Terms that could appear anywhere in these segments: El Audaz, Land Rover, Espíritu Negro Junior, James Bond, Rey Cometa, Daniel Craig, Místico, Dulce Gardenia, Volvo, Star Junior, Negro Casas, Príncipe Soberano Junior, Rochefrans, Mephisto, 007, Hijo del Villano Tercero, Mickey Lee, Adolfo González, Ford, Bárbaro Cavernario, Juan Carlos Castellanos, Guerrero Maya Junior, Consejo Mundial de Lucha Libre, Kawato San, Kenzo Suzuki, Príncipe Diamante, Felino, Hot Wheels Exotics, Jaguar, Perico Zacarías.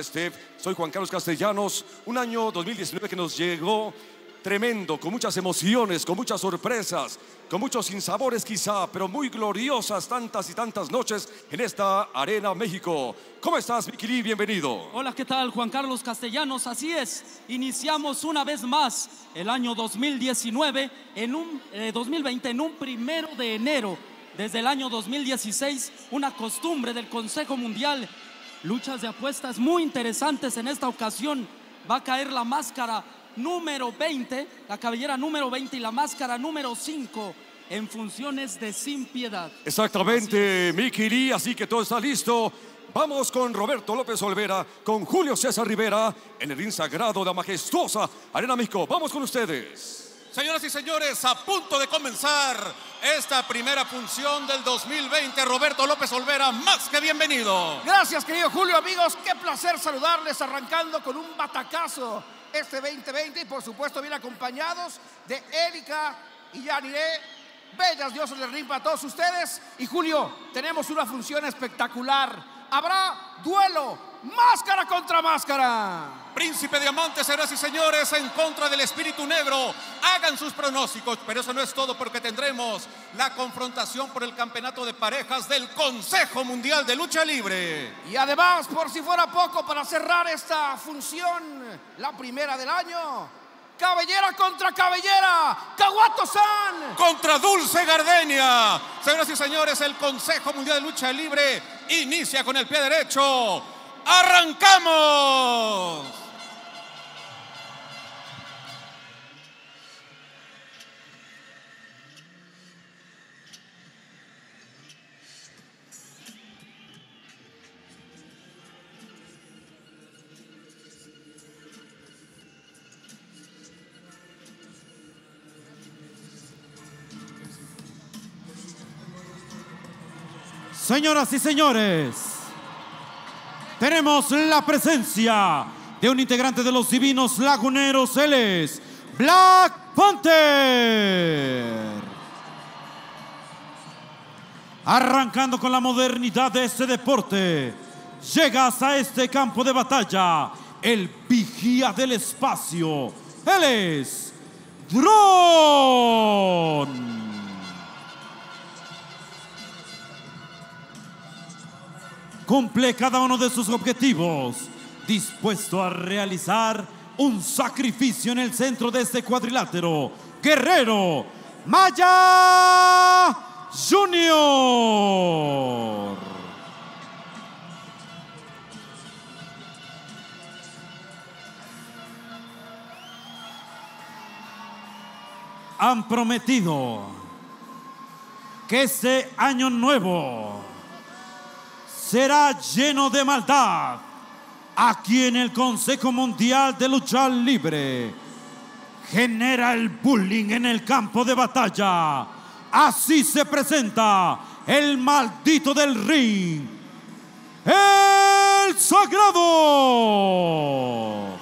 Steph, soy Juan Carlos Castellanos, un año 2019 que nos llegó tremendo, con muchas emociones, con muchas sorpresas, con muchos sinsabores quizá, pero muy gloriosas tantas y tantas noches en esta Arena México. ¿Cómo estás, Mickey Lee? Bienvenido. Hola, ¿qué tal, Juan Carlos Castellanos? Así es, iniciamos una vez más el año 2019, 2020, en un 1 de enero, desde el año 2016, una costumbre del Consejo Mundial. Luchas de apuestas muy interesantes en esta ocasión. Va a caer la máscara número 20, la cabellera número 20 y la máscara número 5 en funciones de Sin Piedad. Exactamente, Mickey Lee, así que todo está listo. Vamos con Roberto López Olvera, con Julio César Rivera, en el ring sagrado de la majestuosa Arena México. Vamos con ustedes. Señoras y señores, a punto de comenzar esta primera función del 2020, Roberto López Olvera, más que bienvenido. Gracias, querido Julio, amigos, qué placer saludarles, arrancando con un batacazo este 2020 y por supuesto bien acompañados de Erika y Yaniré, bellas diosas del ring para todos ustedes. Y Julio, tenemos una función espectacular, habrá duelo. Máscara contra máscara. Príncipe Diamante, señoras y señores, en contra del Espíritu Negro. Hagan sus pronósticos, pero eso no es todo porque tendremos la confrontación por el campeonato de parejas del Consejo Mundial de Lucha Libre. Y además, por si fuera poco, para cerrar esta función, la primera del año, cabellera contra cabellera, Kawato San contra Dulce Gardenia. Señoras y señores, el Consejo Mundial de Lucha Libre inicia con el pie derecho. ¡Arrancamos! Señoras y señores, tenemos la presencia de un integrante de los Divinos Laguneros, él es Black Panther. Arrancando con la modernidad de este deporte, llegas a este campo de batalla, el vigía del espacio, él es Drone. Cumple cada uno de sus objetivos, dispuesto a realizar un sacrificio en el centro de este cuadrilátero. Guerrero Maya Junior. Han prometido que este año nuevo será lleno de maldad aquí en el Consejo Mundial de Lucha Libre. Genera el bullying en el campo de batalla. Así se presenta el maldito del ring, el Sagrado.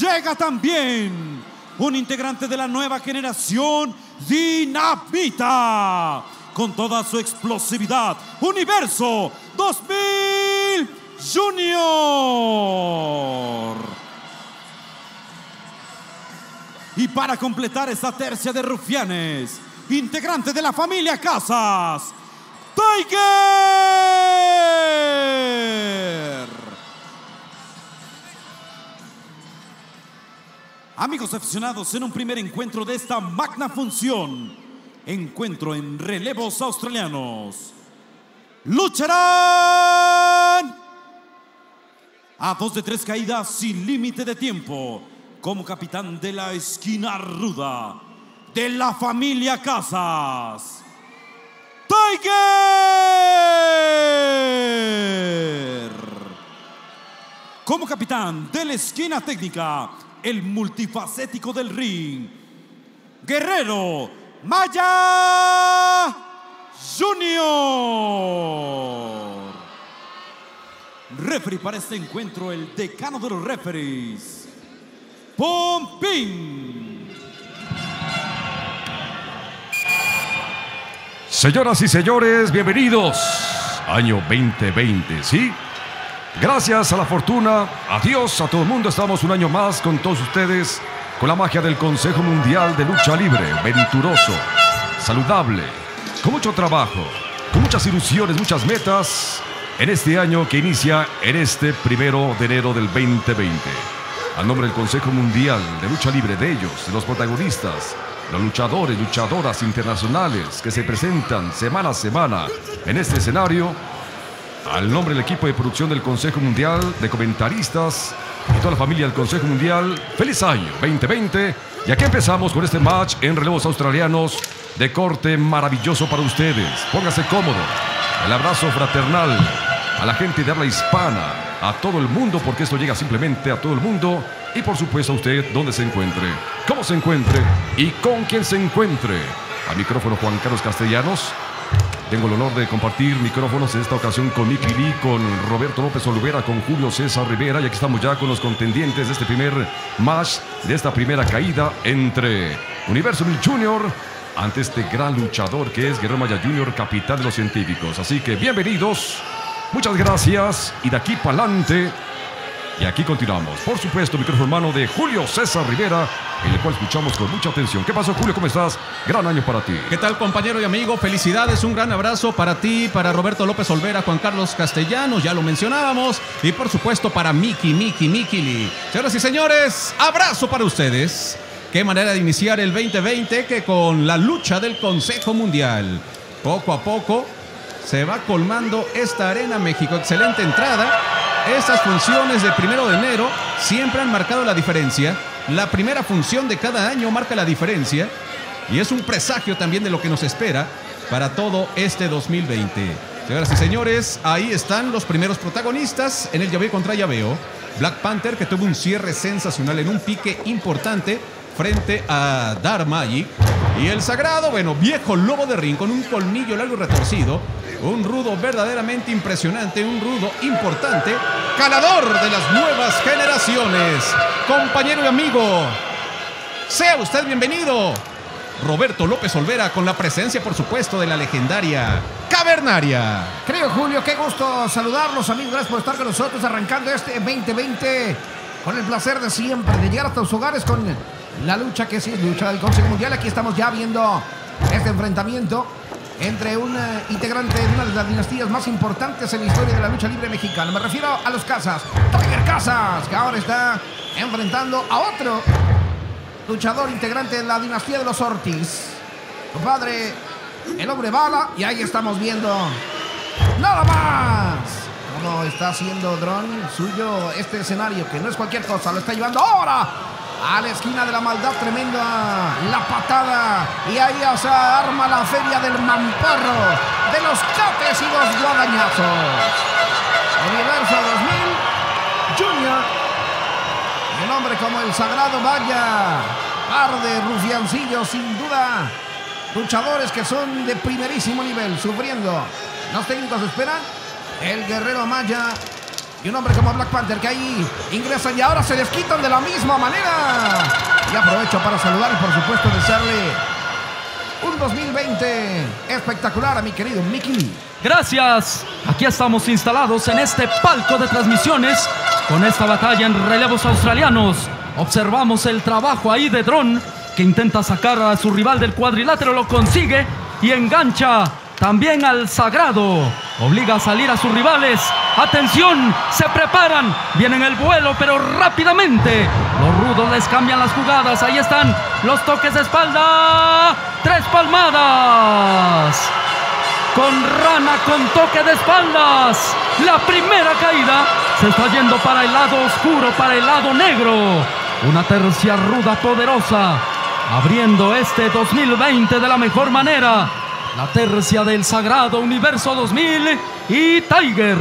Llega también un integrante de la nueva generación, Dinamita, con toda su explosividad, Universo 2000 Junior. Y para completar esta tercia de rufianes, integrante de la familia Casas, Tiger. Amigos aficionados, en un primer encuentro de esta magna función, encuentro en relevos australianos, lucharán a 2 de 3 caídas sin límite de tiempo, como capitán de la esquina ruda de la familia Casas, Tiger. Como capitán de la esquina técnica, el multifacético del ring, Guerrero Maya Junior. Referee para este encuentro, el decano de los referees, Pompín. Señoras y señores, bienvenidos. Año 2020, ¿sí? Gracias a la fortuna, adiós a todo el mundo. Estamos un año más con todos ustedes, con la magia del Consejo Mundial de Lucha Libre, venturoso, saludable, con mucho trabajo, con muchas ilusiones, muchas metas, en este año que inicia en este 1 de enero del 2020. Al nombre del Consejo Mundial de Lucha Libre, de ellos, de los protagonistas, los luchadores, luchadoras internacionales que se presentan semana a semana en este escenario, al nombre del equipo de producción del Consejo Mundial, de comentaristas y toda la familia del Consejo Mundial, feliz año 2020. Y aquí empezamos con este match en relevos australianos de corte maravilloso para ustedes. Póngase cómodo, el abrazo fraternal a la gente de habla hispana, a todo el mundo, porque esto llega simplemente a todo el mundo. Y por supuesto a usted, donde se encuentre, cómo se encuentre y con quién se encuentre. Al micrófono Juan Carlos Castellanos. Tengo el honor de compartir micrófonos en esta ocasión con Mickey Lee, con Roberto López Olvera, con Julio César Rivera. Y aquí estamos ya con los contendientes de este primer match, de esta primera caída entre Universo 2000 Junior ante este gran luchador que es Guerrero Maya Junior, capital de los científicos. Así que bienvenidos, muchas gracias y de aquí para adelante. Y aquí continuamos, por supuesto, micrófono hermano de Julio César Rivera, el cual escuchamos con mucha atención. ¿Qué pasó, Julio? ¿Cómo estás? Gran año para ti. ¿Qué tal, compañero y amigo? Felicidades, un gran abrazo para ti, para Roberto López Olvera, Juan Carlos Castellanos, ya lo mencionábamos, y por supuesto para Mickey Lee. Señoras y señores, abrazo para ustedes. Qué manera de iniciar el 2020 que con la lucha del Consejo Mundial. Poco a poco se va colmando esta Arena México. Excelente entrada. Estas funciones del 1 de enero siempre han marcado la diferencia. La primera función de cada año marca la diferencia y es un presagio también de lo que nos espera para todo este 2020. Señoras y señores, ahí están los primeros protagonistas en el llaveo contra llaveo. Black Panther, que tuvo un cierre sensacional en un pique importante frente a Dark Magic. Y el Sagrado, bueno, viejo lobo de ring con un colmillo largo y retorcido. Un rudo verdaderamente impresionante, un rudo importante, calador de las nuevas generaciones. Compañero y amigo, sea usted bienvenido. Roberto López Olvera, con la presencia, por supuesto, de la legendaria Cavernaria. Creo, Julio, qué gusto saludarlos, amigos. Gracias por estar con nosotros arrancando este 2020 con el placer de siempre de llegar hasta sus hogares con la lucha que sí es lucha del Consejo Mundial. Aquí estamos ya viendo este enfrentamiento entre un integrante de una de las dinastías más importantes en la historia de la lucha libre mexicana. Me refiero a los Casas, Tiger Casas, que ahora está enfrentando a otro luchador integrante de la dinastía de los Ortiz, su padre, el hombre bala. Y ahí estamos viendo nada más cómo está haciendo Drone suyo este escenario, que no es cualquier cosa. Lo está llevando ahora a la esquina de la maldad, tremenda la patada, y ahí se arma la feria del mamparro, de los cates y los guadañazos. Universo 2000 Junior, un hombre como el Sagrado, vaya par de rufiancillos, sin duda luchadores que son de primerísimo nivel, sufriendo los técnicos esperan el Guerrero Maya. Y un hombre como Black Panther, que ahí ingresan y ahora se desquitan de la misma manera. Y aprovecho para saludar y por supuesto desearle un 2020 espectacular a mi querido Mickey Lee. Gracias. Aquí estamos instalados en este palco de transmisiones con esta batalla en relevos australianos. Observamos el trabajo ahí de Drone, que intenta sacar a su rival del cuadrilátero, lo consigue y engancha también al Sagrado. Obliga a salir a sus rivales. Atención, se preparan, vienen el vuelo, pero rápidamente los rudos les cambian las jugadas. Ahí están los toques de espalda, 3 palmadas con rana, con toque de espaldas. La primera caída se está yendo para el lado oscuro, para el lado negro. Una tercia ruda poderosa, abriendo este 2020 de la mejor manera. La tercia del Sagrado, Universo 2000 y Tiger.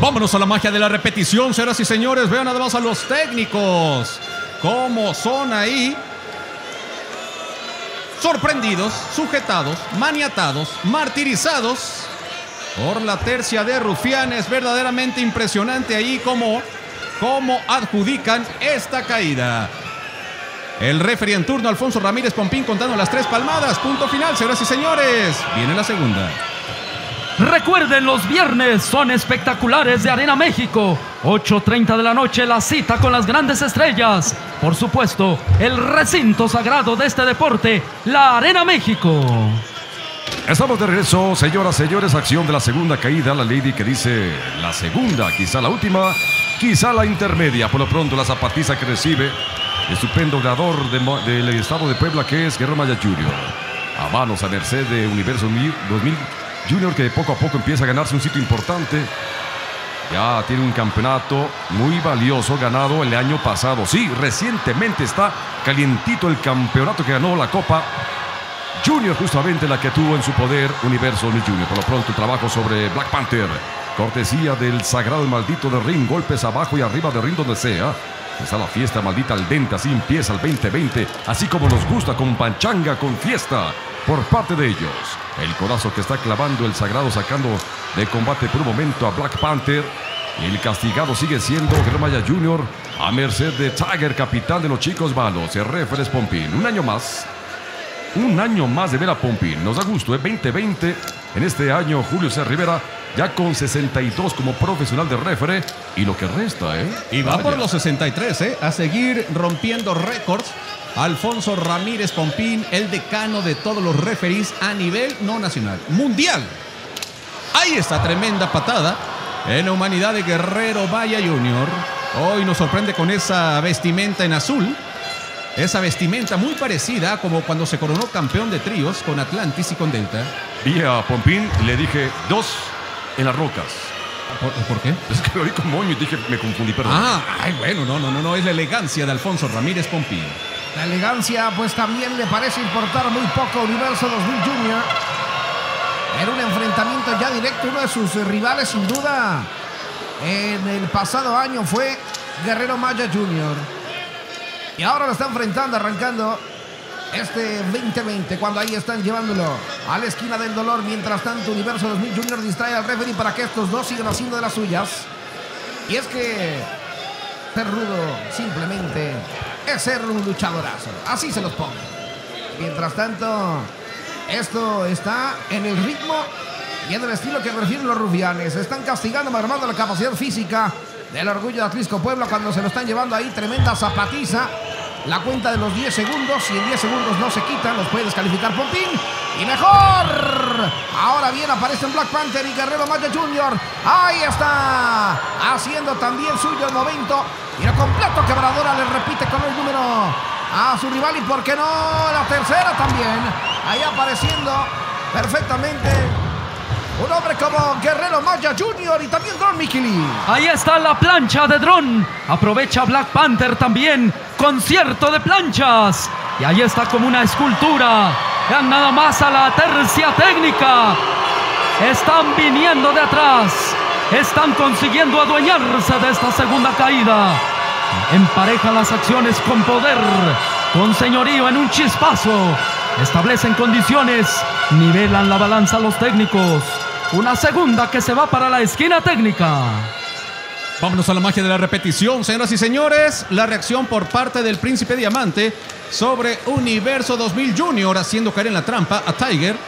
Vámonos a la magia de la repetición, señoras y señores. Vean nada más a los técnicos, cómo son ahí sorprendidos, sujetados, maniatados, martirizados por la tercia de rufianes. Verdaderamente impresionante ahí cómo adjudican esta caída. El referee en turno, Alfonso Ramírez Pompín, contando las 3 palmadas. Punto final, señoras y señores. Viene la segunda. Recuerden, los viernes son espectaculares de Arena México. 8:30 de la noche, la cita con las grandes estrellas. Por supuesto, el recinto sagrado de este deporte, la Arena México. Estamos de regreso, señoras, señores. Acción de la segunda caída. La lady que dice la segunda, quizá la última, quizá la intermedia. Por lo pronto, la zapatiza que recibe el estupendo ganador del estado de Puebla, que es Guerrero Maya Junior. A manos, a merced de Universo 2000 Junior, que poco a poco empieza a ganarse un sitio importante. Ya tiene un campeonato muy valioso ganado el año pasado. Sí, recientemente está calientito el campeonato que ganó la Copa Junior, justamente la que tuvo en su poder Universo 2000 Junior. Por lo pronto, trabajo sobre Black Panther. Cortesía del sagrado y maldito de ring. Golpes abajo y arriba de ring, donde sea. Está la fiesta maldita al dente, así empieza el 2020, así como nos gusta, con panchanga, con fiesta, por parte de ellos. El codazo que está clavando el sagrado, sacando de combate por un momento a Black Panther. Y el castigado sigue siendo Guerrero Maya Jr., a merced de Tiger, capitán de los chicos malos, el referee Pompín. Un año más de ver a Pompín. Nos da gusto, 2020, en este año Julio César Rivera, ya con 62 como profesional de referee, y lo que resta, Y va por los 63, a seguir rompiendo récords. Alfonso Ramírez Pompín, el decano de todos los referees a nivel no nacional, mundial. Ahí está, tremenda patada en la humanidad de Guerrero Maya Junior. Hoy nos sorprende con esa vestimenta en azul. Esa vestimenta muy parecida a como cuando se coronó campeón de tríos con Atlantis y con Delta. Y a Pompín le dije dos en las rocas. ¿Por qué? Es que lo vi con moño y dije, me confundí, perdón. Bueno, no, es la elegancia de Alfonso Ramírez Pompín. La elegancia, pues también le parece importar muy poco a Universo 2000 Junior. Era un enfrentamiento ya directo, uno de sus rivales sin duda en el pasado año fue Guerrero Maya Junior. Y ahora lo está enfrentando, arrancando este 2020, cuando ahí están llevándolo a la esquina del dolor. Mientras tanto, Universo 2000 Junior distrae al referee para que estos dos sigan haciendo de las suyas. Y es que Cerrudo simplemente es ser un luchadorazo, así se los pone. Mientras tanto, esto está en el ritmo y en el estilo que prefieren los rufianes. Están castigando, mermando la capacidad física del orgullo de Atlisco Puebla, cuando se lo están llevando ahí, tremenda zapatiza. La cuenta de los 10 segundos, si en 10 segundos no se quitan, los puede descalificar Pompín. ¡Y mejor! Ahora bien, aparecen Black Panther y Guerrero Maya Jr. ¡Ahí está! Haciendo también suyo el momento. Y la completa quebradora le repite con el número a su rival. Y por qué no, la tercera también. Ahí apareciendo perfectamente un hombre como Guerrero Maya Jr. y también Drone, Mickey Lee. Ahí está la plancha de Drone. Aprovecha Black Panther también. Concierto de planchas. Y ahí está como una escultura. Vean nada más a la tercia técnica. Están viniendo de atrás. Están consiguiendo adueñarse de esta segunda caída. Emparejan las acciones con poder, con señorío en un chispazo. Establecen condiciones. Nivelan la balanza a los técnicos. Una segunda que se va para la esquina técnica. Vámonos a la magia de la repetición, señoras y señores. La reacción por parte del Príncipe Diamante sobre Universo 2000 Junior, haciendo caer en la trampa a Tiger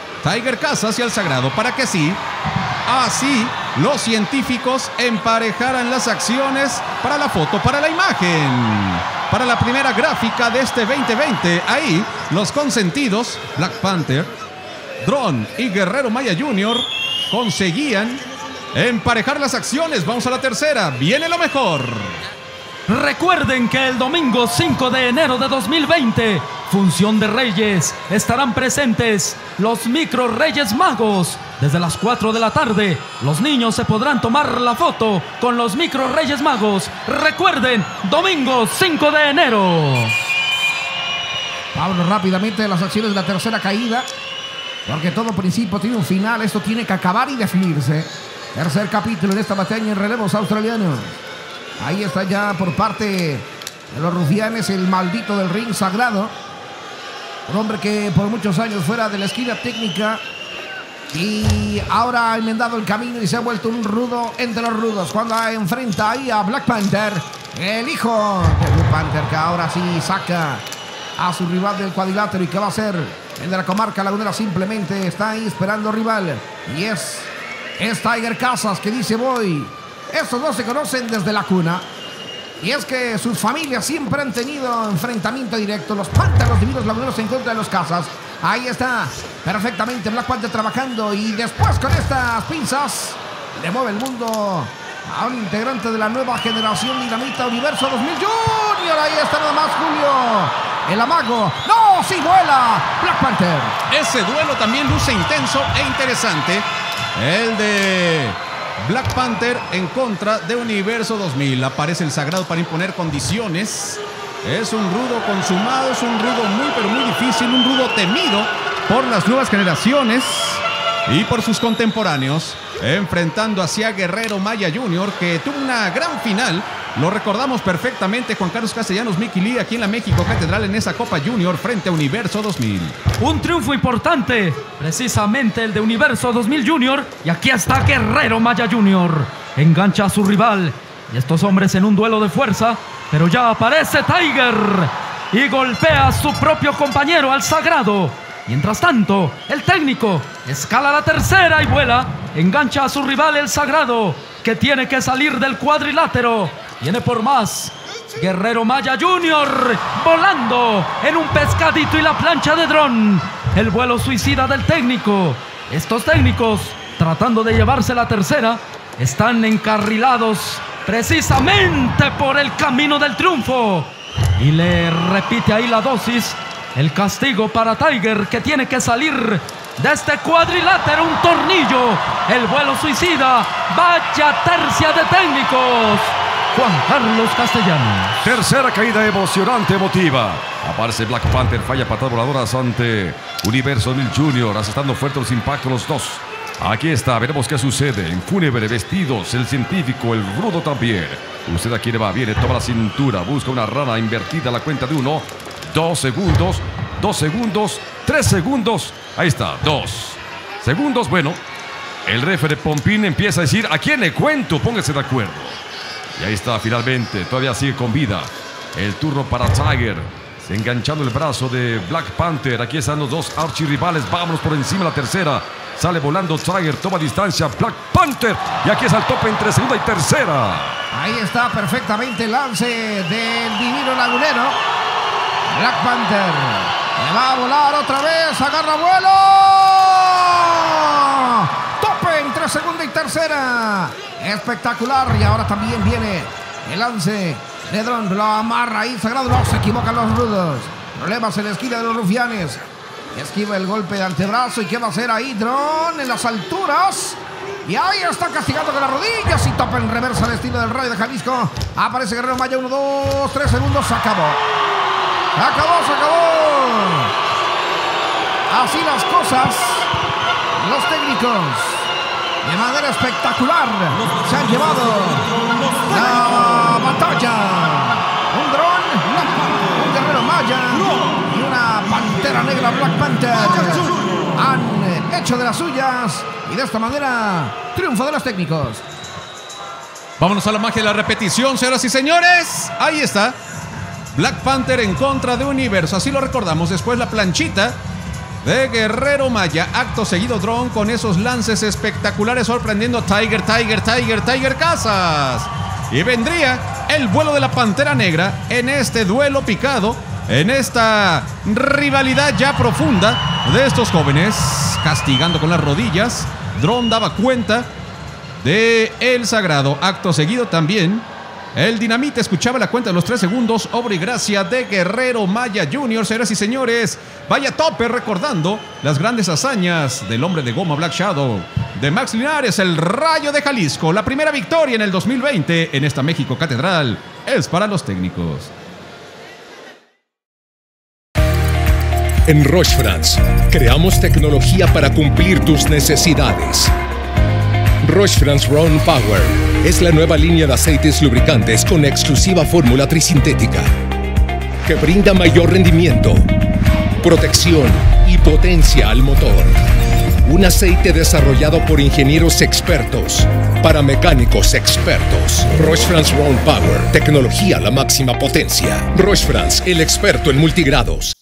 Casas y al Sagrado, para que así los científicos emparejaran las acciones para la foto, para la imagen, para la primera gráfica de este 2020. Ahí los consentidos, Black Panther, Drone y Guerrero Maya Jr., conseguían emparejar las acciones. Vamos a la tercera. Viene lo mejor. Recuerden que el domingo 5 de enero de 2020, función de Reyes, estarán presentes los micro Reyes Magos. Desde las 4 de la tarde, los niños se podrán tomar la foto con los micro Reyes Magos. Recuerden, domingo 5 de enero. Pablo, rápidamente las acciones de la tercera caída, porque todo principio tiene un final. Esto tiene que acabar y definirse. Tercer capítulo en esta batalla en relevos australianos. Ahí está ya por parte de los rufianes el maldito del ring, Sagrado. Un hombre que por muchos años fuera de la esquina técnica, y ahora ha enmendado el camino y se ha vuelto un rudo entre los rudos, cuando enfrenta ahí a Black Panther, el hijo de Black Panther, que ahora sí saca a su rival del cuadrilátero. ¿Y qué va a hacer? El de la comarca lagunera simplemente está ahí esperando rival, y es Es Tiger Casas que dice voy. Estos dos se conocen desde la cuna. Y es que sus familias siempre han tenido enfrentamiento directo. Los Pantanos Divinos Laguneros en contra de los Casas. Ahí está perfectamente Black Panther trabajando. Y después con estas pinzas le mueve el mundo a un integrante de la nueva generación dinamita Universo 2000 Junior. Ahí está nada más Julio. El amago. ¡No! ¡Sí vuela! Black Panther. Ese duelo también luce intenso e interesante. El de Black Panther en contra de Universo 2000. Aparece el Sagrado para imponer condiciones. Es un rudo consumado. Es un rudo muy pero muy difícil. Un rudo temido por las nuevas generaciones y por sus contemporáneos. Enfrentando hacia Guerrero Maya Junior, que tuvo una gran final. Lo recordamos perfectamente, Juan Carlos Castellanos, Mickey Lee, aquí en la México Catedral, en esa Copa Junior frente a Universo 2000. Un triunfo importante, precisamente el de Universo 2000 Junior. Y aquí está Guerrero Maya Junior. Engancha a su rival. Y estos hombres en un duelo de fuerza. Pero ya aparece Tiger. Y golpea a su propio compañero, al Sagrado. Mientras tanto, el técnico escala la tercera y vuela. Engancha a su rival, el Sagrado, que tiene que salir del cuadrilátero. Viene por más. Guerrero Maya Junior volando en un pescadito y la plancha de Drone. El vuelo suicida del técnico. Estos técnicos, tratando de llevarse la tercera, están encarrilados precisamente por el camino del triunfo. Y le repite ahí la dosis. El castigo para Tiger, que tiene que salir de este cuadrilátero. Un tornillo. El vuelo suicida. Vaya tercia de técnicos. Juan Carlos Castellanos. Tercera caída emocionante, emotiva. Aparece Black Panther, falla patadas voladoras ante Universo 2000 Junior, asestando fuerte los impactos los dos. Aquí está, veremos qué sucede. En fúnebre, vestidos, el científico, el rudo también. Usted aquí le va, viene, toma la cintura, busca una rana invertida a la cuenta de uno. 2 segundos, 2 segundos, 3 segundos. Ahí está, 2 segundos, bueno. El referee Pompín empieza a decir, ¿a quién le cuento? Póngase de acuerdo. Y ahí está, finalmente, todavía sigue con vida. El turno para Tiger, enganchando el brazo de Black Panther. Aquí están los dos archirrivales, vámonos por encima la tercera. Sale volando Tiger, toma distancia Black Panther. Y aquí es al tope entre segunda y tercera. Ahí está perfectamente el lance del divino lagunero. Black Panther le va a volar otra vez, agarra vuelo. Tope entre segunda y tercera. Espectacular. Y ahora también viene el lance de Drone. Lo amarra ahí Sagrado. No se equivocan los rudos. Problemas en la esquina de los rufianes. Esquiva el golpe de antebrazo. ¿Y qué va a hacer ahí Drone en las alturas? Y ahí está castigando con las rodillas. Y topa en reversa al estilo del Rayo de Jalisco. Aparece Guerrero Maya. 1, 2, 3 segundos. Se acabó. Se acabó, se acabó. Así las cosas. Los técnicos, de manera espectacular, se han llevado la batalla. Un Drone, un Guerrero Maya y una Pantera Negra Black Panther han hecho de las suyas. Y de esta manera, triunfo de los técnicos. Vámonos a la magia de la repetición, señoras y señores. Ahí está, Black Panther en contra de Universo. Así lo recordamos. Después la planchita de Guerrero Maya, acto seguido Drone con esos lances espectaculares, sorprendiendo a Tiger Casas. Y vendría el vuelo de la Pantera Negra en este duelo picado, en esta rivalidad ya profunda de estos jóvenes, castigando con las rodillas. Drone daba cuenta de el Sagrado, acto seguido también el Dinamita escuchaba la cuenta de los 3 segundos. Obra y gracia de Guerrero Maya Junior. Señoras y señores, vaya tope recordando las grandes hazañas del hombre de goma Black Shadow, de Max Linares, el Rayo de Jalisco. La primera victoria en el 2020 en esta México Catedral es para los técnicos. En Rochefrans creamos tecnología para cumplir tus necesidades. Rochefrans Round Power es la nueva línea de aceites lubricantes con exclusiva fórmula trisintética que brinda mayor rendimiento, protección y potencia al motor. Un aceite desarrollado por ingenieros expertos para mecánicos expertos. Rochefrans Round Power, tecnología a la máxima potencia. Rochefrans, el experto en multigrados.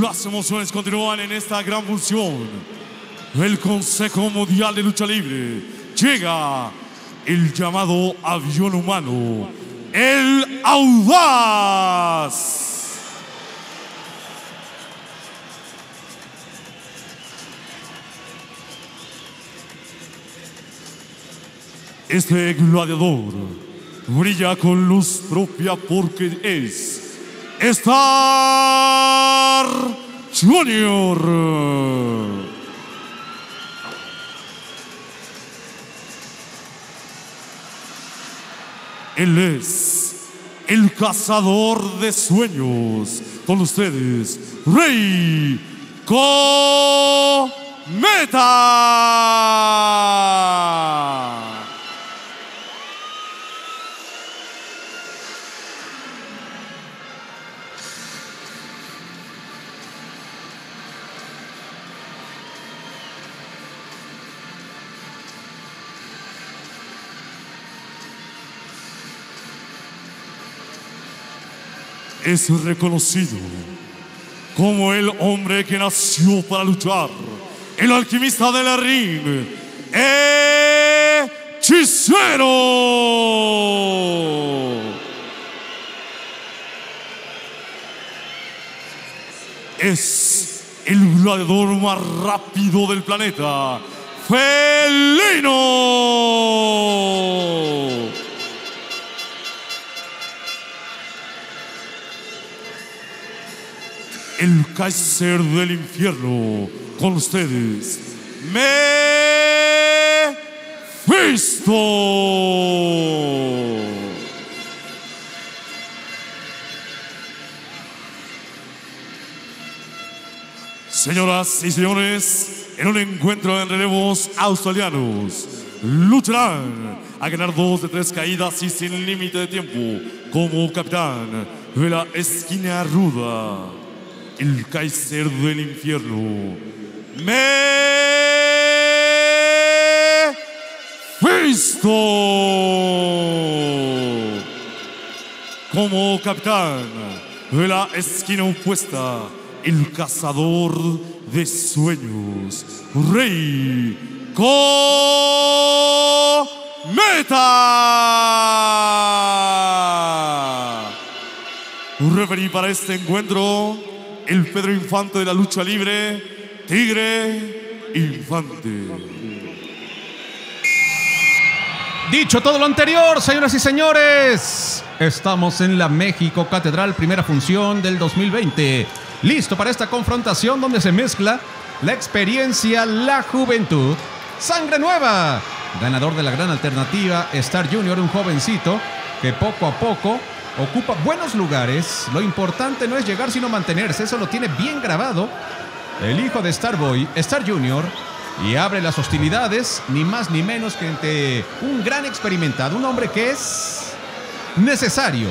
Las emociones continúan en esta gran función. El Consejo Mundial de Lucha Libre. Llega el llamado avión humano, El Audaz. Este gladiador brilla con luz propia porque es Star Junior. Él es el cazador de sueños. Con ustedes, Rey Cometa. Es reconocido como el hombre que nació para luchar, el alquimista del ring, Hechicero. Es el gladiador más rápido del planeta, Felino. El Kaiser del infierno, con ustedes, Mephisto. Señoras y señores, en un encuentro en relevos australianos, lucharán a ganar 2 de 3 caídas y sin límite de tiempo. Como capitán de la esquina ruda, el Kaiser del infierno, Mephisto. Como capitán de la esquina opuesta, el cazador de sueños, Rey Cometa. Referí para este encuentro, el Pedro Infante de la lucha libre, Tigre Infante. Dicho todo lo anterior, señoras y señores, estamos en la México Catedral, primera función del 2020. Listo para esta confrontación donde se mezcla la experiencia, la juventud, sangre nueva. Ganador de la gran alternativa, Star Junior, un jovencito que poco a poco ocupa buenos lugares. Lo importante no es llegar sino mantenerse. Eso lo tiene bien grabado el hijo de Starboy, Star Junior. Y abre las hostilidades, ni más ni menos que entre un gran experimentado, un hombre que es necesario,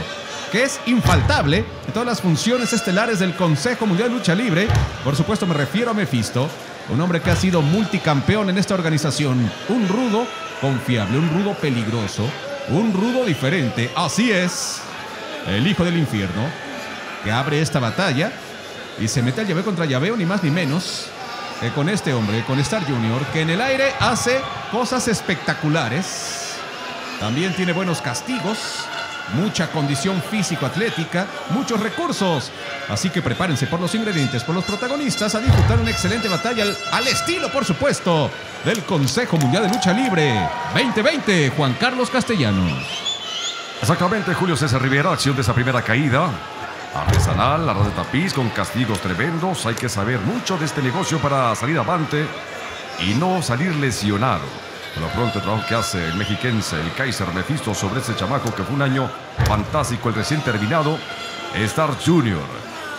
que es infaltable en todas las funciones estelares del Consejo Mundial de Lucha Libre. Por supuesto me refiero a Mephisto, un hombre que ha sido multicampeón en esta organización. Un rudo confiable, un rudo peligroso, un rudo diferente. Así es el hijo del infierno, que abre esta batalla y se mete al llaveo contra llaveo, ni más ni menos que con este hombre, con Star Junior, que en el aire hace cosas espectaculares. También tiene buenos castigos, mucha condición físico-atlética, muchos recursos. Así que prepárense por los ingredientes, por los protagonistas, a disputar una excelente batalla al estilo, por supuesto, del Consejo Mundial de Lucha Libre 2020, Juan Carlos Castellanos. Exactamente, Julio César Rivera, acción de esa primera caída. Artesanal, a ras de tapiz, con castigos tremendos. Hay que saber mucho de este negocio para salir avante y no salir lesionado. Por lo pronto, el trabajo que hace el mexiquense, el Kaiser Mephisto, sobre este chamaco que fue un año fantástico, el recién terminado, Star Junior.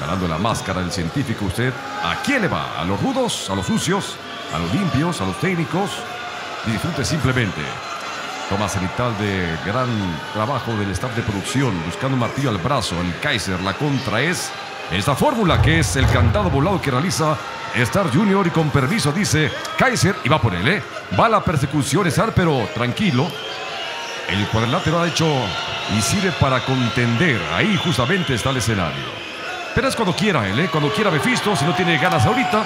Ganando la máscara del científico, usted, ¿a quién le va? ¿A los rudos? ¿A los sucios? ¿A los limpios? ¿A los técnicos? Disfrute simplemente. Toma cenital de gran trabajo del staff de producción, buscando un martillo al brazo. El Kaiser, la contra es esta fórmula que es el candado volado que realiza Star Junior. Y con permiso dice Kaiser y va por él, va a la persecución Star, pero tranquilo. El cuadrilátero ha hecho y sirve para contender. Ahí justamente está el escenario. Pero es cuando quiera él, cuando quiera Mephisto. Si no tiene ganas ahorita,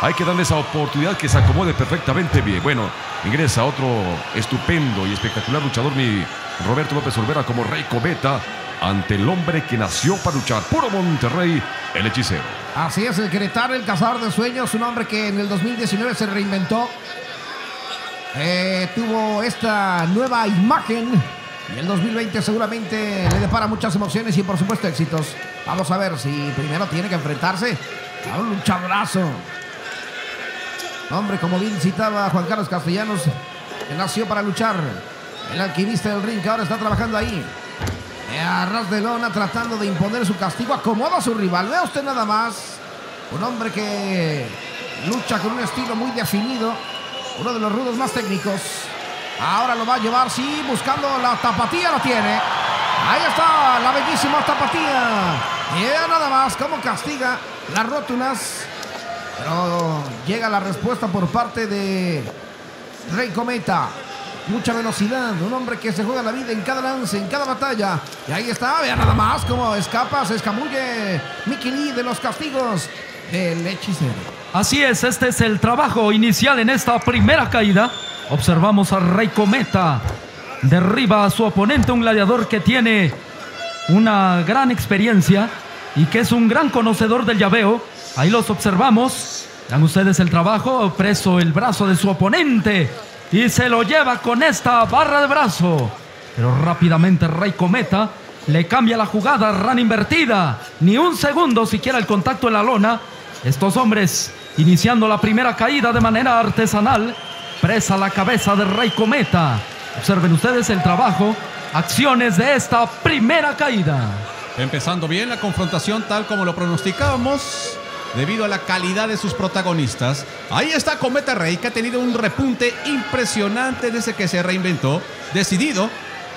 hay que darle esa oportunidad que se acomode perfectamente bien. Bueno, ingresa otro estupendo y espectacular luchador, mi Roberto López Olvera, como Rey Cometa, ante el hombre que nació para luchar, puro Monterrey, el hechicero. Así es, el queretano, el cazador de sueños, un hombre que en el 2019 se reinventó. Tuvo esta nueva imagen y el 2020 seguramente le depara muchas emociones y por supuesto éxitos. Vamos a ver si primero tiene que enfrentarse a un luchadorazo. Hombre, como bien citaba Juan Carlos Castellanos, que nació para luchar, el alquimista del ring que ahora está trabajando ahí a ras de lona tratando de imponer su castigo. Acomoda a su rival, vea usted nada más, un hombre que lucha con un estilo muy definido. Uno de los rudos más técnicos. Ahora lo va a llevar, sí, buscando la tapatía, la tiene. Ahí está, la bellísima tapatía. Y nada más, como castiga las rótulas. Pero llega la respuesta por parte de Rey Cometa. Mucha velocidad, un hombre que se juega la vida en cada lance, en cada batalla. Y ahí está, vean nada más cómo escapa, se escabulle Mickey Lee de los castigos del hechicero. Así es, este es el trabajo inicial en esta primera caída. Observamos a Rey Cometa. Derriba a su oponente, un gladiador que tiene una gran experiencia y que es un gran conocedor del llaveo. Ahí los observamos. Dan ustedes el trabajo, preso el brazo de su oponente y se lo lleva con esta barra de brazo. Pero rápidamente Rey Cometa le cambia la jugada, rana invertida. Ni un segundo siquiera el contacto en la lona. Estos hombres iniciando la primera caída de manera artesanal. Presa la cabeza de Rey Cometa. Observen ustedes el trabajo, acciones de esta primera caída. Empezando bien la confrontación tal como lo pronosticábamos, debido a la calidad de sus protagonistas. Ahí está Cometa Rey, que ha tenido un repunte impresionante desde que se reinventó. Decidido,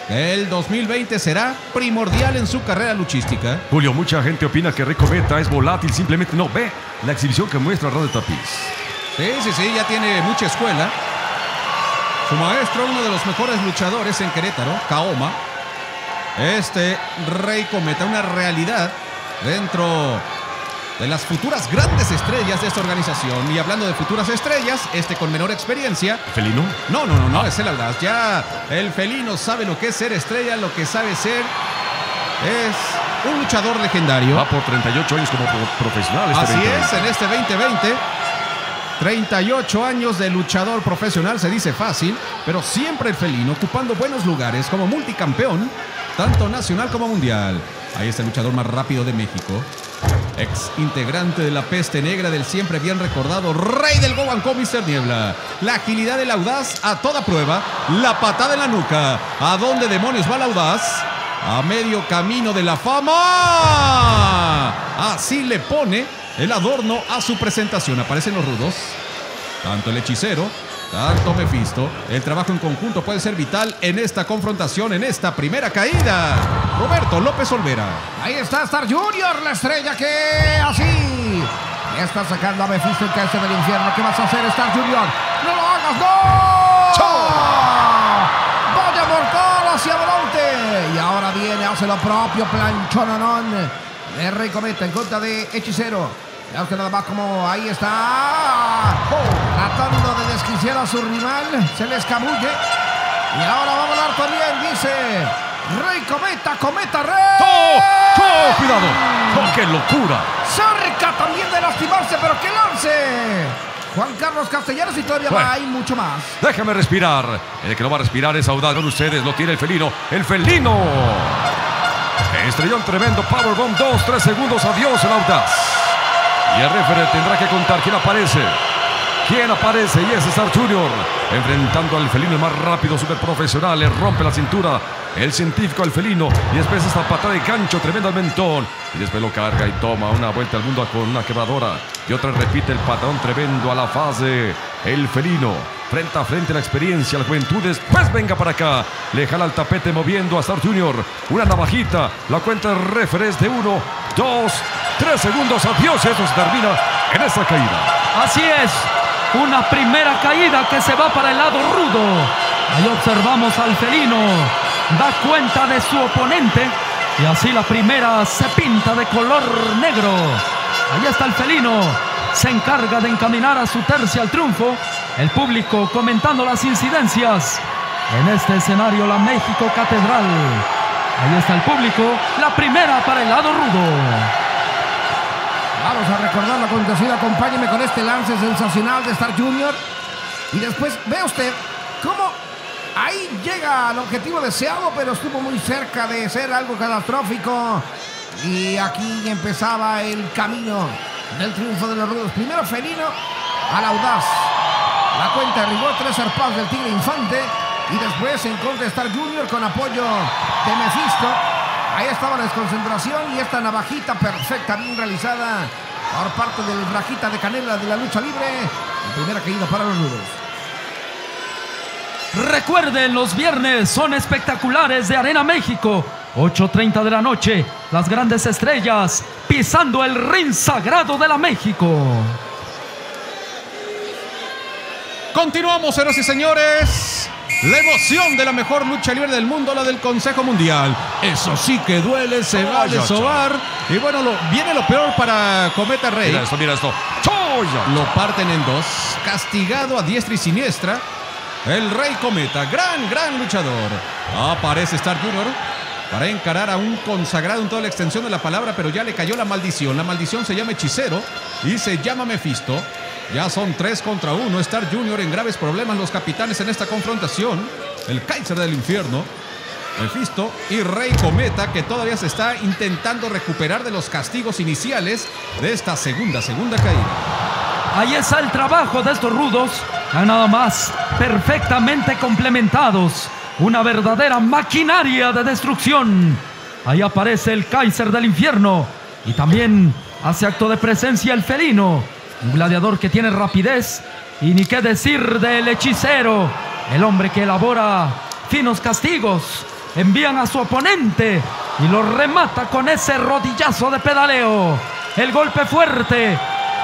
el 2020 será primordial en su carrera luchística. Julio, mucha gente opina que Rey Cometa es volátil. Simplemente no ve la exhibición que muestra Radio Tapiz. Sí, ya tiene mucha escuela. Su maestro, uno de los mejores luchadores en Querétaro, Kaoma. Este Rey Cometa, una realidad dentro de las futuras grandes estrellas de esta organización. Y hablando de futuras estrellas, este con menor experiencia. ¿Felino? No, es el Audaz. Ya el Felino sabe lo que es ser estrella, lo que sabe ser es un luchador legendario. Va por 38 años como profesional. Así es, en este 2020, 38 años de luchador profesional, se dice fácil, pero siempre el Felino ocupando buenos lugares como multicampeón, tanto nacional como mundial. Ahí está el luchador más rápido de México. Ex integrante de la Peste Negra, del siempre bien recordado Rey del Gobanco, Mr. Niebla. La agilidad del Audaz a toda prueba. La patada en la nuca. ¿A dónde demonios va el Audaz? A medio camino de la fama. Así le pone el adorno a su presentación. Aparecen los rudos. Tanto el hechicero, tanto Mephisto. El trabajo en conjunto puede ser vital en esta confrontación, en esta primera caída. Roberto López Olvera. Ahí está Star Junior, la estrella que así está sacando a Mephisto, el que hace del infierno. ¿Qué vas a hacer, Star Junior? ¡No lo hagas! ¡No! ¡Chau! Vaya mortal hacia adelante. Y ahora viene, hace lo propio, planchononón de Rey Cometa en contra de hechicero. Ya usted nada más como ahí está, tratando de desquiciar a su rival, se le escabulle y ahora va a volar también, dice Rey Cometa, Cometa Rey. ¡Oh, cuidado! ¡Oh, qué locura! Cerca también de lastimarse, pero qué lance Juan Carlos Castellanos, y todavía hay mucho más. Déjame respirar, el que no va a respirar es Audaz. Ven ustedes, lo tiene el Felino, estrellón tremendo, powerbomb, 2, 3 segundos, adiós el Audaz. Y el referee tendrá que contar quién aparece. ¿Quién aparece? Y es Star Junior, enfrentando al Felino, el más rápido, súper profesional. Le rompe la cintura el científico al Felino. Y después esta patada de gancho tremenda al mentón. Y después lo carga y toma una vuelta al mundo con una quebradora. Y otra repite el patadón tremendo a la fase. El Felino, frente a frente, la experiencia, la juventud. Después venga para acá. Le jala el tapete moviendo a Star Junior. Una navajita. La cuenta de referee es de 1, 2, 3 segundos, adiós. Eso se termina en esta caída. Así es, una primera caída que se va para el lado rudo. Ahí observamos al Felino, da cuenta de su oponente, Y así la primera se pinta de color negro. Allá está el felino. Se encarga de encaminar a su tercia al triunfo. El público comentando las incidencias. En este escenario, la México Catedral. Ahí está el público. La primera para el lado rudo. Vamos a recordar lo acontecido. Acompáñeme con este lance sensacional de Star Junior. Y después ve usted cómo ahí llega al objetivo deseado, pero estuvo muy cerca de ser algo catastrófico. Y aquí empezaba el camino del triunfo de los rudos. Primero felino al audaz. La cuenta arribó, tres zarpados del Tigre Infante. Y después en contra de Star Junior con apoyo de Mephisto. Ahí estaba la desconcentración y esta navajita perfecta, bien realizada por parte del rajita de canela de la lucha libre. La primera caída para los rudos. Recuerden, los viernes son espectaculares de Arena México. 8:30 de la noche, las grandes estrellas pisando el ring sagrado de la México. Continuamos, señoras y señores. La emoción de la mejor lucha libre del mundo, la del Consejo Mundial. Eso sí que duele, se va a desovar. Y bueno, viene lo peor para Cometa Rey. Mira esto, mira esto. Lo parten en dos, castigado a diestra y siniestra. El Rey Cometa, gran luchador. Aparece Star Junior para encarar a un consagrado en toda la extensión de la palabra, pero ya le cayó la maldición. La maldición se llama Hechicero y se llama Mephisto. Ya son 3 contra 1. Star Junior en graves problemas. Los capitanes en esta confrontación. El Kaiser del infierno, Mephisto y Rey Cometa, que todavía se está intentando recuperar de los castigos iniciales de esta segunda caída. Ahí está el trabajo de estos rudos. Nada más, perfectamente complementados. Una verdadera maquinaria de destrucción. Ahí aparece el Kaiser del infierno. Y también hace acto de presencia el felino. Un gladiador que tiene rapidez. Y ni qué decir del hechicero. El hombre que elabora finos castigos. Envían a su oponente. Y lo remata con ese rodillazo de pedaleo. El golpe fuerte.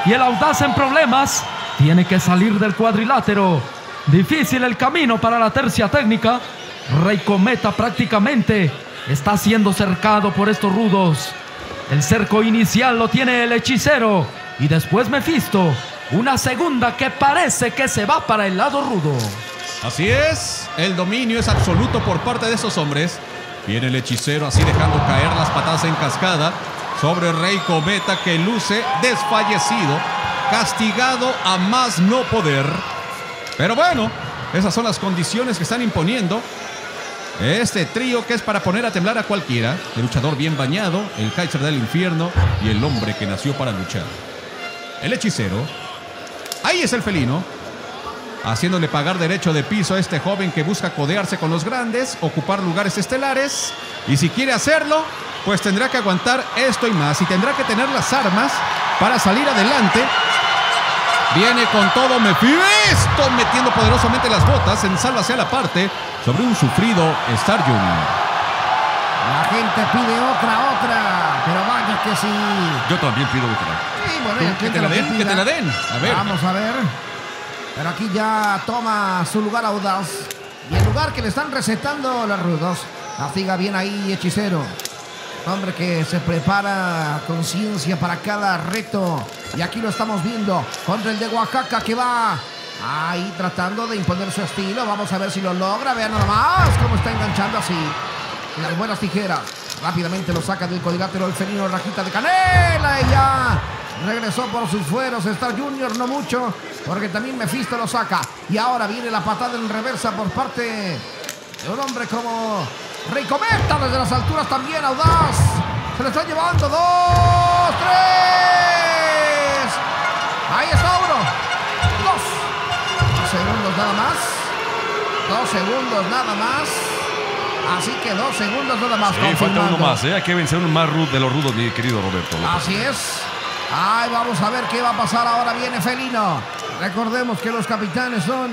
Y el audaz en problemas. Tiene que salir del cuadrilátero. Difícil el camino para la tercia técnica. Rey Cometa prácticamente está siendo cercado por estos rudos. El cerco inicial lo tiene el hechicero. Y después Mephisto. Una segunda que parece que se va para el lado rudo. Así es. El dominio es absoluto por parte de esos hombres. Viene el hechicero así dejando caer las patadas en cascada sobre Rey Cometa, que luce desfallecido. Castigado a más no poder. Pero bueno, esas son las condiciones que están imponiendo este trío, que es para poner a temblar a cualquiera. El luchador bien bañado, el Kaiser del infierno y el hombre que nació para luchar, el hechicero. Ahí es el felino, haciéndole pagar derecho de piso a este joven que busca codearse con los grandes, ocupar lugares estelares. Y si quiere hacerlo, pues tendrá que aguantar esto y más. Y tendrá que tener las armas para salir adelante. Viene con todo Mephisto, metiendo poderosamente las botas en salva hacia la parte sobre un sufrido Star Junior. La gente pide otra, pero vaya que sí. Yo también pido otra. Sí, bueno, que te la den. A ver. Vamos a ver. Pero aquí ya toma su lugar audaz. Y el lugar que le están recetando los rudos. Castiga bien ahí hechicero. Hombre que se prepara con ciencia para cada reto. Y aquí lo estamos viendo contra el de Oaxaca, que va ahí tratando de imponer su estilo. Vamos a ver si lo logra. Vean nada más cómo está enganchando así. Las buenas tijeras. Rápidamente lo saca del cuadrilátero el felino rajita de canela. Y ya regresó por sus fueros Star Junior. No mucho, porque también Mephisto lo saca. Y ahora viene la patada en reversa por parte de un hombre como Rey Cometa desde las alturas también, audaz. Se lo está llevando. 2, 3. Ahí está uno. 2 segundos nada más. 2 segundos nada más. Así que 2 segundos nada más. Sí, falta uno más, ¿eh? Hay que vencer uno más de los rudos, mi querido Roberto López. Así es. Ay, vamos a ver qué va a pasar. Ahora viene felino. Recordemos que los capitanes son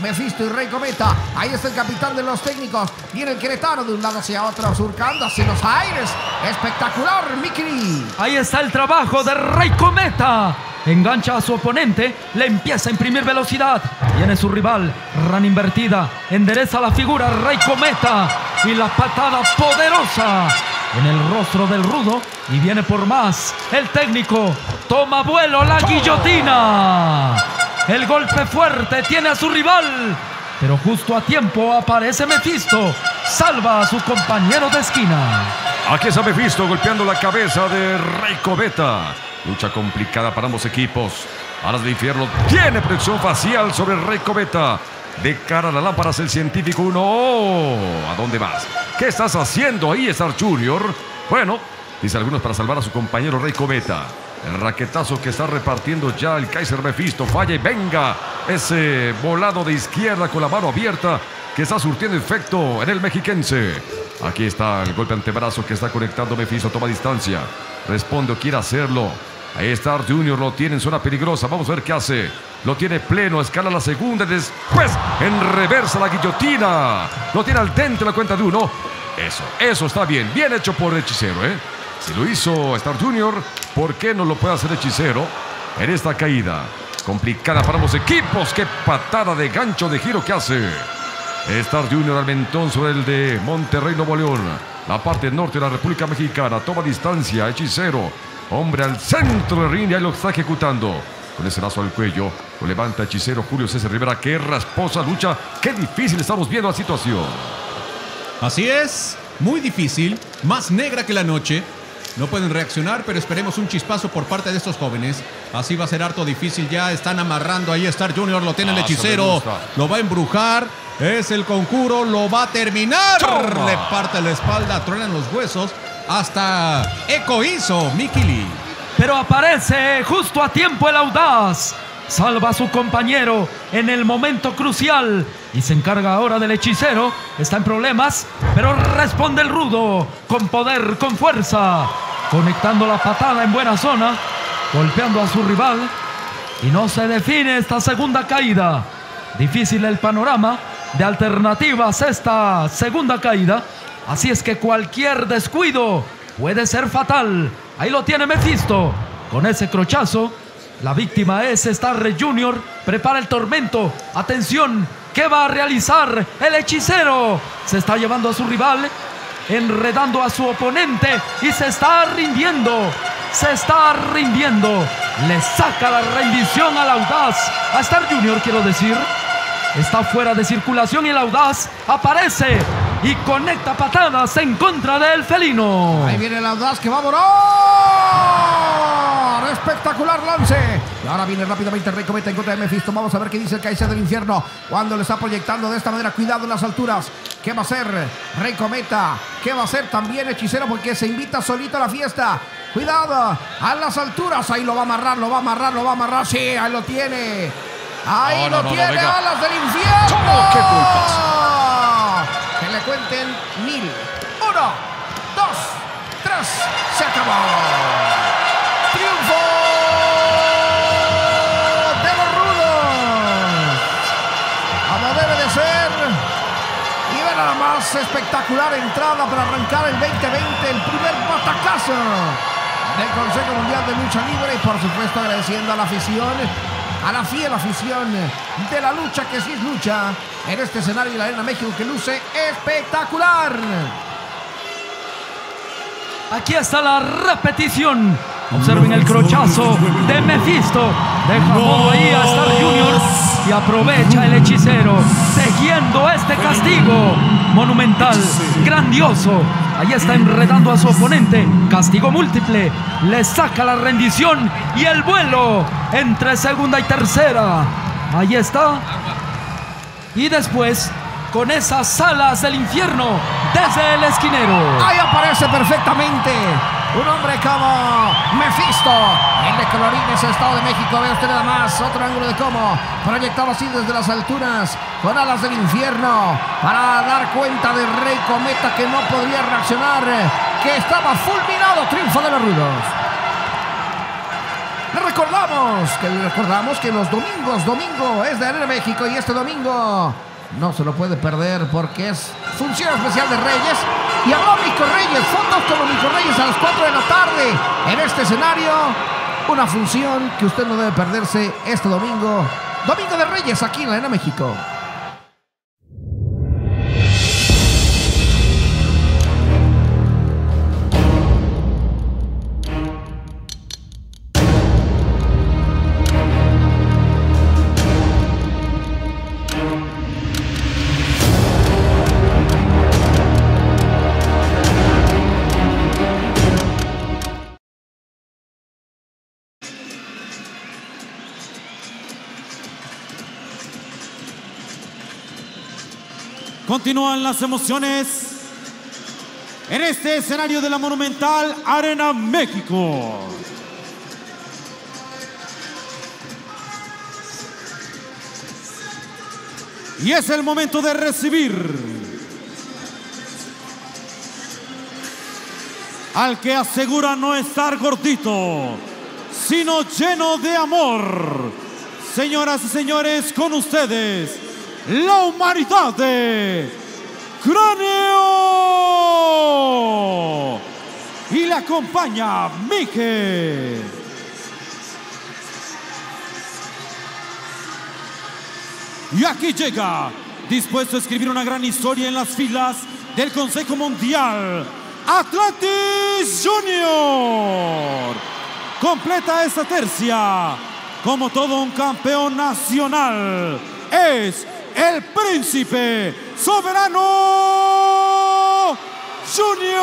Mephisto y Rey Cometa. Ahí está el capitán de los técnicos. Viene el queretano de un lado hacia otro, surcando hacia los aires. Espectacular, Mickey Lee. Ahí está el trabajo de Rey Cometa. Engancha a su oponente, le empieza a imprimir velocidad. Viene su rival, rana invertida. Endereza la figura Rey Cometa. Y la patada poderosa en el rostro del rudo y viene por más. El técnico toma vuelo, la guillotina. El golpe fuerte tiene a su rival, pero justo a tiempo aparece Mephisto. Salva a su compañero de esquina. Aquí está Mephisto golpeando la cabeza de Rey Cometa. Lucha complicada para ambos equipos. Alas del infierno tiene presión facial sobre Rey Cometa. De cara a las lámparas el científico 1. ¡Oh! ¿A dónde vas? ¿Qué estás haciendo ahí, Star Junior? Bueno, dice algunos para salvar a su compañero Rey Cometa. El raquetazo que está repartiendo ya el Kaiser Mephisto falla y venga ese volado de izquierda con la mano abierta que está surtiendo efecto en el mexiquense. Aquí está el golpe antebrazo que está conectando Mephisto. Toma distancia. Responde o quiere hacerlo. Ahí está Star Junior, lo tiene en zona peligrosa. Vamos a ver qué hace. Lo tiene pleno, escala la segunda. Después, en reversa la guillotina. Lo tiene al dente la cuenta de 1. Eso está bien. Bien hecho por Hechicero, ¿eh? Si lo hizo Star Junior, ¿por qué no lo puede hacer Hechicero en esta caída? Complicada para los equipos. ¡Qué patada de gancho de giro que hace! Star Junior al mentón sobre el de Monterrey, Nuevo León. La parte norte de la República Mexicana. Toma distancia, Hechicero. Hombre al centro de ring y ahí lo está ejecutando. Con ese lazo al cuello lo levanta Hechicero Julio César Rivera. ¡Qué rasposa lucha! ¡Qué difícil estamos viendo la situación! Así es, muy difícil. Más negra que la noche. No pueden reaccionar, pero esperemos un chispazo por parte de estos jóvenes. Así va a ser harto difícil. Ya están amarrando ahí Star Junior. Lo tiene el Hechicero. Lo va a embrujar. Es el conjuro. Lo va a terminar. ¡Toma! Le parte la espalda. Truenan los huesos. Hasta eco hizo Mickey Lee. Pero aparece justo a tiempo el Audaz. Salva a su compañero en el momento crucial. Y se encarga ahora del Hechicero. Está en problemas, pero responde el rudo. Con poder, con fuerza. Conectando la patada en buena zona. Golpeando a su rival. Y no se define esta segunda caída. Difícil el panorama de alternativas esta segunda caída. Así es que cualquier descuido puede ser fatal. Ahí lo tiene Mephisto. Con ese crochazo, la víctima es Star Junior. Prepara el tormento. Atención, ¿qué va a realizar el Hechicero? Se está llevando a su rival, enredando a su oponente y se está rindiendo. Se está rindiendo. Le saca la rendición al Audaz. A Star Junior, quiero decir. Está fuera de circulación y el Audaz aparece. Y conecta patadas en contra del Felino. Ahí viene el Audaz que va a volar. Espectacular lance. Y ahora viene rápidamente Rey Cometa en contra de Mephisto. Vamos a ver qué dice el Kaiser del Infierno. Cuando le está proyectando de esta manera. Cuidado en las alturas. ¿Qué va a hacer Rey Cometa? ¿Qué va a hacer también Hechicero? Porque se invita solito a la fiesta. Cuidado. A las alturas. Ahí lo va a amarrar, lo va a amarrar, lo va a amarrar. Sí, ahí lo tiene. Ahí lo tiene. Alas del Infierno. ¡Qué culpas! Le cuenten 1000. 1, 2, 3. Se acabó. Triunfo de los rudos. Como debe de ser. Y ve nada más, espectacular entrada para arrancar el 2020. El primer batacazo del Consejo Mundial de Lucha Libre. Y por supuesto agradeciendo a la afición. A la fiel afición de la lucha que sí es lucha en este escenario de la Arena México que luce espectacular. Aquí está la repetición. Observen el crochazo de Mephisto. Deja todo ahí a Star Junior y aprovecha el Hechicero. Tejiendo este castigo monumental, grandioso. Ahí está enredando a su oponente. Castigo múltiple. Le saca la rendición y el vuelo entre segunda y tercera. Ahí está. Y después, con esas alas del infierno, desde el esquinero. Ahí aparece perfectamente un hombre como Mephisto. El de colorines, Estado de México. Vea usted nada más. Otro ángulo de cómo. Proyectado así desde las alturas. Con alas del infierno. Para dar cuenta de Rey Cometa que no podría reaccionar. Que estaba fulminado. Triunfo de los rudos. Le recordamos que los domingos. Domingo es de Arena México. Y este domingo no se lo puede perder porque es función especial de Reyes. Y habló Mico Reyes, fotos con los Mico Reyes a las 4 de la tarde en este escenario. Una función que usted no debe perderse este domingo. Domingo de Reyes aquí en la Arena México. Continúan las emociones en este escenario de la monumental Arena México. Y es el momento de recibir al que asegura no estar gordito, sino lleno de amor. Señoras y señores, con ustedes, la humanidad de Cráneo. Y le acompaña Mickey. Y aquí llega, dispuesto a escribir una gran historia en las filas del Consejo Mundial, Atlantis Junior. Completa esta tercia, como todo un campeón nacional, es el Príncipe Soberano Junior.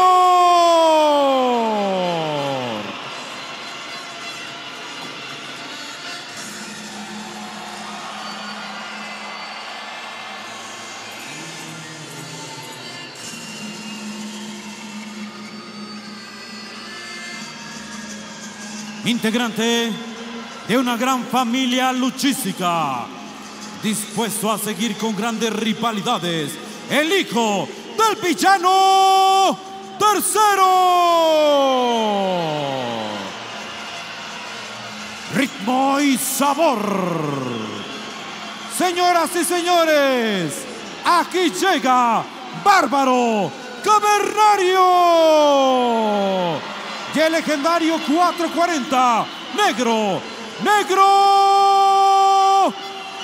Integrante de una gran familia luchística, dispuesto a seguir con grandes rivalidades, el hijo del Villano Tercero. Ritmo y sabor. Señoras y señores, aquí llega Bárbaro Cavernario. Y el legendario 440, Negro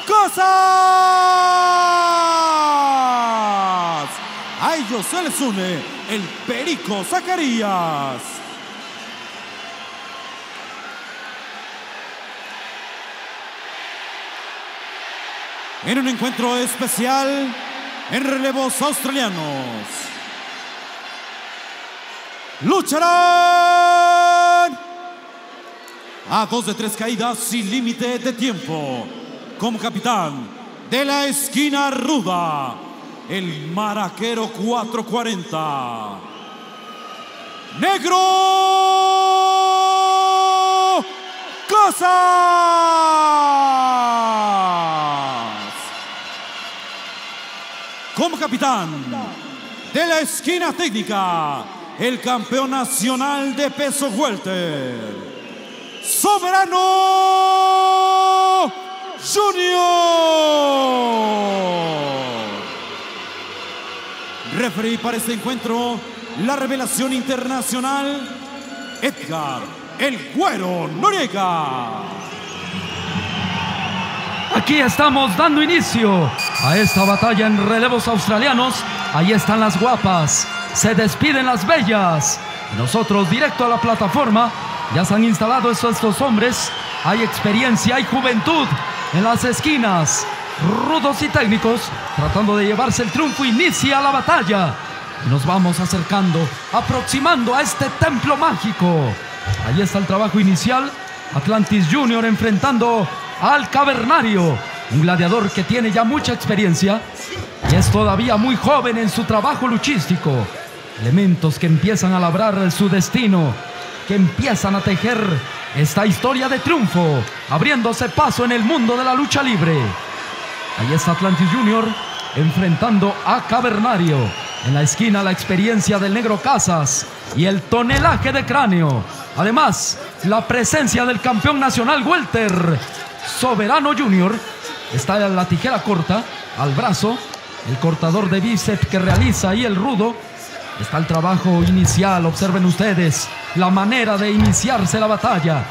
Casas. A ellos se les une el Perico Zacarías. En un encuentro especial en relevos australianos lucharán a 2 de 3 caídas sin límite de tiempo. Como capitán de la esquina ruda, el maraquero 440, Negro Casas. Como capitán de la esquina técnica, el campeón nacional de peso welter, Soberano Junior. Referee para este encuentro, la revelación internacional, Edgar el Güero Noriega. Aquí estamos dando inicio a esta batalla en relevos australianos. Ahí están las guapas. Se despiden las bellas. Nosotros directo a la plataforma. Ya se han instalado estos hombres. Hay experiencia, hay juventud en las esquinas. Rudos y técnicos, tratando de llevarse el triunfo. Inicia la batalla. Nos vamos acercando, aproximando a este templo mágico. Ahí está el trabajo inicial. Atlantis Junior enfrentando al Cavernario, un gladiador que tiene ya mucha experiencia y es todavía muy joven en su trabajo luchístico. Elementos que empiezan a labrar su destino, que empiezan a tejer esta historia de triunfo, abriéndose paso en el mundo de la lucha libre. Ahí está Atlantis Junior enfrentando a Cavernario. En la esquina la experiencia del Negro Casas y el tonelaje de Cráneo. Además, la presencia del campeón nacional welter, Soberano Junior. Está la tijera corta al brazo, el cortador de bíceps que realiza ahí el rudo. Está el trabajo inicial, observen ustedes la manera de iniciarse la batalla,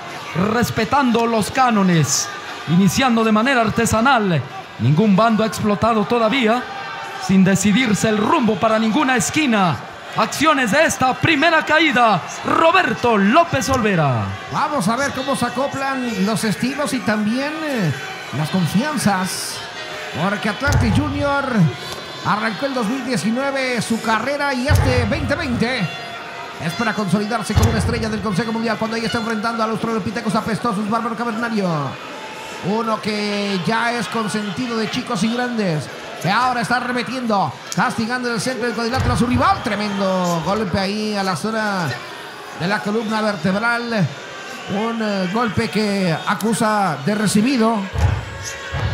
respetando los cánones, iniciando de manera artesanal. Ningún bando ha explotado todavía, sin decidirse el rumbo para ninguna esquina. Acciones de esta primera caída, Roberto López Olvera. Vamos a ver cómo se acoplan los estilos y también las confianzas, porque Atlantis Junior arrancó el 2019 su carrera y este 2020 es para consolidarse como una estrella del Consejo Mundial, cuando ella está enfrentando a los australopitecos apestosos, Bárbaro Cavernario, uno que ya es consentido de chicos y grandes. que ahora está remetiendo, castigando en el centro del cuadrilátero a su rival. Tremendo golpe ahí a la zona de la columna vertebral. Un golpe que acusa de recibido.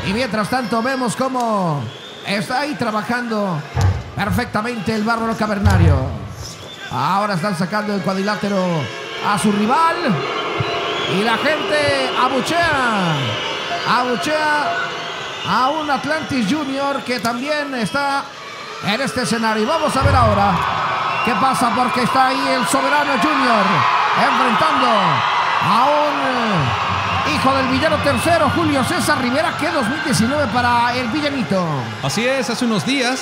Y mientras tanto vemos cómo está ahí trabajando perfectamente el Bárbaro Cavernario. Ahora están sacando el cuadrilátero a su rival. Y la gente abuchea a un Atlantis Junior que también está en este escenario. Y vamos a ver ahora qué pasa, porque está ahí el Soberano Junior enfrentando a un hijo del Villano Tercero, Julio César Rivera, que 2019 para el villanito. Así es, hace unos días,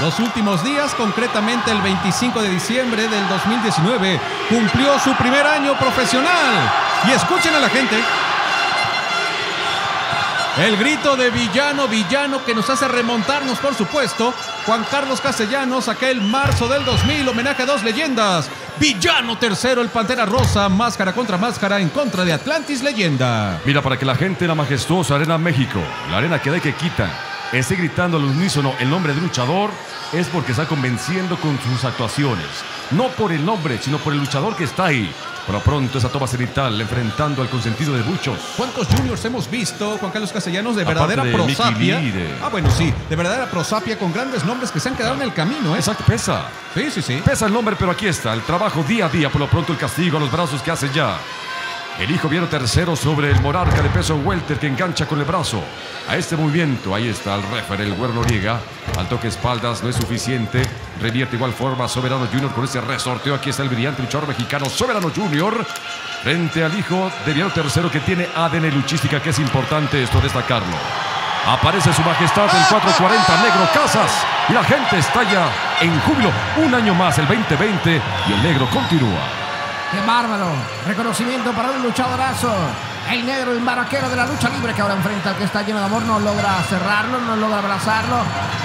los últimos días, concretamente el 25 de diciembre del 2019, cumplió su primer año profesional. Y escuchen a la gente. El grito de villano, villano, que nos hace remontarnos, por supuesto. Juan Carlos Castellanos, aquel marzo del 2000, homenaje a dos leyendas. Villano Tercero, el Pantera Rosa, máscara contra máscara en contra de Atlantis Leyenda. Mira, para que la gente de la majestuosa Arena México, la arena que da y que quita, esté gritando al unísono el nombre de luchador, es porque está convenciendo con sus actuaciones. No por el nombre, sino por el luchador que está ahí. Pero pronto esa toma cenital enfrentando al consentido de muchos. ¿Cuántos juniors hemos visto, Juan Carlos Castellanos, de verdadera prosapia? Ah, bueno, sí, de verdadera prosapia con grandes nombres que se han quedado en el camino, ¿eh? Exacto, pesa. Sí, sí, sí. Pesa el nombre, pero aquí está, el trabajo día a día. Por lo pronto el castigo a los brazos que hace ya. El hijo Villano Tercero sobre el monarca de peso welter que engancha con el brazo. A este movimiento, ahí está el referee, el güero Noriega. Al toque espaldas no es suficiente. Revierte igual forma Soberano Junior con ese resorteo. Aquí está el brillante luchador mexicano Soberano Junior frente al hijo de Villano Tercero, que tiene ADN luchística, que es importante esto destacarlo. Aparece su majestad el 440 Negro Casas y la gente estalla en júbilo. Un año más, el 2020, y el negro continúa. ¡Qué bárbaro! Reconocimiento para un luchadorazo. El negro, el maraquero de la lucha libre, que ahora enfrenta al que está lleno de amor. No logra cerrarlo, no logra abrazarlo.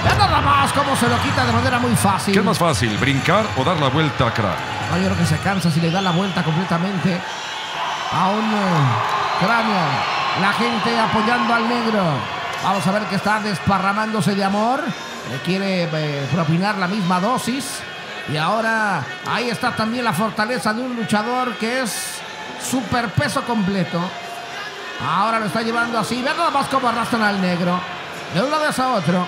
¡Vean nada más cómo se lo quita de manera muy fácil! ¿Qué es más fácil, brincar o dar la vuelta a cráneo? No, yo creo que se cansa si le da la vuelta completamente a un cráneo. La gente apoyando al negro. Vamos a ver que está desparramándose de amor. Le quiere propinar la misma dosis. Y ahora ahí está también la fortaleza de un luchador que es superpeso completo. Ahora lo está llevando así. Vean nada más cómo arrastran al negro. De un lado a otro.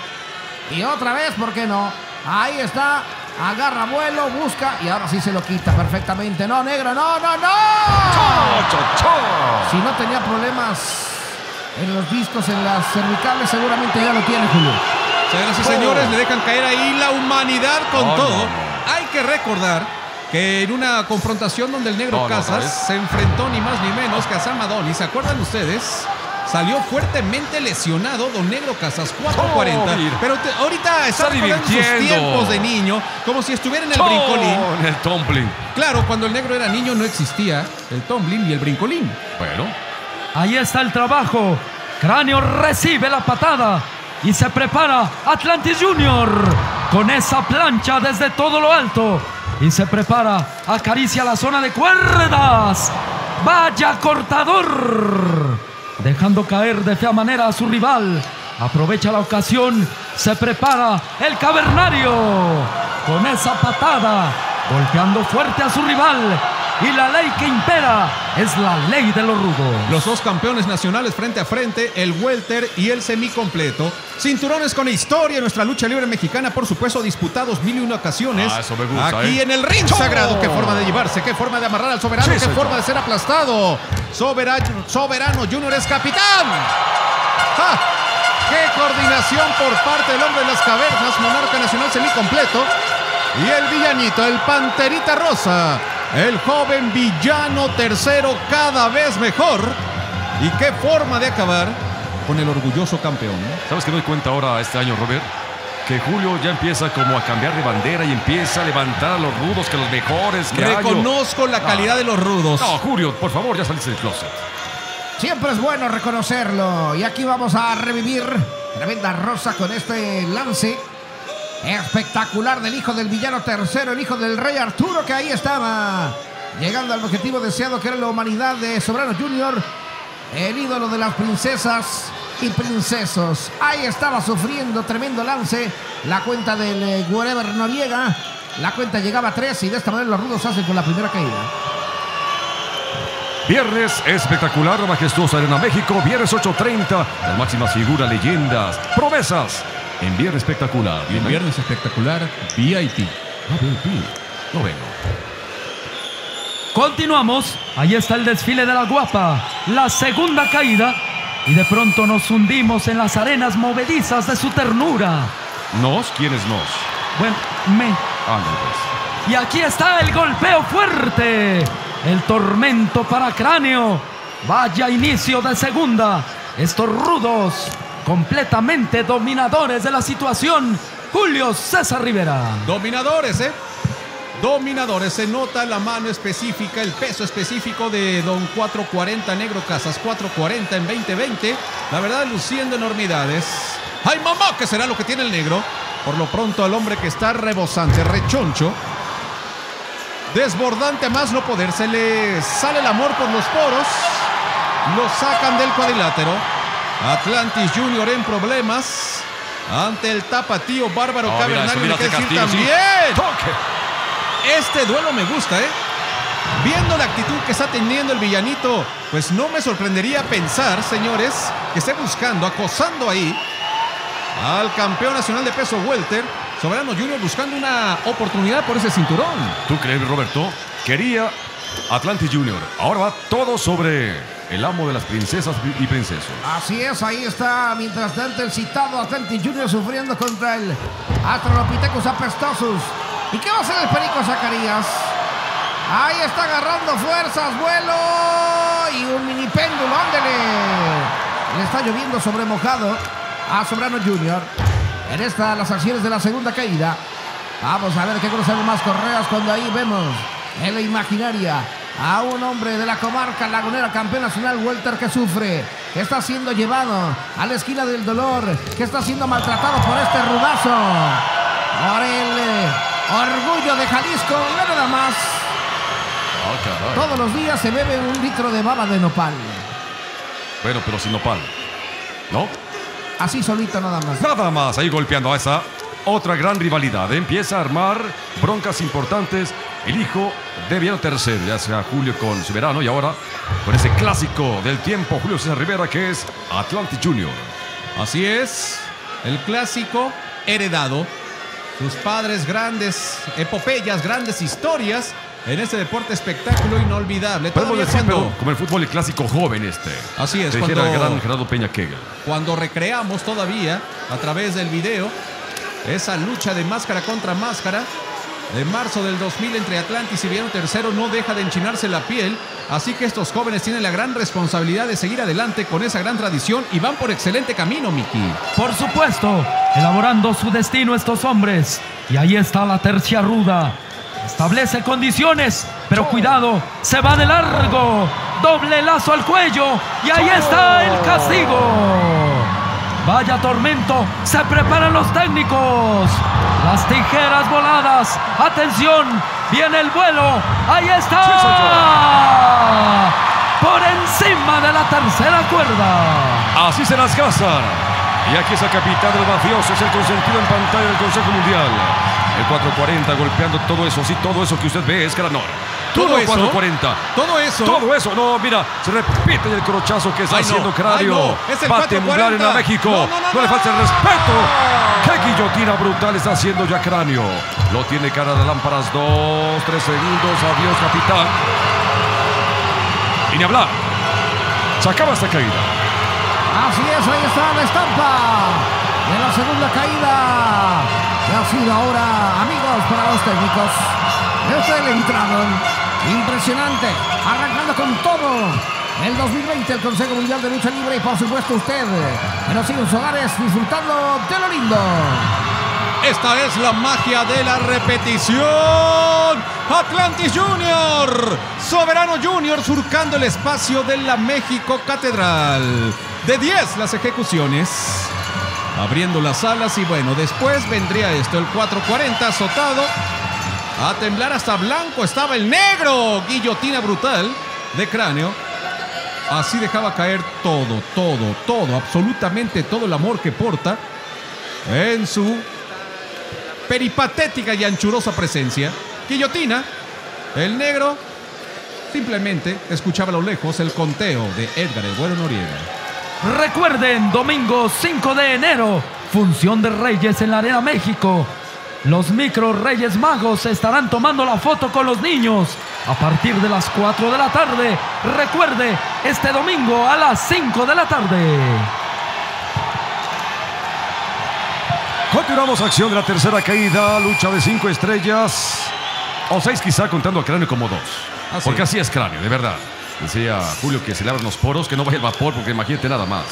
Y otra vez, ¿por qué no? Ahí está. Agarra vuelo, busca. Y ahora sí se lo quita perfectamente. No, negro, no, no, no. Si no tenía problemas en los discos, en las cervicales, seguramente ya lo tiene, Julio. Señoras y señores, le dejan caer ahí la humanidad con todo. Hay que recordar que en una confrontación donde el negro Casas se enfrentó ni más ni menos que a Sam Madoni, ¿se acuerdan ustedes? Salió fuertemente lesionado don Negro Casas, 440. Pero ahorita está divirtiendo sus tiempos de niño, como si estuviera en el brincolín. En el tumbling. Claro, cuando el negro era niño no existía el tumbling y el brincolín. Bueno, ahí está el trabajo. Cráneo recibe la patada y se prepara Atlantis Junior con esa plancha desde todo lo alto. Y se prepara, acaricia la zona de cuerdas. ¡Vaya cortador! Dejando caer de fea manera a su rival. Aprovecha la ocasión. Se prepara el Cavernario con esa patada, golpeando fuerte a su rival. Y la ley que impera es la ley de los rudos. Los dos campeones nacionales frente a frente, el welter y el semicompleto. Cinturones con historia, nuestra lucha libre mexicana, por supuesto, disputados 1001 ocasiones. Eso me gusta, aquí en el ring sagrado. Qué forma de llevarse, qué forma de amarrar al soberano, sí, qué forma de ser aplastado. Soberano Junior es capitán. ¡Ja! ¡Qué coordinación por parte del hombre de las cavernas, monarca nacional semicompleto! Y el villanito, el panterita rosa, el joven Villano Tercero, cada vez mejor. Y qué forma de acabar con el orgulloso campeón. ¿Sabes qué doy cuenta ahora este año, Robert? Que Julio ya empieza como a cambiar de bandera y empieza a levantar a los rudos, que los mejores. Que reconozco la calidad de los rudos. No, Julio, por favor, ya saliste del closet. Siempre es bueno reconocerlo. Y aquí vamos a revivir tremenda rosa con este lance espectacular del hijo del Villano Tercero, el hijo del Rey Arturo, que ahí estaba llegando al objetivo deseado, que era la humanidad de Soberano Junior, el ídolo de las princesas, y princesos. Ahí estaba sufriendo tremendo lance la cuenta del Wherever Noriega. La cuenta llegaba a 3 y de esta manera los rudos hacen con la primera caída. Viernes espectacular, majestuosa Arena México, viernes 8:30, las máximas figuras, leyendas, promesas, en viernes espectacular. Y en viernes espectacular, VIP. Lo vemos. Continuamos, ahí está el desfile de la guapa, la segunda caída, y de pronto nos hundimos en las arenas movedizas de su ternura. ¿Nos? ¿Quiénes nos? Bueno, me. Andrés. Y aquí está el golpeo fuerte. El tormento para Cráneo. Vaya inicio de segunda. Estos rudos, completamente dominadores de la situación. Julio César Rivera. Dominadores, ¿eh? Dominadores. Se nota la mano específica, el peso específico de Don 440, Negro Casas. 440 en 2020. La verdad, luciendo enormidades. ¡Ay, mamá! ¿Qué será lo que tiene el negro? Por lo pronto, al hombre que está rebosante, rechoncho. Desbordante más no poder, se le sale el amor por los poros, lo sacan del cuadrilátero. Atlantis Junior en problemas ante el tapatío Bárbaro Cavernario. Mira, hay que decir también, sí. Este duelo me gusta, ¿eh? Viendo la actitud que está teniendo el villanito, pues no me sorprendería pensar, señores, que esté buscando, acosando ahí al campeón nacional de peso welter, Soberano Junior, buscando una oportunidad por ese cinturón. ¿Tú crees, Roberto? Quería Atlantis Junior. Ahora va todo sobre el amo de las princesas y princesos. Así es, ahí está. Mientras tanto, el citado Atlantis Junior sufriendo contra el Astrolopithecus Apestosus. ¿Y qué va a hacer el Perico Zacarías? Ahí está agarrando fuerzas, vuelo y un mini péndulo. ¡Ándele! Le está lloviendo sobre mojado a Soberano Junior. En esta, las acciones de la segunda caída. Vamos a ver qué cruzan más correas cuando ahí vemos en la imaginaria a un hombre de la comarca lagunera, campeón nacional welter, que sufre, que está siendo llevado a la esquina del dolor, que está siendo maltratado por este rudazo, por el orgullo de Jalisco, no nada más. Oh, todos los días se bebe un litro de baba de nopal. Bueno, pero sin nopal, ¿no? Así solito, nada más. Nada más, ahí golpeando a esa otra gran rivalidad. Empieza a armar broncas importantes el hijo de Villano Tercero, ya sea Julio con Soberano y ahora con ese clásico del tiempo, Julio César Rivera, que es Atlantis Junior. Así es, el clásico heredado. Sus padres, grandes epopeyas, grandes historias en este deporte espectáculo inolvidable. Podemos decir, cuando... como el fútbol, el clásico joven este. Así es. Cuando... el gran Gerardo Peña Kega. Cuando recreamos todavía, a través del video, esa lucha de máscara contra máscara de marzo del 2000 entre Atlantis y Villano Tercero, no deja de enchinarse la piel. Así que estos jóvenes tienen la gran responsabilidad de seguir adelante con esa gran tradición y van por excelente camino, Mickey. Por supuesto, elaborando su destino estos hombres. Y ahí está la tercia ruda. Establece condiciones, pero cuidado, se va de largo. Doble lazo al cuello y ahí está el castigo. Vaya tormento, se preparan los técnicos. Las tijeras voladas, atención, viene el vuelo. Ahí está. Por encima de la tercera cuerda. Así se las casan. Y aquí es el capitán de los mafiosos, el consentido en pantalla del Consejo Mundial. El 440 golpeando todo eso. Sí, todo eso que usted ve es Garanor. Todo eso. 440. Todo eso. Todo eso. No, mira, se repite el crochazo que está haciendo Cráneo. Bate mundial en México. No le falta el respeto. ¡Qué guillotina brutal está haciendo ya Cráneo! Lo tiene cara de lámparas. 2, 3 segundos. Adiós, capitán. Y ni hablar. Se acaba esta caída. Así es, ahí está la estampa de la segunda caída. Y ha sido ahora, amigos, para los técnicos. Este es el entrado. Impresionante. Arrancando con todo. El 2020, el Consejo Mundial de Lucha Libre. Y por supuesto usted, en los suyos hogares, disfrutando de lo lindo. Esta es la magia de la repetición. Atlantis Junior. Soberano Junior surcando el espacio de la México Catedral. De 10 las ejecuciones. Abriendo las alas y bueno, después vendría esto, el 440 azotado, a temblar hasta blanco estaba el negro, guillotina brutal de Cráneo, Así dejaba caer todo, absolutamente todo el amor que porta en su peripatética y anchurosa presencia. Guillotina. El negro simplemente escuchaba a lo lejos el conteo de Edgar el Güero Noriega. Recuerden, domingo 5 de enero, función de Reyes en la Arena México. Los micro Reyes Magos estarán tomando la foto con los niños a partir de las 4 de la tarde. Recuerde, este domingo a las 5 de la tarde. Continuamos acción de la tercera caída, lucha de 5 estrellas. O 6 quizá, contando a Cráneo como 2. Así porque así es Cráneo, de verdad. Decía Julio que se le abren los poros, que no vaya el vapor, porque imagínate nada más.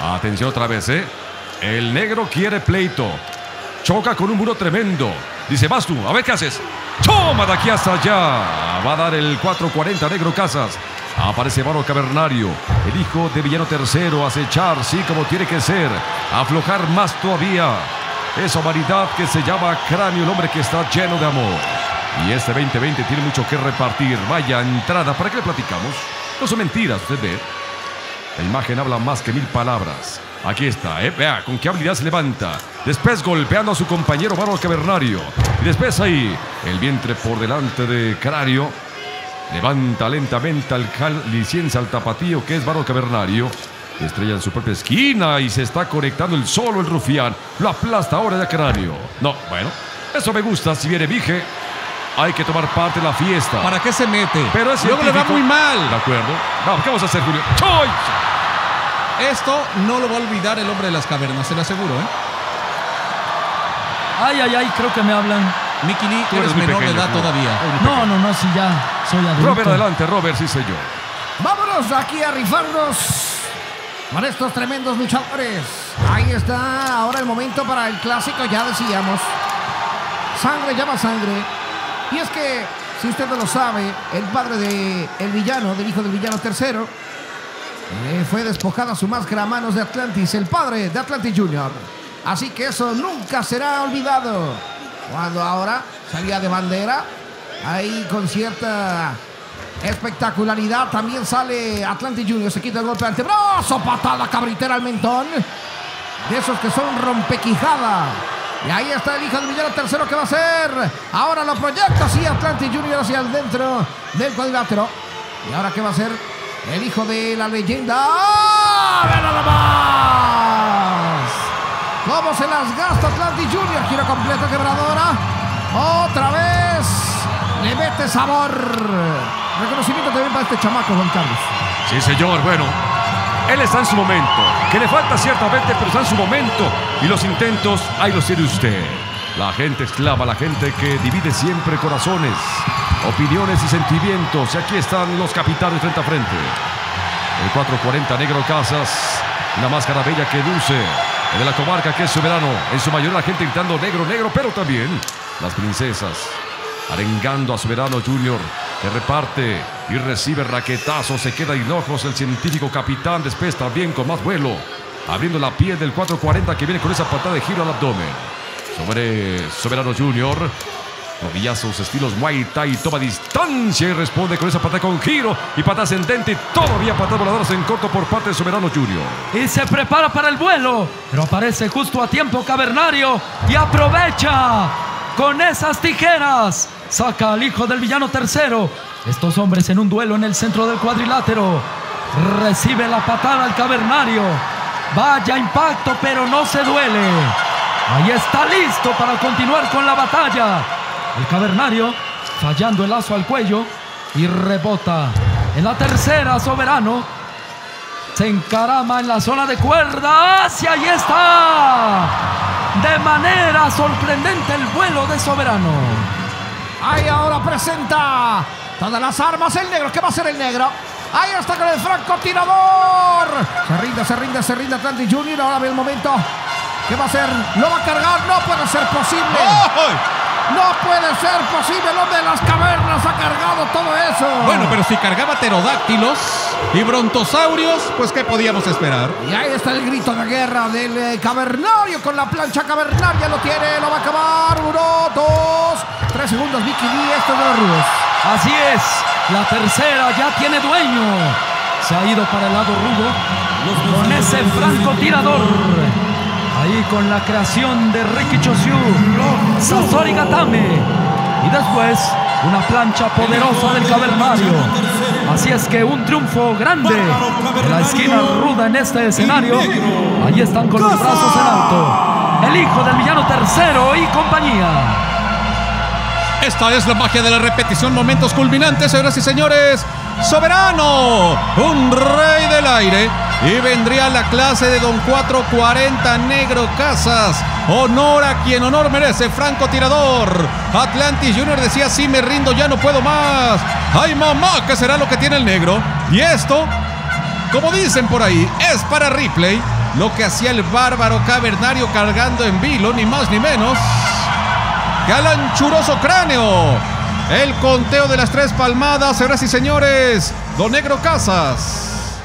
Atención otra vez, ¿eh? El negro quiere pleito. Choca con un muro tremendo. Dice, vas tú, a ver qué haces. ¡Toma de aquí hasta allá! Va a dar el 440 Negro Casas. Aparece Bárbaro Cavernario, el hijo de Villano Tercero. Acechar, sí, como tiene que ser. Aflojar más todavía. Esa humanidad que se llama Cráneo, el hombre que está lleno de amor. Y este 2020 tiene mucho que repartir. Vaya entrada, ¿para qué le platicamos? No son mentiras, usted ve. La imagen habla más que mil palabras. Aquí está, vea con qué habilidad se levanta. Después golpeando a su compañero Bárbaro Cavernario. Y después ahí, el vientre por delante de Cráneo. Levanta lentamente al licencia al tapatío que es Bárbaro Cavernario. Estrella en su propia esquina y se está conectando el solo el rufián. Lo aplasta ahora de Cráneo. No, bueno, eso me gusta. Si viene Vige, hay que tomar parte de la fiesta. ¿Para qué se mete? Pero es luego le va muy mal. De acuerdo. No, ¿qué vamos a hacer, Julio? ¡Choy! Esto no lo va a olvidar el hombre de las cavernas, se lo aseguro, ¿eh? Ay, creo que me hablan. Mickey Lee, tú eres menor de edad todavía. No, si ya soy adulto. Robert, adelante, Robert, sí soy yo. Vámonos aquí a rifarnos con estos tremendos luchadores. Ahí está, ahora el momento para el clásico, ya decíamos. Sangre llama sangre. Y es que, si usted no lo sabe, el padre del villano, del hijo del villano tercero, fue despojada su máscara a manos de Atlantis, el padre de Atlantis Junior. Así que eso nunca será olvidado. Cuando ahora salía de bandera, ahí con cierta espectacularidad también sale Atlantis Junior, se quita el golpe de antebrazo, patada cabritera al mentón. De esos que son rompequijada. Y ahí está el hijo del villano tercero que va a hacer. Ahora lo proyecta así Atlantis Junior hacia el dentro del cuadrilátero. Y ahora qué va a hacer el hijo de la leyenda. ¡Oh! ¡Ve nada más! ¿Cómo se las gasta Atlantis Junior? Giro completo, quebradora. Otra vez. Le mete sabor. Reconocimiento también para este chamaco, Juan Carlos. Sí, señor. Bueno, él está en su momento. Que le falta ciertamente, pero está en su momento. Y los intentos, ahí los tiene usted. La gente esclava, la gente que divide siempre corazones, opiniones y sentimientos. Y aquí están los capitanes frente a frente. El 440 Negro Casas, una máscara bella que luce. El de la comarca que es soberano. En su mayoría la gente gritando negro, negro, pero también las princesas arengando a Soberano Junior, que reparte y recibe raquetazos. Se queda hinojos el científico capitán. Después también con más vuelo, abriendo la piel del 440 que viene con esa patada de giro al abdomen. Sobre Soberano Junior. Rodillazos, estilos Muay Thai, toma distancia y responde con esa patada con giro y patada ascendente y todavía patada voladoras en corto por parte de Soberano Junior. Y se prepara para el vuelo, pero aparece justo a tiempo Cavernario y aprovecha con esas tijeras. Saca al hijo del villano tercero. Estos hombres en un duelo en el centro del cuadrilátero. Recibe la patada al Cavernario. Vaya impacto, pero no se duele. Ahí está listo para continuar con la batalla. El Cavernario fallando el lazo al cuello y rebota. En la tercera, Soberano se encarama en la zona de cuerdas y ahí está. De manera sorprendente el vuelo de Soberano. Ahí ahora presenta todas las armas el negro. ¿Qué va a hacer el negro? Ahí está con el francotirador. Se rinde Atlantis Junior. Ahora ve el momento. ¿Qué va a hacer? ¿Lo va a cargar? No puede ser posible. ¡Oh! No puede ser posible, el hombre de las cavernas ha cargado todo eso. Bueno, pero si cargaba pterodáctilos y brontosaurios, pues ¿qué podíamos esperar? Y ahí está el grito de guerra del Cavernario con la plancha cavernaria. Lo tiene, lo va a acabar. 1, 2, 3 segundos. Mickey Lee, esto de los rudos. Así es, la tercera ya tiene dueño. Se ha ido para el lado rudo con ese francotirador. Ahí con la creación de Ricky Chosiu, Sasori Gatame. Y después una plancha poderosa del Cavernario. Así es que un triunfo grande en la esquina ruda en este escenario. Ahí están con los brazos en alto el hijo del Villano Tercero y compañía. Esta es la magia de la repetición, momentos culminantes, señoras y señores. Soberano, un rey del aire. Y vendría la clase de Don 440 Negro Casas. Honor a quien honor merece, francotirador. Atlantis Junior decía, sí me rindo, ya no puedo más. Ay mamá, ¿qué será lo que tiene el negro? Y esto, como dicen por ahí, es para replay. Lo que hacía el bárbaro cavernario cargando en vilo, ni más ni menos. Galanchuroso cráneo. El conteo de las tres palmadas, señoras y señores. Don Negro Casas,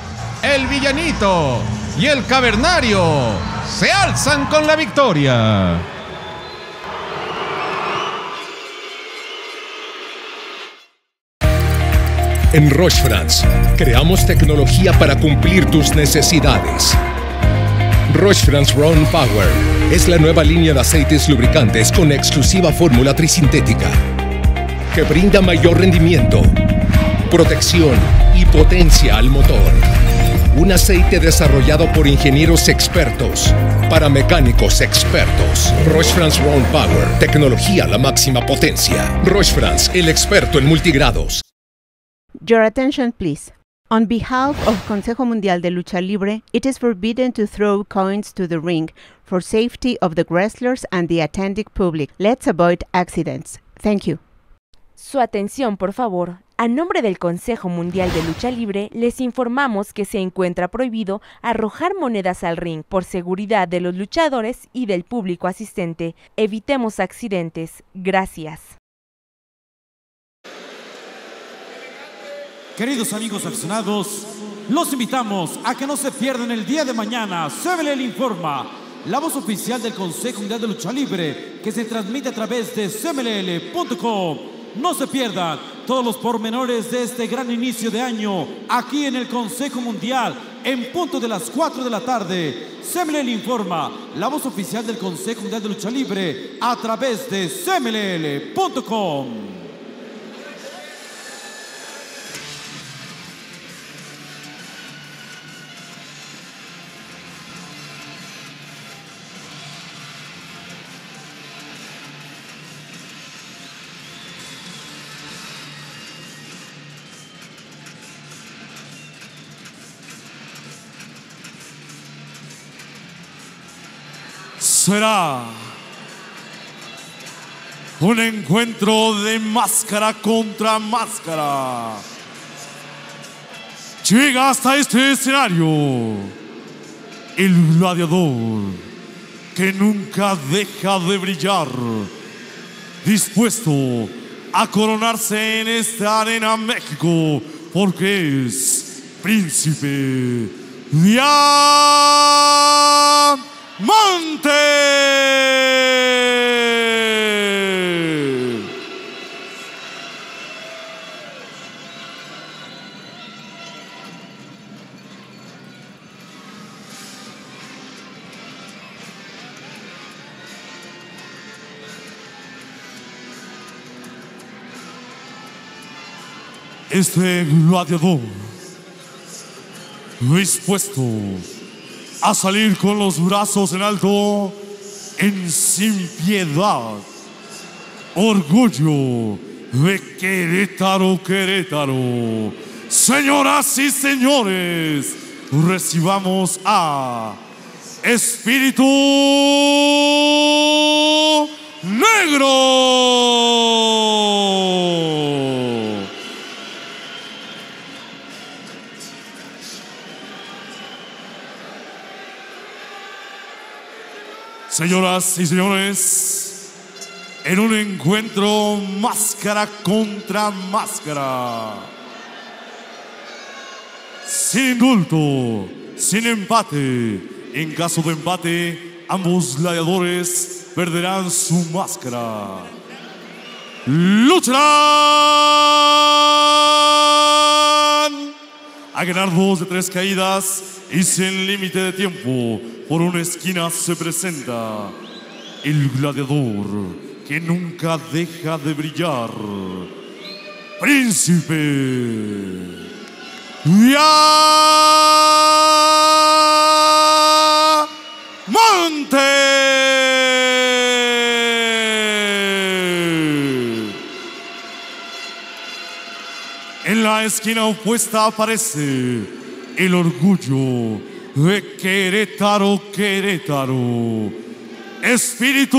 el villanito y el cavernario se alzan con la victoria. En Roche France creamos tecnología para cumplir tus necesidades. Roche France Round Power es la nueva línea de aceites lubricantes con exclusiva fórmula trisintética que brinda mayor rendimiento, protección y potencia al motor. Un aceite desarrollado por ingenieros expertos para mecánicos expertos. Roche France Round Power, tecnología a la máxima potencia. Roche France, el experto en multigrados. Your attention, please. On behalf of Consejo Mundial de Lucha Libre, it is forbidden to throw coins to the ring for safety of the wrestlers and the attending public. Let's avoid accidents. Thank you. Su atención, por favor. A nombre del Consejo Mundial de Lucha Libre, les informamos que se encuentra prohibido arrojar monedas al ring por seguridad de los luchadores y del público asistente. Evitemos accidentes. Gracias. Queridos amigos aficionados, los invitamos a que no se pierdan el día de mañana. CBL informa, la voz oficial del Consejo Mundial de Lucha Libre, que se transmite a través de cmll.com. No se pierdan todos los pormenores de este gran inicio de año, aquí en el Consejo Mundial, en punto de las 4 de la tarde. CMLL informa, la voz oficial del Consejo Mundial de Lucha Libre, a través de cmll.com. Será un encuentro de máscara contra máscara. Llega hasta este escenario el gladiador que nunca deja de brillar, dispuesto a coronarse en esta Arena México, porque es Príncipe Diamante. Este gladiador dispuesto a salir con los brazos en alto, en sin piedad, orgullo de Querétaro, Querétaro. Señoras y señores, recibamos a Espíritu Negro. Señoras y señores, en un encuentro máscara contra máscara, sin indulto, sin empate. En caso de empate, ambos gladiadores perderán su máscara. Lucharán a ganar 2 de 3 caídas y sin límite de tiempo. Por una esquina se presenta el gladiador que nunca deja de brillar, Príncipe Diamante. En la esquina opuesta aparece el orgullo de Querétaro, Querétaro, Espíritu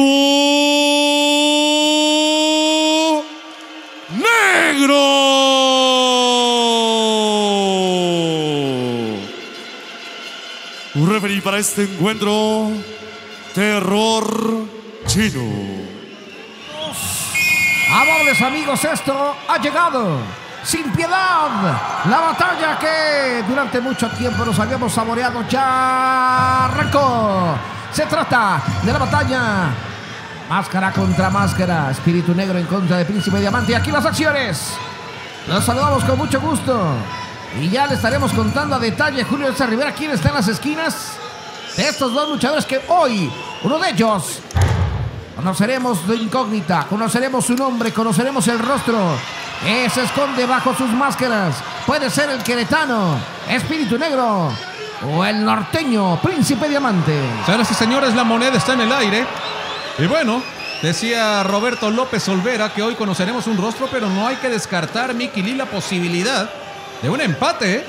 Negro. Referí para este encuentro, Terror Chino. Amables amigos, esto ha llegado sin piedad. La batalla que durante mucho tiempo nos habíamos saboreado ya arrancó. Se trata de la batalla máscara contra máscara, Espíritu Negro en contra de Príncipe Diamante. Y aquí las acciones. Los saludamos con mucho gusto y ya le estaremos contando a detalle, Julio César Rivera, quién está en las esquinas de estos dos luchadores que hoy, uno de ellos, conoceremos de incógnita, conoceremos su nombre, conoceremos el rostro. Se esconde bajo sus máscaras. Puede ser el queretano, Espíritu Negro, o el norteño, Príncipe Diamante. Señoras y señores, la moneda está en el aire. Y bueno, decía Roberto López Olvera que hoy conoceremos un rostro, pero no hay que descartar, Mickey Lee, la posibilidad de un empate.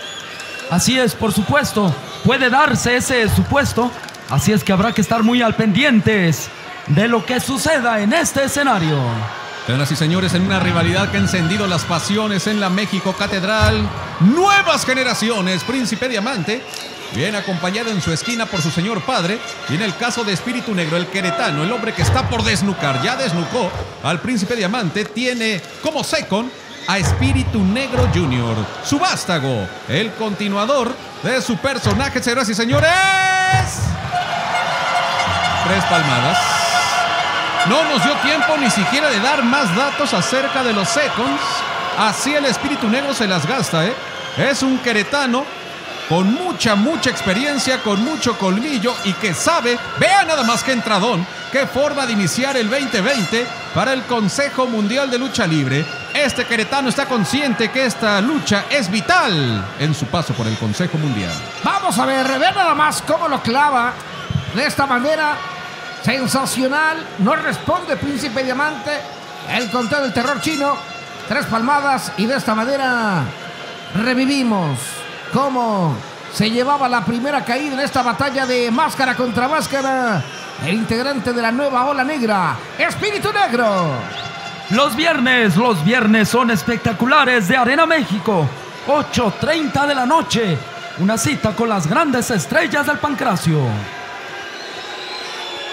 Así es, por supuesto. Puede darse ese supuesto. Así es que habrá que estar muy al pendientes de lo que suceda en este escenario. Señoras y señores, en una rivalidad que ha encendido las pasiones en la México Catedral, nuevas generaciones, Príncipe Diamante, bien acompañado en su esquina por su señor padre, y en el caso de Espíritu Negro, el queretano, el hombre que está por desnucar, ya desnucó al Príncipe Diamante, tiene como second a Espíritu Negro Junior, su vástago, el continuador de su personaje. Señoras y señores, 3 palmadas. No nos dio tiempo ni siquiera de dar más datos acerca de los seconds, así el Espíritu Negro se las gasta, ¿eh? Es un queretano con mucha experiencia, con mucho colmillo y que sabe, vea nada más que entradón, qué forma de iniciar el 2020 para el Consejo Mundial de Lucha Libre. Este queretano está consciente que esta lucha es vital en su paso por el Consejo Mundial. Vamos a ver, ve nada más cómo lo clava de esta manera sensacional. No responde Príncipe Diamante, el conteo del Terror Chino, 3 palmadas, y de esta manera revivimos cómo se llevaba la primera caída en esta batalla de máscara contra máscara, el integrante de la nueva ola negra, Espíritu Negro. Los viernes son espectaculares de Arena México, 8:30 de la noche, una cita con las grandes estrellas del pancracio.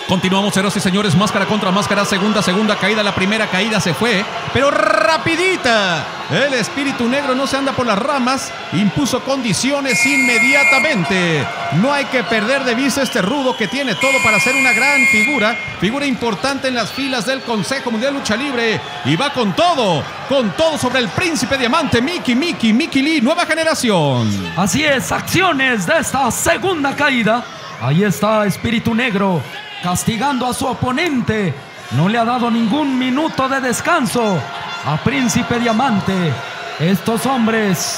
Continuamos, señoras y señores, máscara contra máscara, segunda caída. La primera caída se fue, pero rapidita. El Espíritu Negro no se anda por las ramas, impuso condiciones inmediatamente. No hay que perder de vista este rudo que tiene todo para ser una gran figura, figura importante en las filas del Consejo Mundial de Lucha Libre. Y va con todo sobre el Príncipe Diamante, Mickey Lee, nueva generación. Así es, acciones de esta segunda caída. Ahí está Espíritu Negro castigando a su oponente, no le ha dado ningún minuto de descanso a Príncipe Diamante. Estos hombres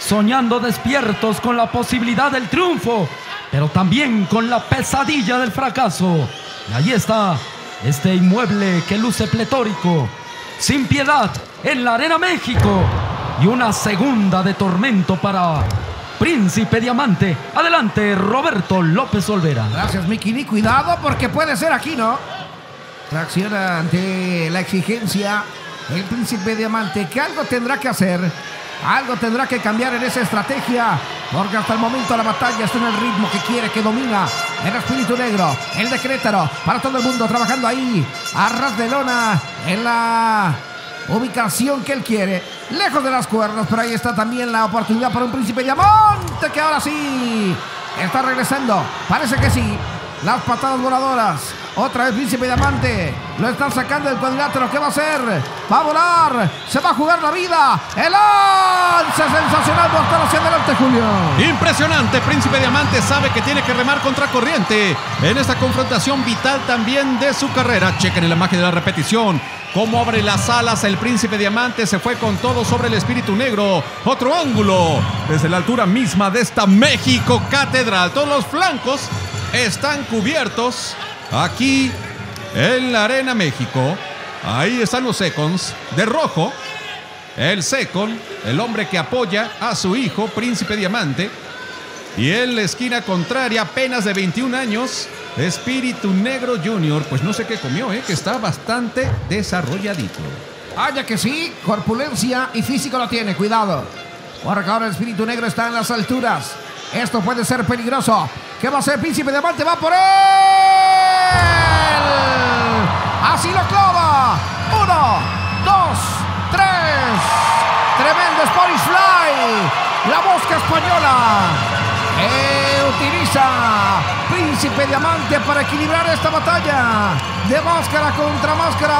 soñando despiertos con la posibilidad del triunfo, pero también con la pesadilla del fracaso. Y ahí está este inmueble que luce pletórico, sin piedad en la Arena México, y una segunda de tormento para Príncipe Diamante. Adelante, Roberto López Olvera. Gracias, Mickey Lee. Cuidado porque puede ser aquí, ¿no? Reacciona ante la exigencia el Príncipe Diamante, que algo tendrá que hacer, algo tendrá que cambiar en esa estrategia, porque hasta el momento la batalla está en el ritmo que quiere, que domina el Espíritu Negro, el de Querétaro, para todo el mundo trabajando ahí a ras de lona en la ubicación que él quiere, lejos de las cuerdas, pero ahí está también la oportunidad para un Príncipe Diamante que ahora sí está regresando, parece que sí, las patadas voladoras, Otra vez Príncipe Diamante. Lo están sacando del cuadrilátero. ¿Qué va a hacer? Va a volar. Se va a jugar la vida. El lance sensacional. Mortal hacia adelante, Julio. Impresionante. Príncipe Diamante sabe que tiene que remar contra corriente en esta confrontación vital también de su carrera. Chequen en la magia de la repetición cómo abre las alas el Príncipe Diamante. Se fue con todo sobre el espíritu negro. Otro ángulo desde la altura misma de esta México Catedral. Todos los flancos están cubiertos aquí en la Arena México. Ahí están los seconds de rojo. El second, el hombre que apoya a su hijo, Príncipe Diamante. Y en la esquina contraria, apenas de 21 años, Espíritu Negro Junior. Pues no sé qué comió, que está bastante desarrolladito. Ah, ya que sí, corpulencia y físico lo tiene, cuidado. Porque ahora el Espíritu Negro está en las alturas. Esto puede ser peligroso. ¿Qué va a hacer Príncipe Diamante? ¡Va por él! ¡Así lo clava! ¡Uno, dos, tres! ¡Tremendo Spanish Fly! La mosca española. Utiliza Príncipe Diamante para equilibrar esta batalla de máscara contra máscara.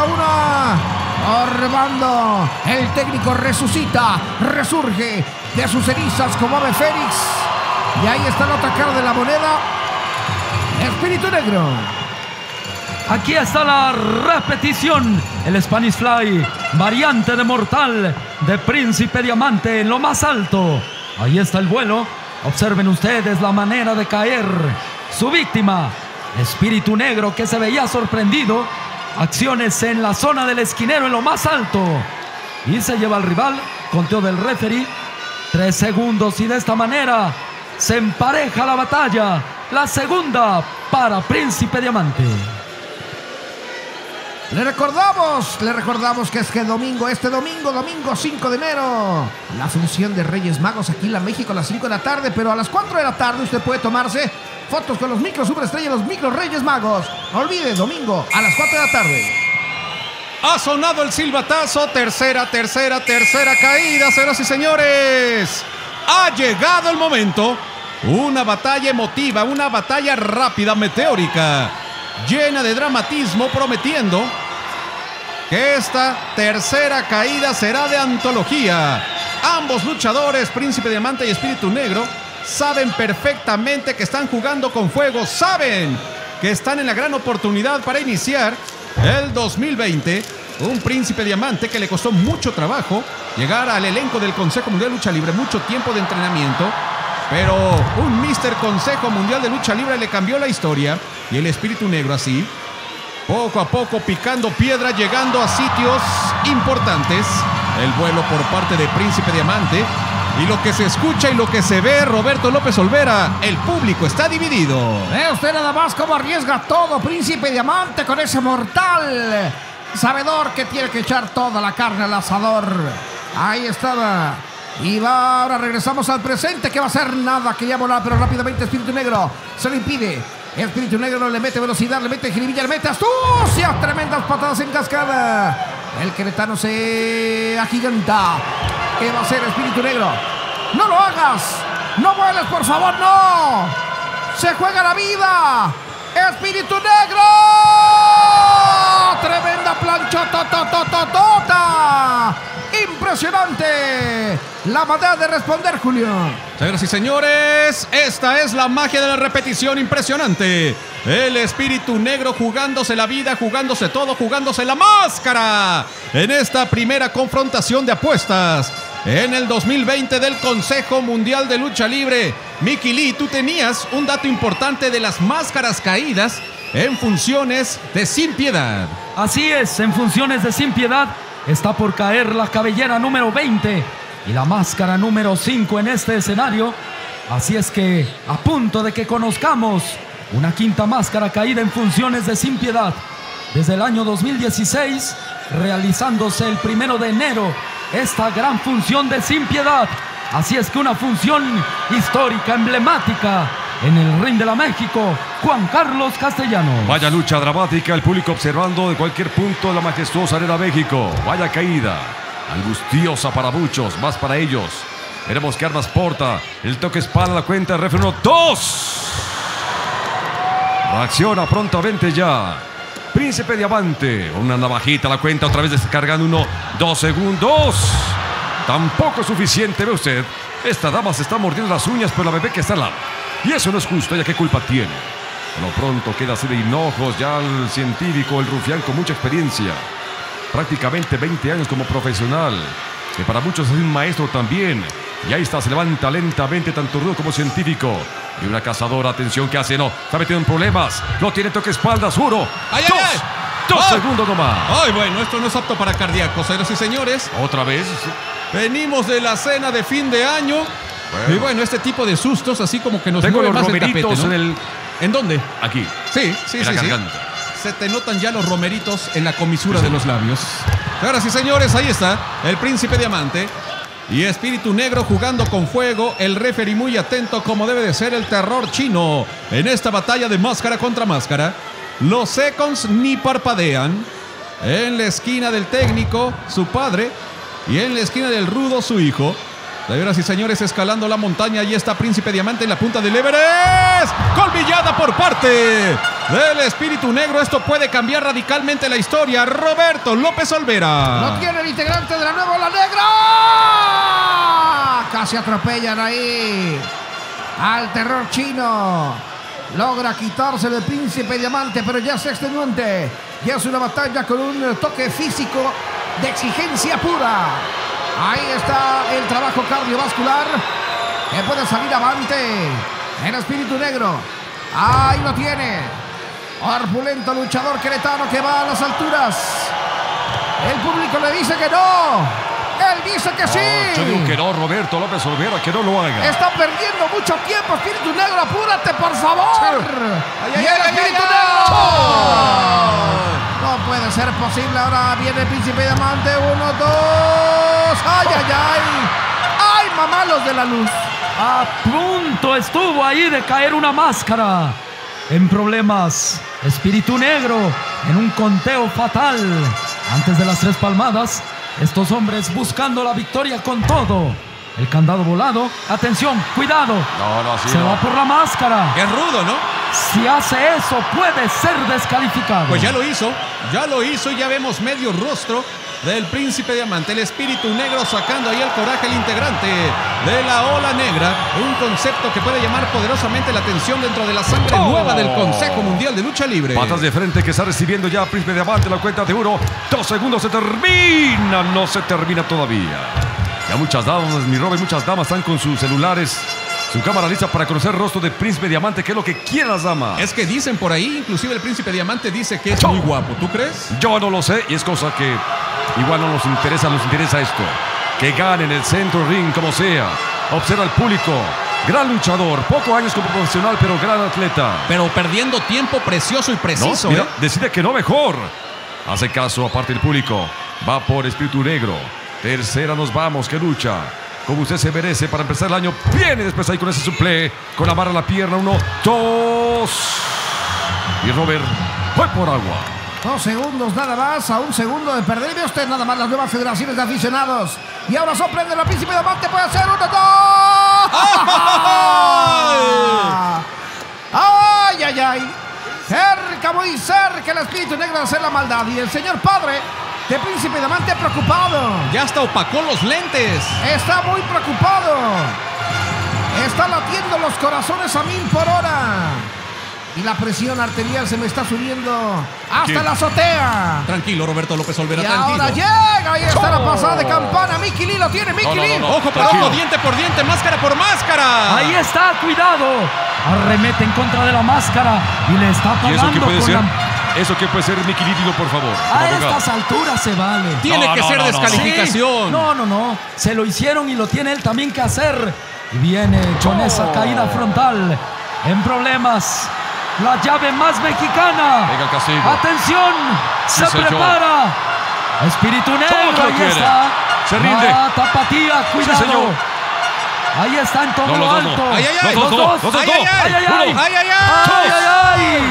Orbando, el técnico resucita, resurge de sus cenizas como ave fénix. Y ahí está la otra cara de la moneda, Espíritu Negro. Aquí está la repetición, el Spanish Fly, variante de mortal de Príncipe Diamante en lo más alto. Ahí está el vuelo. Observen ustedes la manera de caer su víctima, Espíritu Negro, que se veía sorprendido. Acciones en la zona del esquinero en lo más alto. Y se lleva al rival, conteo del referee, 3 segundos. Y de esta manera se empareja la batalla. La segunda para Príncipe Diamante. Le recordamos que es que domingo 5 de enero, la función de Reyes Magos aquí en la México a las 5 de la tarde, pero a las 4 de la tarde usted puede tomarse fotos con los micro superestrellas, los micro Reyes Magos. No olvide, domingo a las 4 de la tarde. Ha sonado el silbatazo, tercera caída, señoras y señores. Ha llegado el momento, una batalla emotiva, una batalla rápida, meteórica, llena de dramatismo, prometiendo que esta tercera caída será de antología. Ambos luchadores, Príncipe Diamante y Espíritu Negro, saben perfectamente que están jugando con fuego, saben que están en la gran oportunidad para iniciar el 2020. Un Príncipe Diamante que le costó mucho trabajo llegar al elenco del Consejo Mundial de Lucha Libre, mucho tiempo de entrenamiento, pero un Mister Consejo Mundial de Lucha Libre le cambió la historia. Y el Espíritu Negro así, poco a poco, picando piedra, llegando a sitios importantes. El vuelo por parte de Príncipe Diamante. Y lo que se escucha y lo que se ve, Roberto López Olvera, el público está dividido. Ve usted nada más cómo arriesga todo Príncipe Diamante con ese mortal. Sabedor que tiene que echar toda la carne al asador. Ahí estaba. Y ahora regresamos al presente, que va a ser nada, que ya volá, pero rápidamente Espíritu Negro se lo impide. Espíritu Negro le mete velocidad, le mete jiribilla, le mete astucias, tremendas patadas en cascada. El queretano se agiganta. ¿Qué va a hacer Espíritu Negro? ¡No lo hagas! ¡No vueles, por favor, no! ¡Se juega la vida! ¡Espíritu Negro! ¡Tremenda planchota! ¡Impresionante! La manera de responder, Julio. Señoras y señores, esta es la magia de la repetición. Impresionante. El Espíritu Negro jugándose la vida, jugándose todo, jugándose la máscara en esta primera confrontación de apuestas en el 2020 del Consejo Mundial de Lucha Libre. Mickey Lee, tú tenías un dato importante de las máscaras caídas en funciones de Sin Piedad. Así es, en funciones de Sin Piedad está por caer la cabellera número 20 y la máscara número 5 en este escenario. Así es que a punto de que conozcamos una quinta máscara caída en funciones de Sin Piedad desde el año 2016, realizándose el 1 de enero esta gran función de Sin Piedad. Así es que una función histórica, emblemática en el ring de la México, Juan Carlos Castellanos. Vaya lucha dramática, el público observando de cualquier punto de la majestuosa Arena México. Vaya caída, angustiosa para muchos, más para ellos. Veremos qué armas porta. El toque es para la cuenta, referee 1, 2. Acciona prontamente ya Príncipe Diamante. Una navajita a la cuenta, otra vez descargando uno. 2 segundos. Tampoco es suficiente, ve usted. Esta dama se está mordiendo las uñas por la bebé que está al lado. Y eso no es justo, ya que culpa tiene. A lo pronto queda así de hinojos ya el científico, el rufián con mucha experiencia. Prácticamente 20 años como profesional, que para muchos es un maestro también. Y ahí está, se levanta lentamente, tanto rudo como científico. Y una cazadora, atención, ¿qué hace? No, está metido en problemas. No tiene toque espaldas, juro. ¡Ay, dos! Ay, ay. Dos segundos nomás. Ay, bueno, esto no es apto para cardíacos, señoras y señores. Otra vez. Venimos de la cena de fin de año. Bueno. Y bueno, este tipo de sustos, así como que nos mueve más el tapete, ¿no? En el... ¿En dónde? Aquí. Sí, sí, en sí, la garganta. Sí. Se te notan ya los romeritos en la comisura de los labios. Señoras y señores, ahí está el Príncipe Diamante. Y Espíritu Negro jugando con fuego. El referee muy atento, como debe de ser el terror chino. En esta batalla de máscara contra máscara. Los seconds ni parpadean. En la esquina del técnico, su padre. Y en la esquina del rudo, su hijo. Señoras y señores, escalando la montaña. Y está Príncipe Diamante en la punta del Everest. Colmillada por parte del Espíritu Negro. Esto puede cambiar radicalmente la historia. Roberto López Olvera. Lo tiene el integrante de la nueva ola negra. Casi atropellan ahí al terror chino. Logra quitarse de Príncipe Diamante, pero ya es extenuante. Ya es una batalla con un toque físico de exigencia pura. Ahí está el trabajo cardiovascular que puede salir avante. El Espíritu Negro. Ahí lo tiene. Arpulento luchador queretano que va a las alturas. El público le dice que no. Él dice que sí. Yo digo que no, Roberto López Olvera, que no lo haga. Está perdiendo mucho tiempo, Espíritu Negro, apúrate, por favor. Ay, y el Espíritu Negro. No puede ser posible, ahora viene el Príncipe Diamante, 1, 2. Ay, ay, ay. Ay, mamá, los de la luz. A punto estuvo ahí de caer una máscara. En problemas, Espíritu Negro, en un conteo fatal. Antes de las 3 palmadas. Estos hombres buscando la victoria con todo. El candado volado. Atención, cuidado. No, sí, Se va por la máscara. Es rudo, ¿no? Si hace eso, puede ser descalificado. Pues ya lo hizo. Ya lo hizo y ya vemos medio rostro del Príncipe Diamante. El Espíritu Negro sacando ahí el coraje, el integrante de la ola negra. Un concepto que puede llamar poderosamente la atención dentro de la sangre nueva del Consejo Mundial de Lucha Libre. Patas de frente que está recibiendo ya Príncipe Diamante. La cuenta de 1. 2 segundos. Se termina. No se termina todavía. Ya muchas damas, mi Robert, muchas damas están con sus celulares, su cámara lista para conocer el rostro de Príncipe Diamante, que es lo que quieren las damas. Es que dicen por ahí, inclusive el Príncipe Diamante dice que es muy guapo. ¿Tú crees? Yo no lo sé y es cosa que... Igual no nos interesa esto. Que gane en el centro ring, como sea. Observa al público. Gran luchador, pocos años como profesional, pero gran atleta. Pero perdiendo tiempo precioso y preciso. No, mira, decide que no mejor. Hace caso, aparte el público. Va por Espíritu Negro. Tercera nos vamos, que lucha. Como usted se merece para empezar el año. Viene después ahí con ese suple. Con la barra a la pierna, 1, 2. Y Robert fue por agua. 2 segundos nada más, a 1 segundo de perder. Ve usted nada más las nuevas federaciones de aficionados. Y ahora sorprende la Príncipe Diamante. Puede hacer 1, 2. ¡Ay, ay, ay! Cerca, muy cerca el Espíritu Negro de hacer la maldad. Y el señor padre de Príncipe Diamante preocupado. Ya hasta opacó los lentes. Está muy preocupado. Está latiendo los corazones a 1000 por hora. Y la presión arterial se me está subiendo hasta la azotea. Tranquilo, Roberto López Olvera, y tranquilo. Ahora llega, ahí está la pasada de campana. Mickey Lee lo tiene, Mickey Lee. Ojo por ojo, diente por diente, máscara por máscara. Ahí está, cuidado. Arremete en contra de la máscara y le está pagando. ¿Y eso qué puede ser? ¿Eso qué puede ser, Mickey Lee? Digo, por favor. A estas alturas se vale. Tiene que ser descalificación. Sí. No. Se lo hicieron y lo tiene él también que hacer. Y viene con esa caída frontal. En problemas. La llave más mexicana. Venga, castigo. Atención. Sí, se prepara. Espíritu Negro. Ahí está. Se rinde. La tapatía. Cuidado. Sí, señor. Ahí está en todo lo alto. Ay, ay, ay.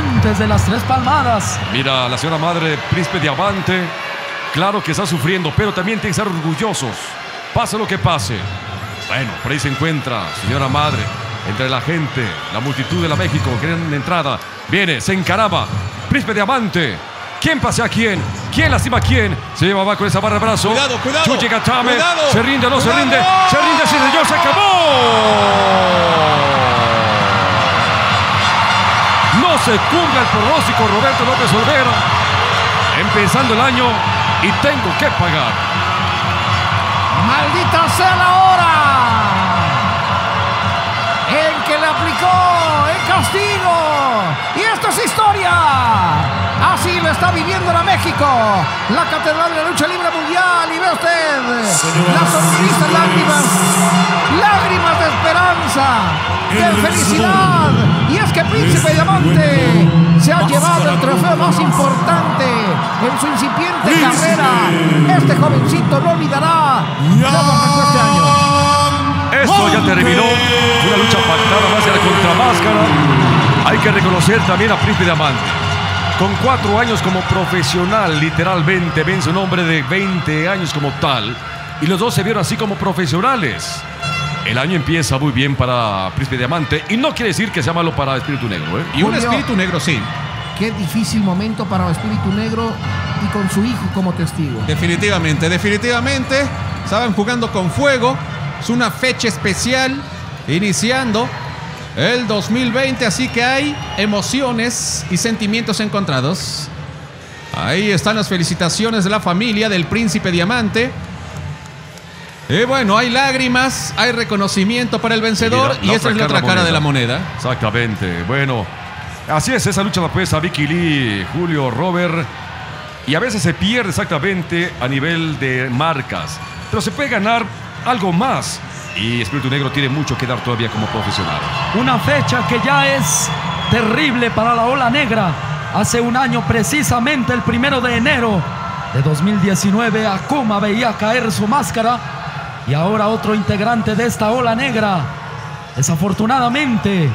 Antes de las 3 palmadas. Mira, la señora madre, Príncipe Diamante. Claro que está sufriendo, pero también tienen que ser orgullosos. Pase lo que pase. Bueno, por ahí se encuentra, señora madre. entre la gente, la multitud de la México, gran entrada, viene, se encaraba, Príncipe Diamante, ¿quién pasea a quién? ¿Quién lastima a quién? Se lleva abajo esa barra de brazo, cuidado, Chuchi Gatame, cuidado, se rinde, no cuidado, se rinde, sí señor, se acabó. No se cumple el pronóstico, Roberto López Olvera, empezando el año y tengo que pagar. Maldita sea la hora, el que le aplicó el castigo, y esto es historia, así lo está viviendo la México, la catedral de la lucha libre mundial, y ve usted las sonrisas, lágrimas de esperanza, de felicidad, y es que Príncipe Diamante se ha llevado el trofeo más importante en su incipiente carrera. Este jovencito no olvidará todo lo que fue este año. Esto ya terminó, una lucha pactada máscara contra máscara. Hay que reconocer también a Príncipe Diamante. Con 4 años como profesional, literalmente, vence un hombre de 20 años como tal, y los dos se vieron así como profesionales. El año empieza muy bien para Príncipe Diamante, y no quiere decir que sea malo para Espíritu Negro, ¿eh? Y Julio, un Espíritu Negro, sí. Qué difícil momento para Espíritu Negro y con su hijo como testigo. Definitivamente, definitivamente. Estaban jugando con fuego. Es una fecha especial, iniciando el 2020, así que hay emociones y sentimientos encontrados. Ahí están las felicitaciones de la familia del Príncipe Diamante. Y bueno, hay lágrimas, hay reconocimiento para el vencedor. Mira, y esta es la otra cara de la moneda. Exactamente, bueno, así es, esa lucha la pues a Mickey Lee, Julio, Robert. Y a veces se pierde exactamente a nivel de marcas, pero se puede ganar algo más. Y Espíritu Negro tiene mucho que dar todavía como profesional. Una fecha que ya es terrible para la ola negra. Hace un año, precisamente el 1 de enero de 2019, Akuma veía caer su máscara. Y ahora otro integrante de esta ola negra. Desafortunadamente,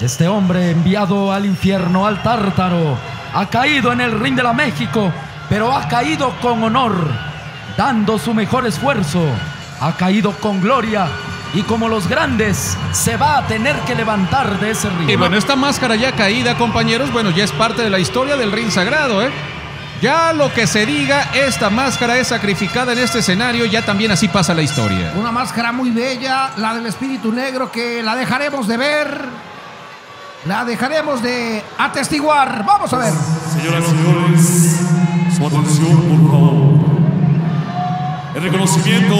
este hombre enviado al infierno, al tártaro, ha caído en el ring de la México, pero ha caído con honor, dando su mejor esfuerzo. Ha caído con gloria y como los grandes se va a tener que levantar de ese ring. Y bueno, esta máscara ya caída, compañeros, bueno, ya es parte de la historia del ring sagrado, ¿eh? Ya lo que se diga, esta máscara es sacrificada en este escenario, ya también así pasa la historia. Una máscara muy bella, la del Espíritu Negro, que la dejaremos de ver, la dejaremos de atestiguar. Vamos a ver. Señoras y señores, su atención, por favor. El reconocimiento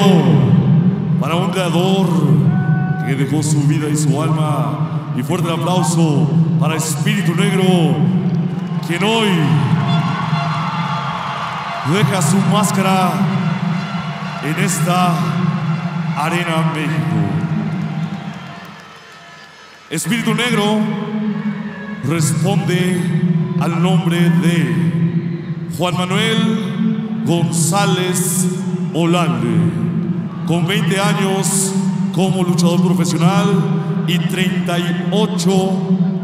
para un creador que dejó su vida y su alma, y fuerte el aplauso para Espíritu Negro, quien hoy deja su máscara en esta Arena México. Espíritu Negro responde al nombre de Juan Manuel González Olande, con 20 años como luchador profesional y 38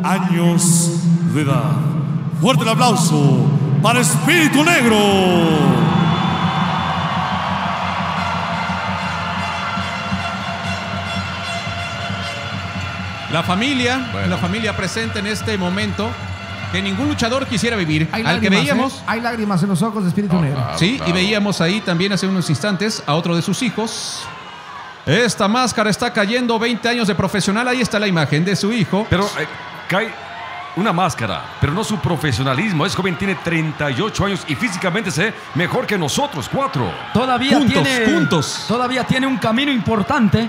años de edad. Fuerte el aplauso para Espíritu Negro. La familia, bueno, la familia presente en este momento que ningún luchador quisiera vivir. Hay al lágrimas, que veíamos, hay lágrimas en los ojos de Espíritu Negro. Claro, sí, claro. Y veíamos ahí también hace unos instantes a otro de sus hijos. Esta máscara está cayendo, 20 años de profesional. Ahí está la imagen de su hijo. Pero cae una máscara, pero no su profesionalismo. Es joven, tiene 38 años y físicamente se ve mejor que nosotros 4. Todavía todavía tiene un camino importante.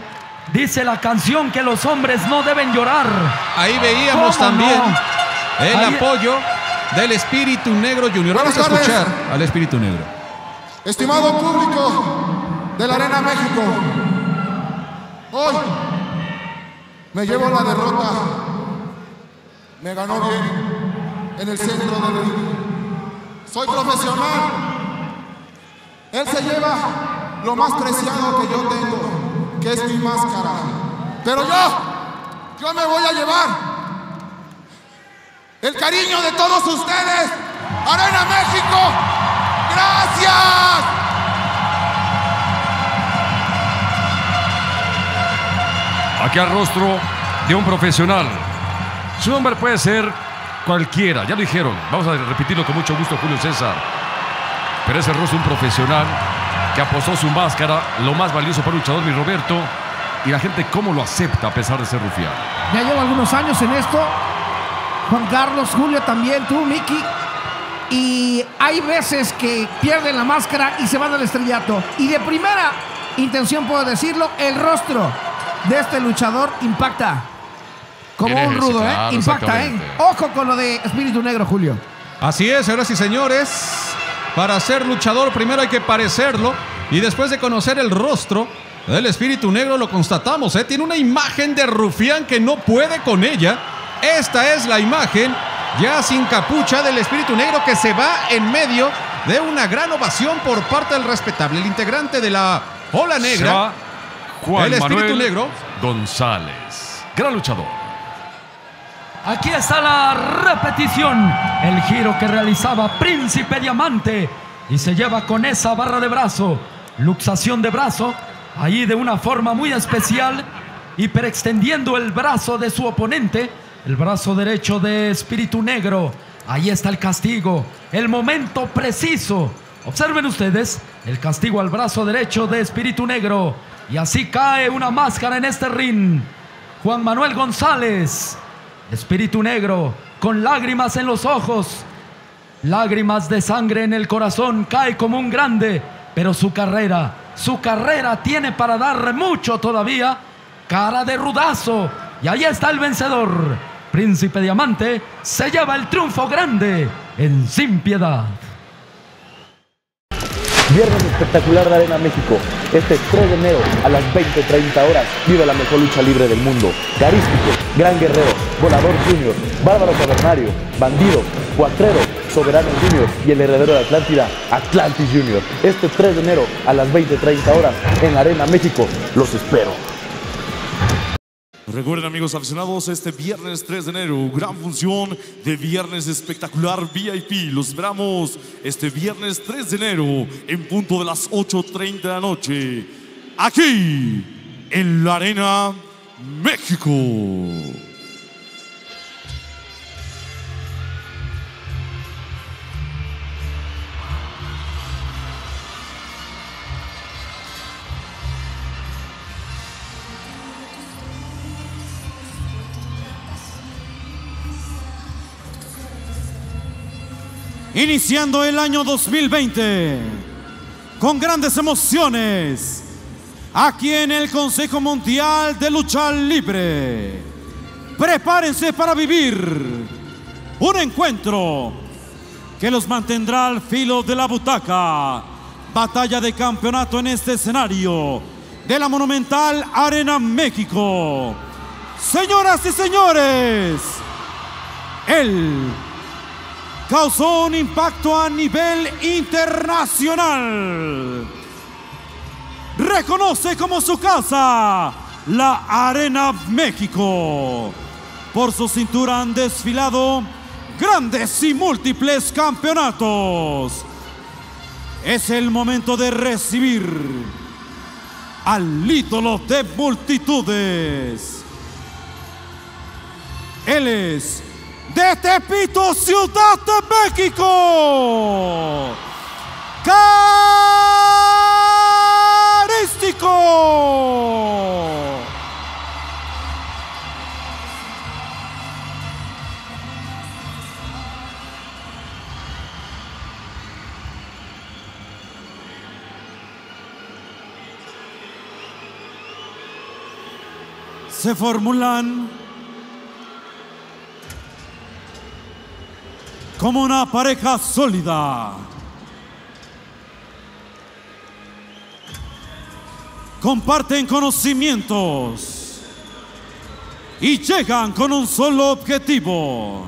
Dice la canción que los hombres no deben llorar. Ahí veíamos también el apoyo del Espíritu Negro Junior. Vamos a escuchar al Espíritu Negro. Estimado público de la Arena México, hoy me llevo la derrota. Me ganó bien en el centro del ring. Soy profesional. Él se lleva lo más preciado que yo tengo, que es mi máscara. Pero yo me voy a llevar el cariño de todos ustedes. Arena México, gracias. Aquí al rostro de un profesional. Su nombre puede ser cualquiera, ya lo dijeron. Vamos a repetirlo con mucho gusto, Julio César. Pero es el rostro de un profesional que apostó su máscara, lo más valioso para un luchador, mi Roberto. Y la gente, ¿cómo lo acepta a pesar de ser rufián? Ya llevo algunos años en esto. Juan Carlos, Julio también, tú, Mickey. Y hay veces que pierden la máscara y se van al estrellato. Y de primera intención, puedo decirlo, el rostro de este luchador impacta. Como un rudo, claro, ¿eh? Impacta, ¿eh? Ojo con lo de Espíritu Negro, Julio. Así es, señoras y señores. Para ser luchador primero hay que parecerlo. Y después de conocer el rostro del Espíritu Negro lo constatamos, ¿eh? Tiene una imagen de rufián que no puede con ella. Esta es la imagen, ya sin capucha, del Espíritu Negro, que se va en medio de una gran ovación por parte del respetable, el integrante de la Ola Negra, Juan Espíritu Negro González. Gran luchador. Aquí está la repetición, el giro que realizaba Príncipe Diamante, y se lleva con esa barra de brazo, luxación de brazo, ahí de una forma muy especial, hiperextendiendo el brazo de su oponente, el brazo derecho de Espíritu Negro. Ahí está el castigo, el momento preciso. Observen ustedes, el castigo al brazo derecho de Espíritu Negro. Y así cae una máscara en este ring. Juan Manuel González, Espíritu Negro, con lágrimas en los ojos, lágrimas de sangre en el corazón, cae como un grande, pero su carrera... su carrera tiene para dar mucho todavía. Cara de rudazo. Y ahí está el vencedor. Príncipe Diamante se lleva el triunfo grande en Sin Piedad. Viernes espectacular de Arena México. Este 3 de enero a las 20:30 horas. Vive la mejor lucha libre del mundo. Carístico, Gran Guerrero, Volador Junior, Bárbaro Cavernario, Bandido, Cuatrero, Soberano Junior y el heredero de Atlántida, Atlantis Junior. Este 3 de enero a las 20:30 horas en Arena México. Los espero. Recuerden, amigos aficionados, este viernes 3 de enero, gran función de Viernes Espectacular VIP. Los esperamos este viernes 3 de enero en punto de las 8:30 de la noche. Aquí, en la Arena México. Iniciando el año 2020 con grandes emociones aquí en el Consejo Mundial de Lucha Libre. Prepárense para vivir un encuentro que los mantendrá al filo de la butaca. Batalla de campeonato en este escenario de la monumental Arena México. Señoras y señores, el causó un impacto a nivel internacional. Reconoce como su casa la Arena México. Por su cintura han desfilado grandes y múltiples campeonatos. Es el momento de recibir al ídolo de multitudes. Él es de Tepito, Ciudad de México, Carístico. Se formulan como una pareja sólida, comparten conocimientos y llegan con un solo objetivo: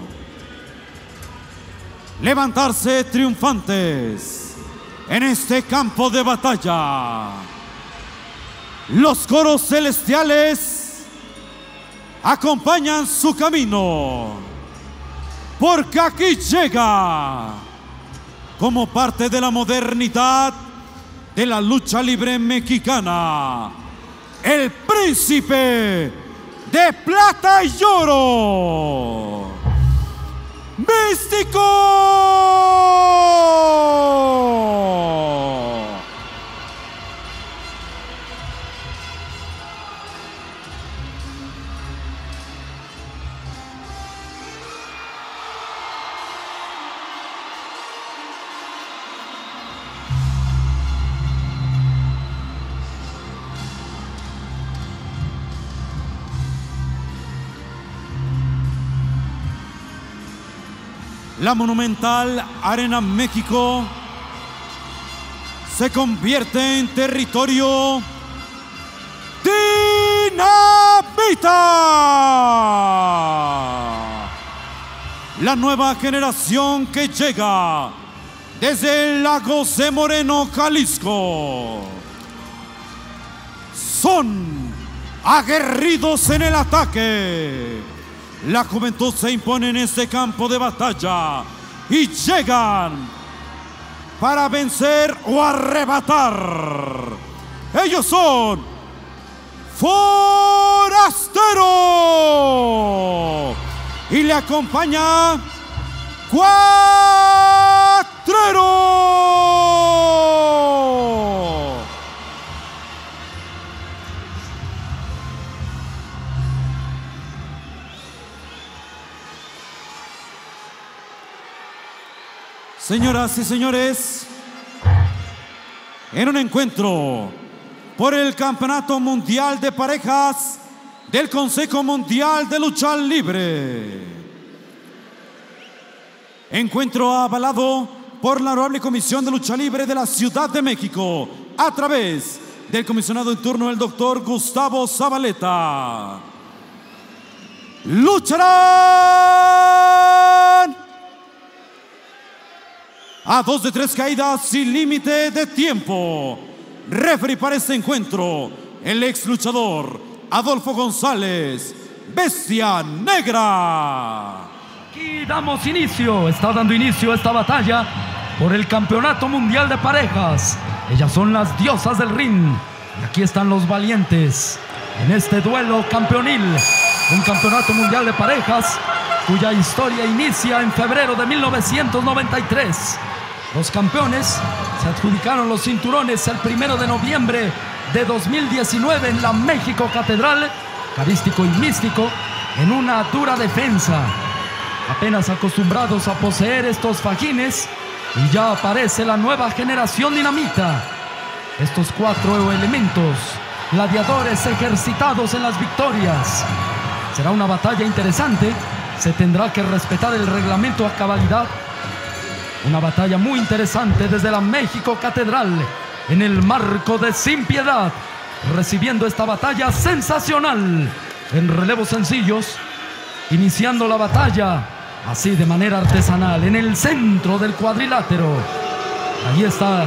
levantarse triunfantes en este campo de batalla. Los coros celestiales acompañan su camino, porque aquí llega como parte de la modernidad de la lucha libre mexicana el Príncipe de plata y oro, Místico. La monumental Arena México se convierte en territorio dinamita. La nueva generación que llega desde el Lagos de Moreno, Jalisco. Son aguerridos en el ataque. La juventud se impone en este campo de batalla y llegan para vencer o arrebatar. Ellos son Forastero y le acompaña Cuatrero. Señoras y señores, en un encuentro por el Campeonato Mundial de Parejas del Consejo Mundial de Lucha Libre. Encuentro avalado por la honorable Comisión de Lucha Libre de la Ciudad de México a través del comisionado en turno, el doctor Gustavo Zabaleta. Lucharán a 2 de 3 caídas sin límite de tiempo. Referee para este encuentro, el ex luchador Adolfo González, Bestia Negra. Aquí damos inicio, está dando inicio a esta batalla por el Campeonato Mundial de Parejas. Ellas son las diosas del ring. Y aquí están los valientes en este duelo campeonil. Un Campeonato Mundial de Parejas cuya historia inicia en febrero de 1993. Los campeones se adjudicaron los cinturones el 1 de noviembre de 2019 en la México Catedral, Carístico y Místico, en una dura defensa. Apenas acostumbrados a poseer estos fajines, y ya aparece la nueva generación dinamita. Estos 4 elementos, gladiadores ejercitados en las victorias. Será una batalla interesante. Se tendrá que respetar el reglamento a cabalidad. Una batalla muy interesante desde la México Catedral, en el marco de Sin Piedad, recibiendo esta batalla sensacional en relevos sencillos, iniciando la batalla así de manera artesanal en el centro del cuadrilátero. Ahí está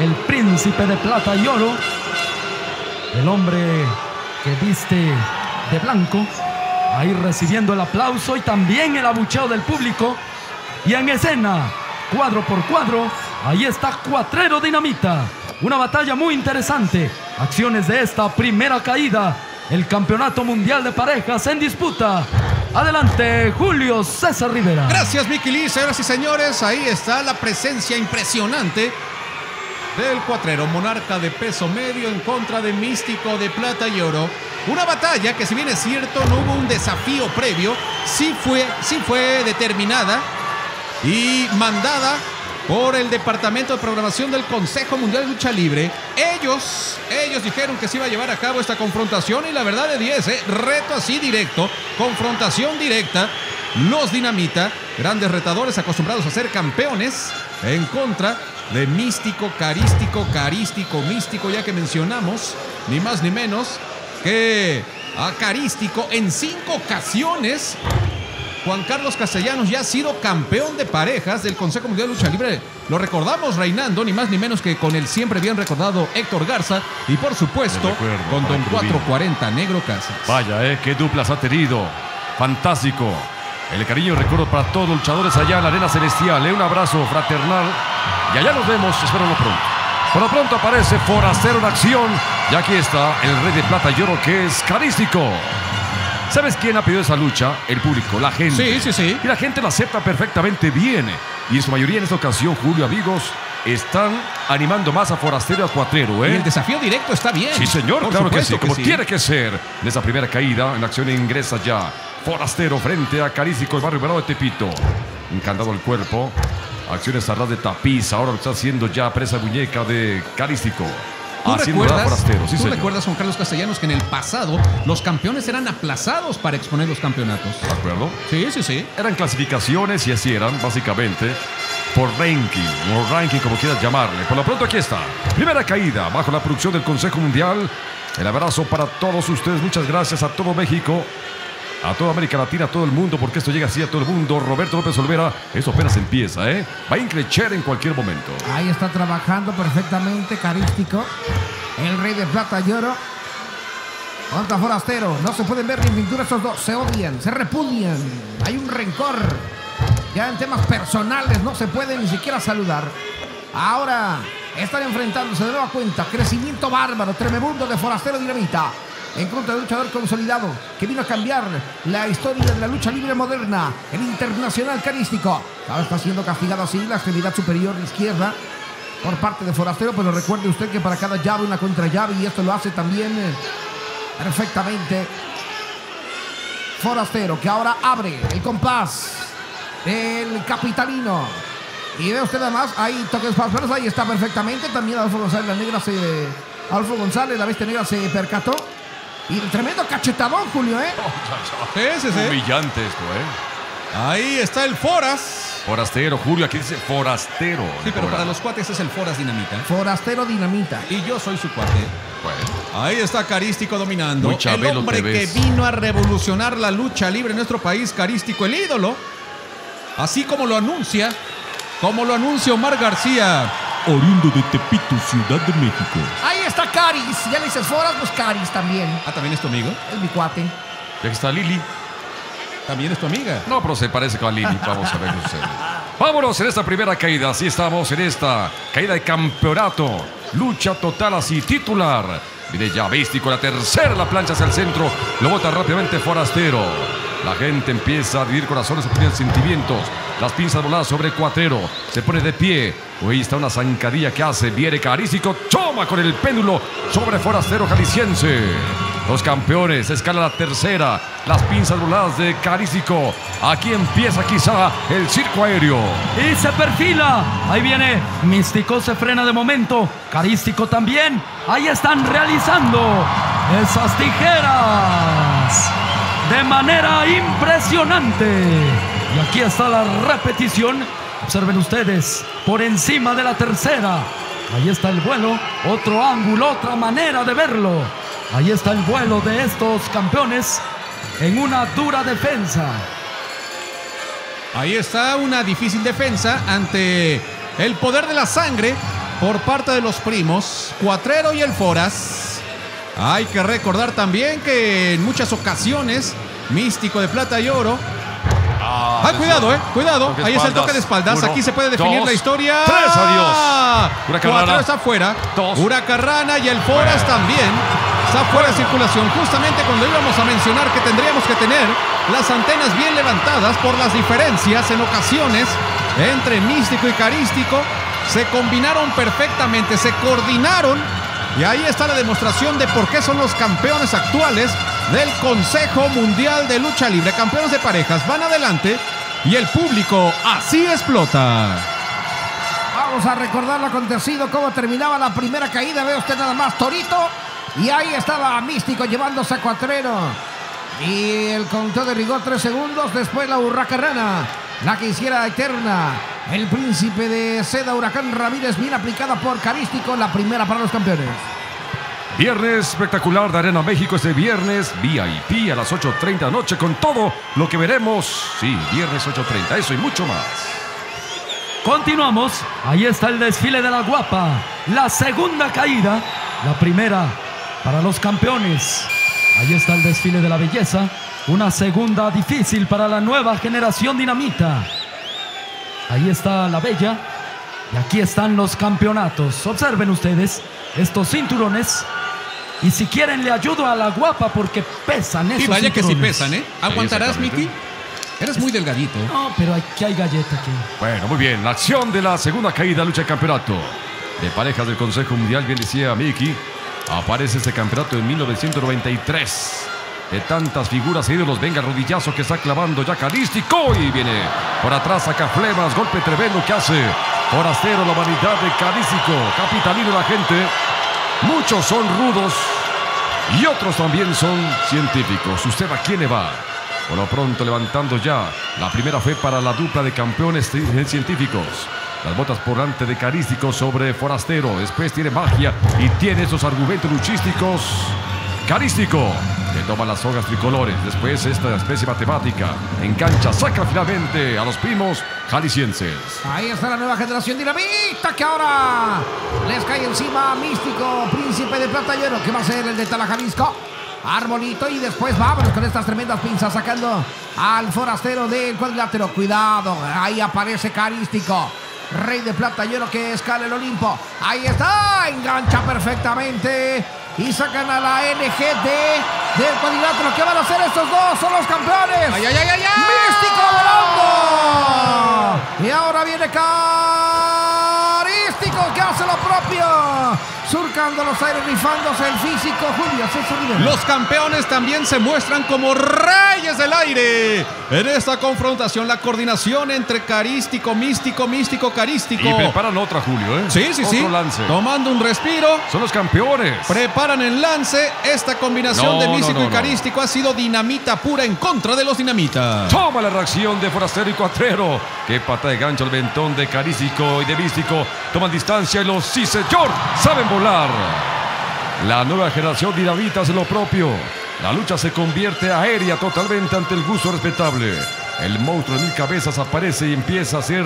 el príncipe de plata y oro, el hombre que viste de blanco. Ahí recibiendo el aplauso y también el abucheo del público. Y en escena, cuadro por cuadro, ahí está Cuatrero Dinamita. Una batalla muy interesante. Acciones de esta primera caída. El Campeonato Mundial de Parejas en disputa. Adelante, Julio César Rivera. Gracias, Mickey Lee. Señoras y señores, ahí está la presencia impresionante del Cuatrero, monarca de peso medio, en contra de Místico de plata y oro. Una batalla que, si bien es cierto, no hubo un desafío previo, sí fue determinada y mandada por el Departamento de Programación del Consejo Mundial de Lucha Libre. Ellos dijeron que se iba a llevar a cabo esta confrontación y la verdad de 10, reto así directo, confrontación directa. Los Dinamita, grandes retadores acostumbrados a ser campeones, en contra de Místico, Carístico, Místico, ya que mencionamos, ni más ni menos, que a Carístico en 5 ocasiones. Juan Carlos Castellanos ya ha sido campeón de parejas del Consejo Mundial de Lucha Libre. Lo recordamos reinando, ni más ni menos que con el siempre bien recordado Héctor Garza. Y por supuesto, con Don 440, Negro Casas. Vaya, qué duplas ha tenido. Fantástico. El cariño y recuerdo para todos los luchadores allá en la Arena Celestial. Un abrazo fraternal. Y allá nos vemos, espero pronto. Por lo pronto aparece Forastero en acción. Y aquí está el rey de plata y oro, que es Carístico. ¿Sabes quién ha pedido esa lucha? El público, la gente. Sí, sí, sí. Y la gente la acepta perfectamente bien. Y en su mayoría en esta ocasión, Julio, amigos, están animando más a Forastero y a Cuatrero, ¿eh? Y el desafío directo está bien. Sí, señor, por claro que sí, como que sí tiene que ser. En esa primera caída, en la acción ingresa ya Forastero frente a Carístico, el barrio Verado de Tepito. Encantado el cuerpo. Acciones cerradas de tapiz. Ahora lo está haciendo ya presa muñeca de Carístico. ¿Tú recuerdas, Juan Carlos Castellanos, que en el pasado los campeones eran aplazados para exponer los campeonatos? ¿De acuerdo? Sí, sí, sí. Eran clasificaciones y así eran, básicamente, por ranking, o ranking como quieras llamarle. Por lo pronto aquí está. Primera caída bajo la producción del Consejo Mundial. El abrazo para todos ustedes. Muchas gracias a todo México, a toda América Latina, a todo el mundo, porque esto llega así a todo el mundo. Roberto López Olvera, esto apenas empieza, ¿eh? Va a increchar en cualquier momento. Ahí está trabajando perfectamente Carístico, el rey de plata y oro. Contra Forastero, no se pueden ver ni pintura esos dos, se odian, se repudian. Hay un rencor, ya en temas personales no se puede ni siquiera saludar. Ahora están enfrentándose de nueva cuenta, crecimiento bárbaro, tremebundo de Forastero Dinamita. En contra de un luchador consolidado que vino a cambiar la historia de la lucha libre moderna, el internacional Carístico. Ahora está siendo castigado así la extremidad superior izquierda por parte de Forastero, pero recuerde usted que para cada llave una contrallave, y esto lo hace también perfectamente Forastero, que ahora abre el compás del capitalino. Y ve usted además, ahí toques falsos, ahí está perfectamente. También Adolfo González, la bestia negra se percató. Y el tremendo cachetadón, Julio, ¿eh? Oh, ese. Humillante esto, ¿eh? Ahí está el Foras. Forastero, Julio, aquí dice Forastero. Sí, pero para los cuates es el Foras Dinamita. Forastero Dinamita. Y yo soy su cuate. Bueno. Ahí está Carístico dominando. Muy chabelo, el hombre que vino a revolucionar la lucha libre en nuestro país, Carístico, el ídolo. Así como lo anuncia Omar García. Oriundo de Tepito, Ciudad de México. Ahí está Caris. Ya le dices Foras, pues Caris también. Ah, ¿también es tu amigo? Es mi cuate. Y aquí está Lili. ¿También es tu amiga? No, pero se parece con Lili. Vamos a ver qué sucede. Vámonos en esta primera caída. Así estamos en esta caída de campeonato. Lucha total así, titular. Mire ya, Místico, la tercera, la plancha hacia el centro. Lo bota rápidamente Forastero. La gente empieza a dividir corazones, a pedir sentimientos. Las pinzas voladas sobre Cuatrero. Se pone de pie. Ahí está una zancadilla que hace. Viene Carístico. Toma con el péndulo sobre Forastero jalisciense. Los campeones. Escala la tercera. Las pinzas voladas de Carístico. Aquí empieza quizá el circo aéreo. Y se perfila. Ahí viene. Místico se frena de momento. Carístico también. Ahí están realizando esas tijeras de manera impresionante. Y aquí está la repetición. Observen ustedes, por encima de la tercera. Ahí está el vuelo, otro ángulo, otra manera de verlo. Ahí está el vuelo de estos campeones en una dura defensa. Ahí está una difícil defensa ante el poder de la sangre por parte de los primos, Cuatrero y el Foras. Hay que recordar también que en muchas ocasiones, Místico de plata y oro. Ah, cuidado, cuidado. Ahí es el toque de espaldas. Uno, aquí se puede definir dos, la historia. ¡Tres, adiós! Cuatrero está fuera. Huracarrana y el Foras también. Está fuera de circulación. Justamente cuando íbamos a mencionar que tendríamos que tener las antenas bien levantadas por las diferencias en ocasiones entre Místico y Carístico. Se combinaron perfectamente, se coordinaron. Y ahí está la demostración de por qué son los campeones actuales del Consejo Mundial de Lucha Libre. Campeones de parejas, van adelante y el público así explota. Vamos a recordar lo acontecido, cómo terminaba la primera caída. Ve usted nada más, Torito. Y ahí estaba Místico llevándose a Cuatrero. Y el conteo de rigor, 3 segundos. Después la hurracarrana, la que hiciera eterna el príncipe de seda, Huracán Ramírez, bien aplicada por Carístico. La primera para los campeones. Viernes espectacular de Arena México, este viernes VIP a las 8:30 de la noche con todo lo que veremos. Sí, viernes 8:30, eso y mucho más. Continuamos, ahí está el desfile de la guapa, la segunda caída, la primera para los campeones. Ahí está el desfile de la belleza, una segunda difícil para la nueva generación dinamita. Ahí está la bella y aquí están los campeonatos. Observen ustedes estos cinturones. Y si quieren le ayudo a la guapa porque pesan esos. Y vaya que sí pesan, ¿eh? ¿Aguantarás, Mickey? Eres muy delgadito. No, pero aquí hay galleta aquí. Bueno, muy bien. La acción de la segunda caída, lucha de campeonato de parejas del Consejo Mundial. Bien decía Mickey, aparece este campeonato en 1993. De tantas figuras e ídolos, venga el rodillazo que está clavando ya Carístico. Y viene por atrás, saca flemas, golpe tremendo que hace Forastero, la vanidad de Carístico. Capitalino la gente. Muchos son rudos y otros también son científicos. ¿Usted a quién le va? Por lo pronto levantando ya. La primera fue para la dupla de campeones científicos. Las botas por delante de Carístico sobre Forastero. Después tiene magia y tiene esos argumentos luchísticos. Carístico que toma las sogas tricolores. Después esta especie matemática. Engancha, saca finalmente a los primos jaliscienses. Ahí está la nueva generación dinamita que ahora les cae encima a Místico, Príncipe de Plata Lleno, que va a ser el de Jalisco. Armonito, y después vámonos con estas tremendas pinzas sacando al Forastero del cuadrilátero. Cuidado, ahí aparece Carístico, Rey de Plata Lleno, que escala el Olimpo. Ahí está, engancha perfectamente. Y sacan a la NGT del cuadrilátero. ¿Qué van a hacer estos dos? Son los campeones. ¡Ay, ay, ay, ay, ay! ¡Místico volando! Y ahora viene Carístico, que hace lo propio. Surcando los aires, rifándose el físico. Julio César Rivera. Los campeones también se muestran como reyes del aire. En esta confrontación, la coordinación entre Carístico, Místico, Místico, Carístico. Y preparan otra, Julio, ¿eh? Sí, sí, sí. Otro lance. Tomando un respiro. Son los campeones. Preparan el lance. Esta combinación de Místico y Carístico ha sido dinamita pura en contra de los dinamitas. Toma la reacción de Forastero y Cuatrero. Qué pata de gancho al ventón de Carístico y de Místico. Toman distancia y los sí, señor, saben volar. La nueva generación dinamita hace lo propio. La lucha se convierte aérea totalmente ante el gusto respetable. El monstruo de mil cabezas aparece y empieza a hacer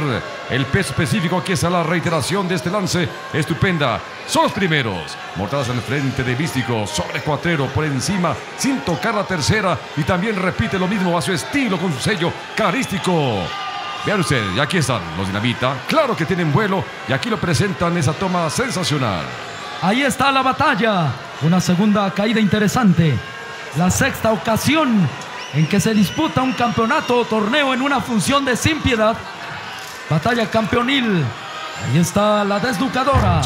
el peso específico, que es a la reiteración de este lance estupenda. Son los primeros. Mortadas al frente de Místico, sobre Cuatrero, por encima, sin tocar la tercera. Y también repite lo mismo a su estilo con su sello Carístico. Vean ustedes, y aquí están los dinamita. Claro que tienen vuelo y aquí lo presentan, esa toma sensacional. Ahí está la batalla. Una segunda caída interesante. La sexta ocasión en que se disputa un campeonato o torneo en una función de sin piedad. Batalla campeonil. Ahí está la desnucadora.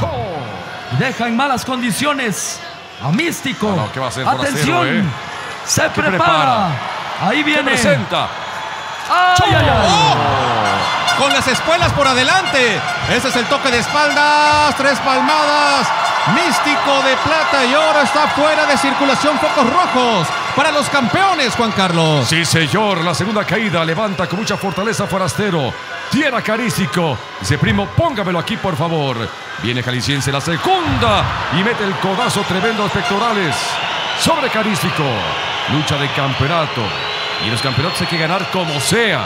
Y deja en malas condiciones a Místico. ¿Qué va a hacer? Atención. Forastero, ¿eh? Se prepara. Ahí viene. Se presenta. ¡Ay, ay, ay! Oh, con las espuelas por adelante. Ese es el toque de espaldas. Tres palmadas. Místico de Plata y Oro está fuera de circulación. Focos rojos para los campeones, Juan Carlos. Sí, señor. La segunda caída levanta con mucha fortaleza Forastero. Tierra Carístico. Dice, primo, póngamelo aquí, por favor. Viene jalisciense la segunda y mete el codazo tremendo a los pectorales sobre Carístico. Lucha de campeonato. Y los campeonatos hay que ganar como sea.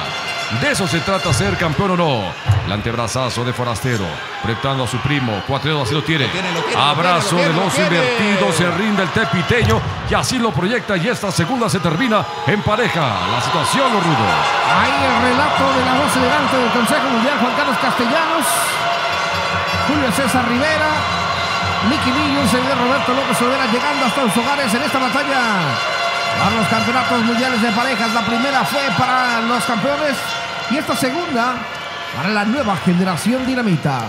De eso se trata, ser campeón o no. El antebrazazo de Forastero, preptando a su primo. Cuatrero así lo tiene. Abrazo de los invertidos. Se rinde el tepiteño y así lo proyecta. Y esta segunda se termina en pareja. La situación, los rudos. Ahí el relato de la voz elegante del Consejo Mundial, Juan Carlos Castellanos, Julio César Rivera, Mickey Lee y un servidor, Roberto López Olvera, llegando hasta los hogares en esta batalla a los campeonatos mundiales de parejas. La primera fue para los campeones y esta segunda para la nueva generación dinamita.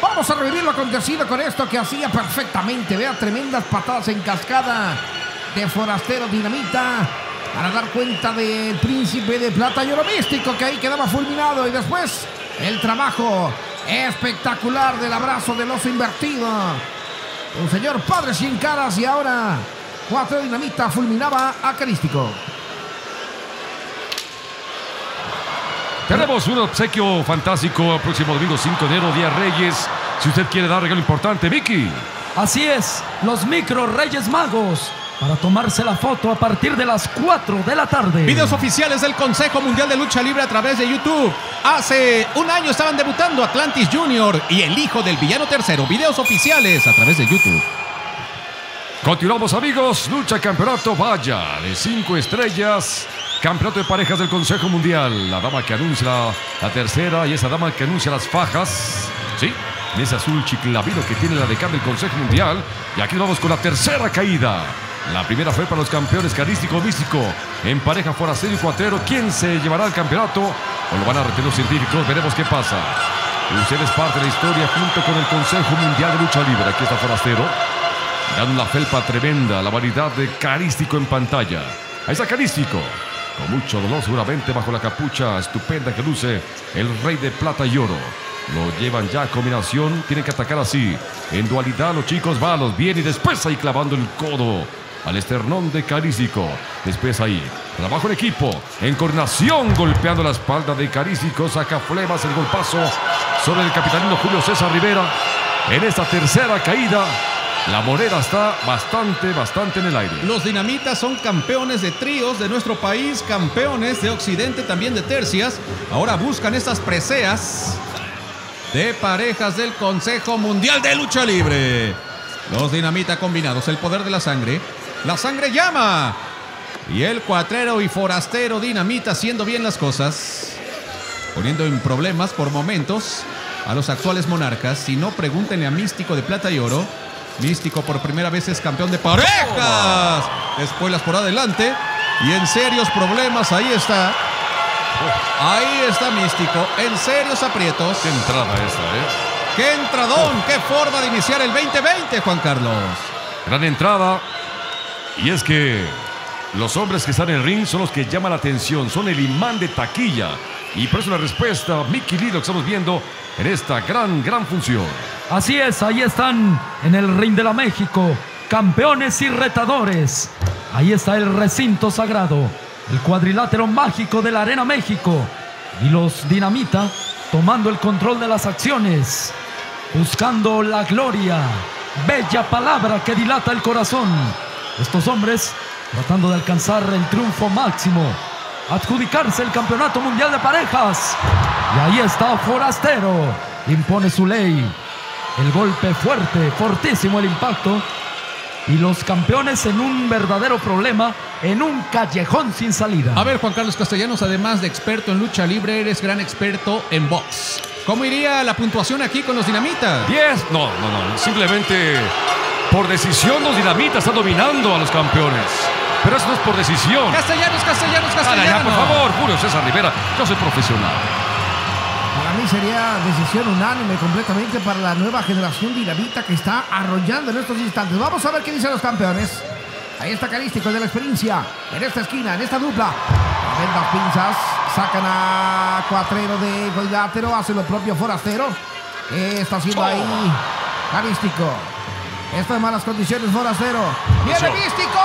Vamos a revivir lo acontecido con esto que hacía perfectamente. Vea, tremendas patadas en cascada de Forastero dinamita para dar cuenta del Príncipe de Plata y Oro Místico, que ahí quedaba fulminado. Y después el trabajo espectacular del abrazo del oso invertido. Un señor padre sin caras. Y ahora Cuatro dinamita fulminaba a Carístico. Tenemos un obsequio fantástico el próximo domingo 5 de enero, Día Reyes. Si usted quiere dar regalo importante, Mickey. Así es, los micro Reyes Magos, para tomarse la foto a partir de las 4 de la tarde. Videos oficiales del Consejo Mundial de Lucha Libre a través de YouTube. Hace un año estaban debutando Atlantis Junior y el Hijo del Villano Tercero. Videos oficiales a través de YouTube. Continuamos, amigos. Lucha Campeonato Vaya de 5 estrellas. Campeonato de parejas del Consejo Mundial. La dama que anuncia la tercera y esa dama que anuncia las fajas. Sí, Mesa azul chiclavino que tiene la de cambio el Consejo Mundial. Y aquí vamos con la tercera caída. La primera fue para los campeones Carístico, Místico. En pareja Forastero y Cuatrero. ¿Quién se llevará al campeonato? ¿O lo van a retener los científicos? Veremos qué pasa. Usted es parte de la historia junto con el Consejo Mundial de Lucha Libre. Aquí está Forastero. Dando una felpa tremenda a la variedad de Carístico en pantalla. Ahí está Carístico. Con mucho dolor seguramente bajo la capucha estupenda que luce el Rey de Plata y Oro. Lo llevan ya a combinación. Tienen que atacar así. En dualidad los chicos malos. Bien y después ahí clavando el codo al esternón de Carístico. Después ahí, trabajo en equipo, en coordinación, golpeando la espalda de Carístico, saca flemas el golpazo sobre el capitalino Julio César Rivera. En esta tercera caída, la moneda está bastante en el aire. Los dinamitas son campeones de tríos de nuestro país, campeones de occidente, también de tercias. Ahora buscan estas preseas de parejas del Consejo Mundial de Lucha Libre. Los dinamitas combinados, el poder de la sangre. La sangre llama. Y el Cuatrero y Forastero dinamita haciendo bien las cosas, poniendo en problemas por momentos a los actuales monarcas. Si no, pregúntenle a Místico de Plata y Oro. Místico por primera vez es campeón de parejas. Espuelas por adelante. Y en serios problemas, ahí está. Ahí está Místico, en serios aprietos. Qué entrada esa, qué entradón, qué forma de iniciar el 2020, Juan Carlos. Gran entrada. Y es que los hombres que están en el ring son los que llaman la atención, son el imán de taquilla. Y por eso la respuesta, Mickey Lee, lo que estamos viendo en esta gran función. Así es, ahí están en el ring de la México, campeones y retadores. Ahí está el recinto sagrado, el cuadrilátero mágico de la Arena México. Y los dinamita tomando el control de las acciones, buscando la gloria. Bella palabra que dilata el corazón. Estos hombres tratando de alcanzar el triunfo máximo, adjudicarse el campeonato mundial de parejas. Y ahí está Forastero, impone su ley. El golpe fuerte, fortísimo el impacto. Y los campeones en un verdadero problema, en un callejón sin salida. A ver, Juan Carlos Castellanos, además de experto en lucha libre, eres gran experto en box. ¿Cómo iría la puntuación aquí con los dinamitas? 10, no, simplemente por decisión los dinamitas están dominando a los campeones. Pero eso no es por decisión. Castellanos. Ya, por favor, Julio César Rivera, yo soy profesional. Para mí sería decisión unánime completamente para la nueva generación dinamita que está arrollando en estos instantes. Vamos a ver qué dicen los campeones. Ahí está Carístico de la experiencia. En esta esquina, en esta dupla. Las pinzas. Sacan a Cuatrero de Golgatero. Hace lo propio Forastero. Está haciendo ahí Carístico. Está en malas condiciones Forastero. ¡Viene Místico!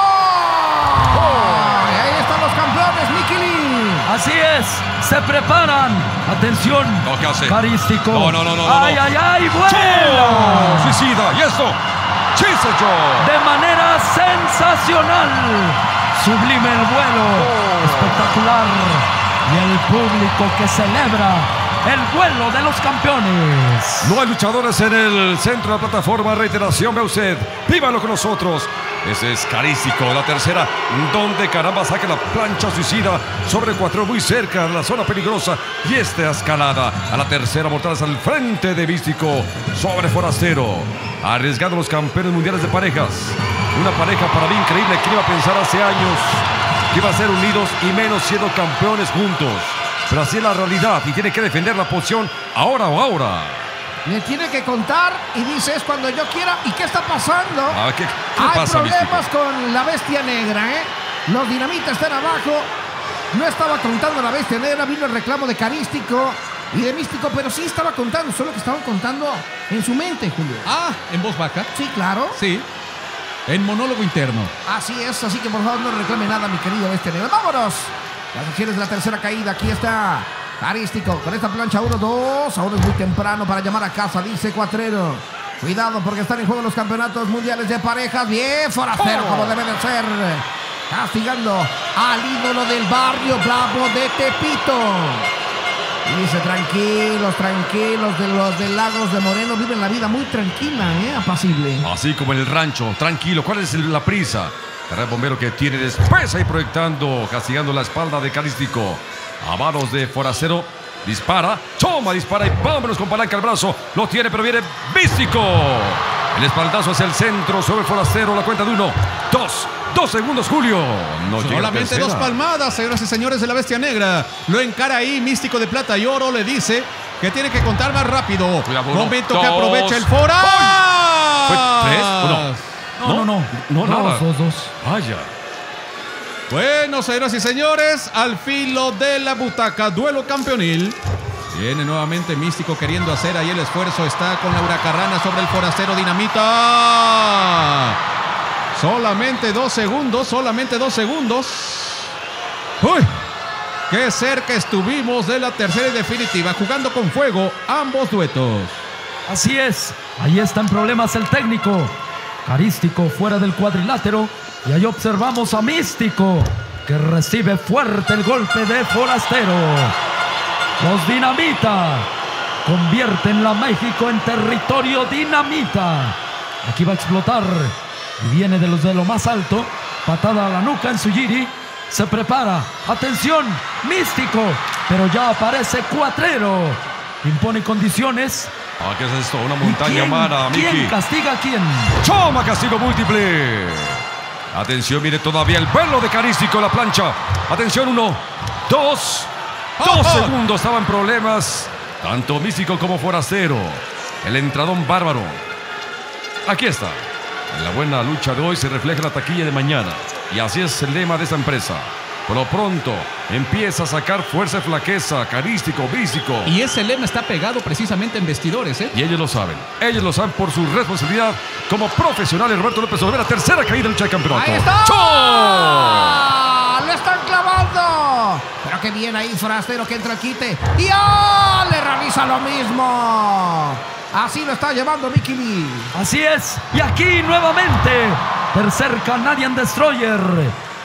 Y ahí están los campeones, Mickey Lee. Así es, se preparan. Atención, Carístico. No. ¡Ay! ¡Vuela! ¡Suicida! ¡Y eso! ¡Chisecho! De manera sensacional. Sublime el vuelo. Espectacular. Y el público que celebra el vuelo de los campeones. No hay luchadores en el centro de la plataforma. Reiteración, ve usted. ¡Vívalo con nosotros! Ese es Carístico, la tercera, donde caramba saca la plancha suicida sobre Cuatrero, muy cerca a la zona peligrosa. Y esta escalada a la tercera mortal al frente de Místico sobre Forastero, arriesgando los campeones mundiales de parejas. Una pareja para mí increíble que iba a pensar hace años que iba a ser unidos y menos siendo campeones juntos. Pero así es la realidad y tiene que defender la posición ahora o ahora. Le tiene que contar y dice es cuando yo quiera. ¿Y qué está pasando? ¿Qué pasa, problemas Místico? Con la bestia negra, Los dinamitas están abajo. No estaba contando la bestia negra. Vino el reclamo de Carístico y de Místico, pero sí estaba contando. Solo que estaban contando en su mente, Julio. ¿En voz baja? Sí, claro. Sí, en monólogo interno. Así es, así que por favor no reclame nada, mi querido bestia negra. ¡Vámonos! Las acciones de la tercera caída. Aquí está Carístico con esta plancha 1-2. Ahora es muy temprano para llamar a casa, dice Cuatrero. Cuidado porque están en juego los campeonatos mundiales de parejas. Bien, Forastero como debe de ser. Castigando al ídolo del barrio bravo de Tepito. Y dice tranquilos, de los de Lagos de Moreno. Viven la vida muy tranquila, apacible. Así como en el rancho, tranquilo. ¿Cuál es la prisa? El bombero que tiene después ahí proyectando, castigando la espalda de Carístico. A manos de Forastero, Dispara, toma, dispara y vámonos con palanca al brazo. Lo tiene, pero viene Místico. El espaldazo hacia el centro sobre el Forastero. La cuenta de 1, 2 segundos, Julio. No solamente 2 palmadas, señoras y señores, de la Bestia Negra. Lo encara ahí Místico de Plata y Oro. Le dice que tiene que contar más rápido. Cuidado, momento que aprovecha el Fora. ¿Fue 3 o no? No, nada. 2. Vaya. Bueno, señoras y señores, al filo de la butaca, duelo campeonil. Viene nuevamente Místico queriendo hacer ahí el esfuerzo. Está con la huracarrana sobre el Forastero. Dinamita. Solamente 2 segundos. Solamente 2 segundos. ¡Uy! ¡Qué cerca estuvimos de la tercera y definitiva! Jugando con fuego ambos duetos. Así es. Ahí está en problemas el técnico. Carístico fuera del cuadrilátero. Y ahí observamos a Místico, que recibe fuerte el golpe de Forastero. Los Dinamita convierten la México en territorio Dinamita. Aquí va a explotar. Y viene de los de lo más alto. Patada a la nuca en Sujiri. Se prepara. Atención, Místico. Pero ya aparece Cuatrero. Impone condiciones. Ah, ¿qué es esto? Una montaña mara, Mickey. ¿Quién castiga a quién? ¡Choma, castigo múltiple! Atención, mire todavía el vuelo de Carístico, la plancha. Atención, 1, 2... 2 segundos, estaban problemas tanto Místico como Forastero. El entradón bárbaro. Aquí está. En la buena lucha de hoy se refleja la taquilla de mañana. Y así es el lema de esta empresa. Por lo pronto empieza a sacar fuerza y flaqueza Carístico, Místico. Y ese lema está pegado precisamente en vestidores, ¿eh? Y ellos lo saben. Ellos lo saben por su responsabilidad como profesionales. Roberto López Olvera, tercera caída del lucha de campeonato. ¡Ahí está! ¡Choo! ¡Lo están clavando! Pero qué bien ahí Forastero, que entra al quite. ¡Y oh! Le realiza lo mismo. Así lo está llevando Mickey Lee. Así es. Y aquí nuevamente. Tercer Canadian Destroyer.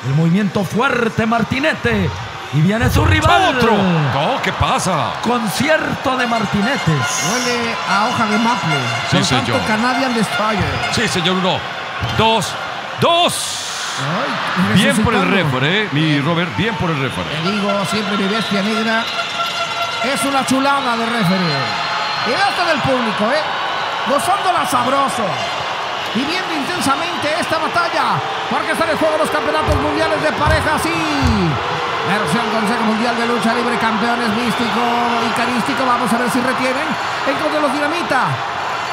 El movimiento fuerte Martinete. Y viene su rival. ¡Otro! No, ¿qué pasa? Concierto de martinetes. Huele a hoja de maple. Sí, por tanto, señor. Canadian Destroyer. Sí, señor. 1, 2, 2. Ay, bien por el récord, mi Robert, bien por el récord. Te digo, siempre mi Bestia Negra es una chulada de referee. Y hasta del público, gozándola sabroso. Viviendo intensamente esta batalla. Porque están en juego los campeonatos mundiales de pareja, sí. Versión Consejo Mundial de Lucha Libre, campeones Místico y Carístico. Vamos a ver si retienen en contra de los Dinamita.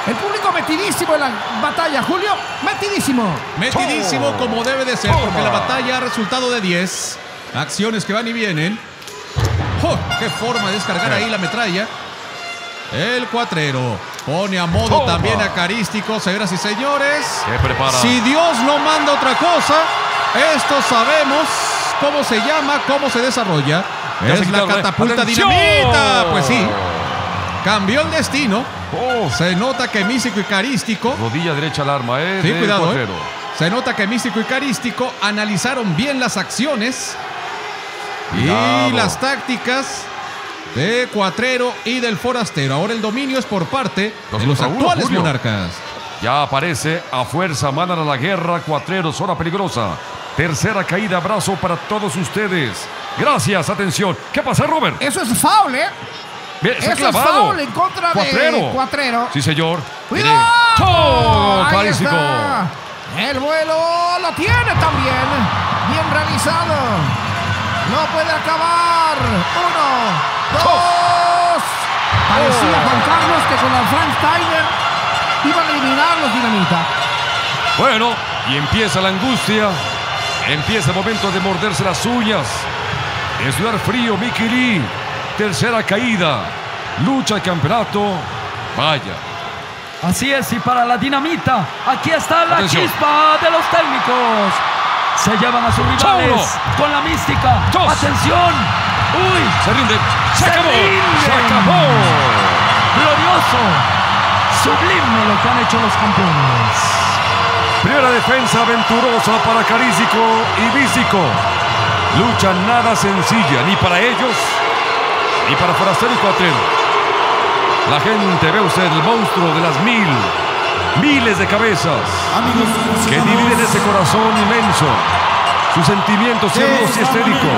El público metidísimo en la batalla, Julio. Metidísimo. Metidísimo como debe de ser, porque la batalla ha resultado de 10. Acciones que van y vienen. ¡Oh! ¡Qué forma de descargar ahí la metralla! El Cuatrero pone a modo también a Carístico, señoras y señores. Se prepara. Si Dios no manda otra cosa, esto sabemos cómo se llama, cómo se desarrolla. Ya es la catapulta dinamita. Pues sí. Cambió el destino. Se nota que Místico y Carístico. Rodilla derecha al arma, sí, cuidado, Se nota que Místico y Carístico analizaron bien las acciones. Cuidado. Y las tácticas de Cuatrero y del Forastero. Ahora el dominio es por parte de los actuales monarcas. Ya aparece a fuerza, mandan a la guerra. Cuatrero, zona peligrosa. Tercera caída, abrazo para todos ustedes. Gracias, atención. ¿Qué pasa, Robert? Eso es foul, Eso es foul en contra de Cuatrero. Sí, señor. ¡Cuidado! ¡Oh, Carístico! El vuelo lo tiene también. Bien realizado. No puede acabar. 1, 2. Parecía Juan Carlos que con la Frank Tiger iban a eliminar los Dinamita. Bueno, y empieza la angustia. Empieza el momento de morderse las uñas. Es sudar frío, Mickey Lee. Tercera caída, lucha de campeonato, vaya. Así es, y para la Dinamita, aquí está la chispa de los técnicos. Se llevan a sus rivales con la mística. ¡Atención! ¡Uy! Se rinde. ¡Se acabó! ¡Se acabó! Glorioso, sublime lo que han hecho los campeones. Primera defensa aventurosa para Carístico y Místico. Lucha nada sencilla, ni para ellos. Y para Forastero y Cuatrero. La gente, ve usted el monstruo de las miles de cabezas. Amigos, que dividen ese corazón inmenso. Sus sentimientos ciegos y estéricos.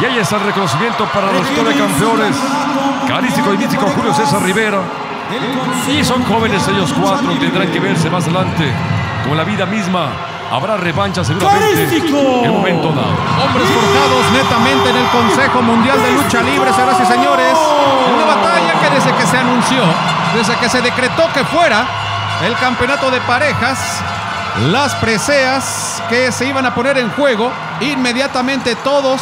Y ahí está el reconocimiento para los actuales campeones, Carístico y Místico Julio César Rivera. Y son jóvenes ellos cuatro, tendrán que verse más adelante. Como la vida misma, habrá revancha seguramente en un momento dado. Hombres cortados netamente en el Consejo Mundial de Lucha Libre, señoras y señores. Una batalla que desde que se anunció, desde que se decretó que fuera el campeonato de parejas, las preseas que se iban a poner en juego, inmediatamente todos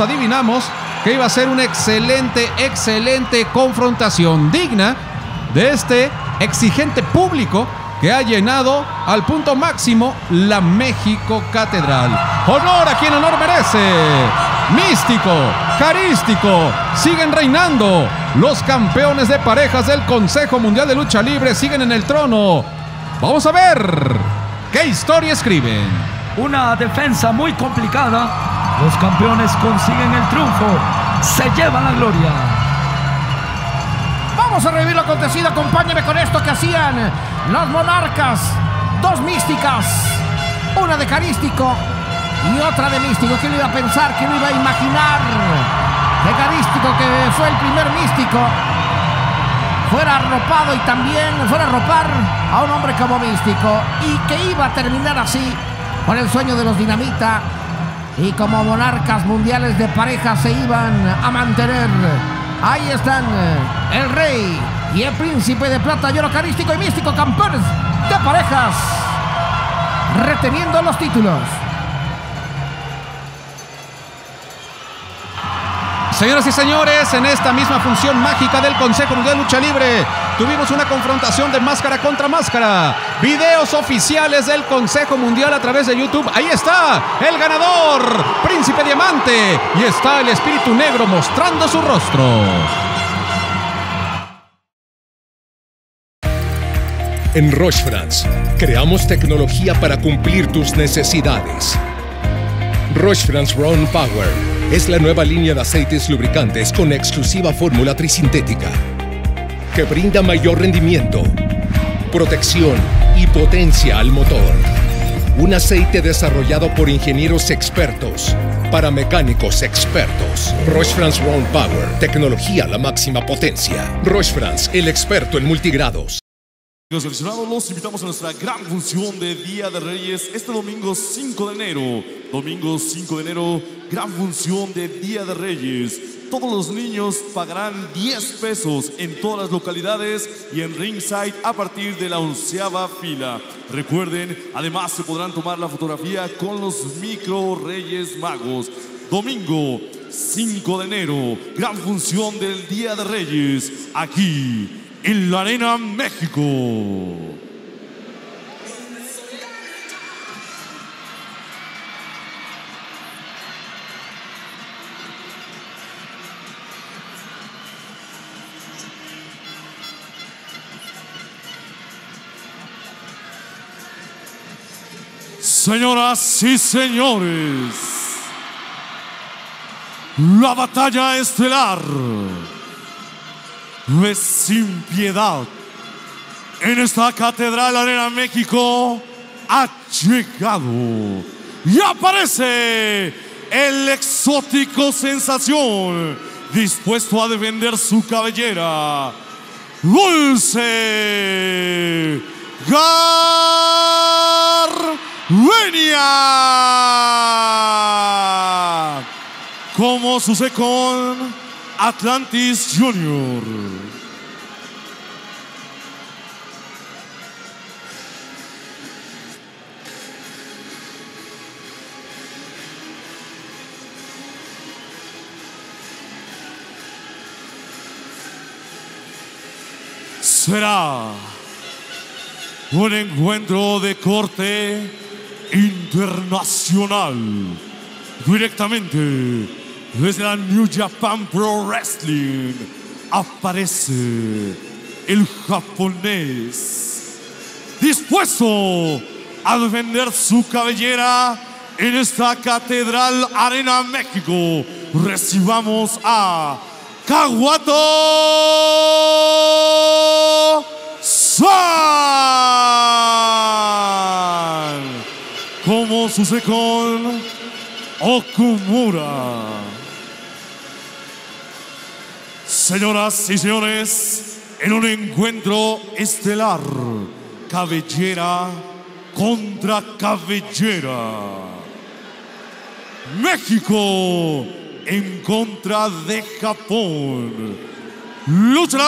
adivinamos que iba a ser una excelente confrontación, digna de este exigente público que ha llenado al punto máximo la México Catedral. Honor a quien honor merece. Místico, Carístico, siguen reinando. Los campeones de parejas del Consejo Mundial de Lucha Libre siguen en el trono. Vamos a ver qué historia escriben. Una defensa muy complicada. Los campeones consiguen el triunfo. Se llevan la gloria. Vamos a revivir lo acontecido. Acompáñenme con esto que hacían los monarcas. Dos místicas. Una de Carístico y otra de Místico. ¿Quién lo iba a pensar? ¿Quién lo iba a imaginar? De Carístico, que fue el primer místico, fuera arropado y también fuera a arropar a un hombre como Místico, y que iba a terminar así con el sueño de los Dinamita, y como monarcas mundiales de pareja se iban a mantener. Ahí están el rey y el príncipe de plata y oro, Carístico y Místico, campeones de parejas, reteniendo los títulos. Señoras y señores, en esta misma función mágica del Consejo Mundial de Lucha Libre, tuvimos una confrontación de máscara contra máscara. Videos oficiales del Consejo Mundial a través de YouTube. Ahí está el ganador, Príncipe Diamante. Y está el Espíritu Negro mostrando su rostro. En Roche France, creamos tecnología para cumplir tus necesidades. Roche France Round Power. Es la nueva línea de aceites lubricantes con exclusiva fórmula trisintética que brinda mayor rendimiento, protección y potencia al motor. Un aceite desarrollado por ingenieros expertos para mecánicos expertos. Roche-France Round Power, tecnología a la máxima potencia. Roche-France, el experto en multigrados. Los aficionados, los invitamos a nuestra gran función de Día de Reyes este domingo 5 de enero. Domingo 5 de enero, gran función de Día de Reyes. Todos los niños pagarán 10 pesos en todas las localidades y en Ringside a partir de la 11ª fila. Recuerden, además se podrán tomar la fotografía con los micro Reyes Magos. Domingo 5 de enero, gran función del Día de Reyes, aquí en la Arena México. Señoras y señores, la batalla estelar es Sin Piedad. En esta Catedral Arena México ha llegado y aparece el exótico sensación, dispuesto a defender su cabellera, Dulce Gardenia, como sucede con Atlantis Junior. Será un encuentro de corte internacional, directamente desde la New Japan Pro Wrestling. Aparece el japonés, dispuesto a defender su cabellera en esta Catedral Arena México. Recibamos a Kawato San, como sucede con Okumura. Señoras y señores, en un encuentro estelar, cabellera contra cabellera. México en contra de Japón. Lucharán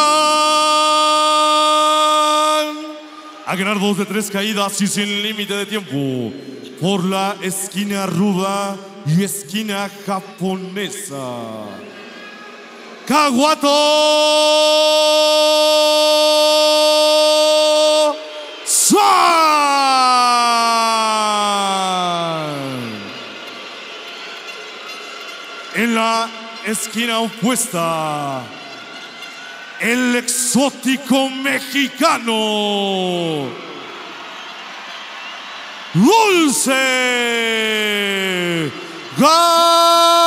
a ganar 2 de 3 caídas y sin límite de tiempo por la esquina ruda y esquina japonesa. Kawato San. En la esquina opuesta, el exótico mexicano Dulce Gardenia.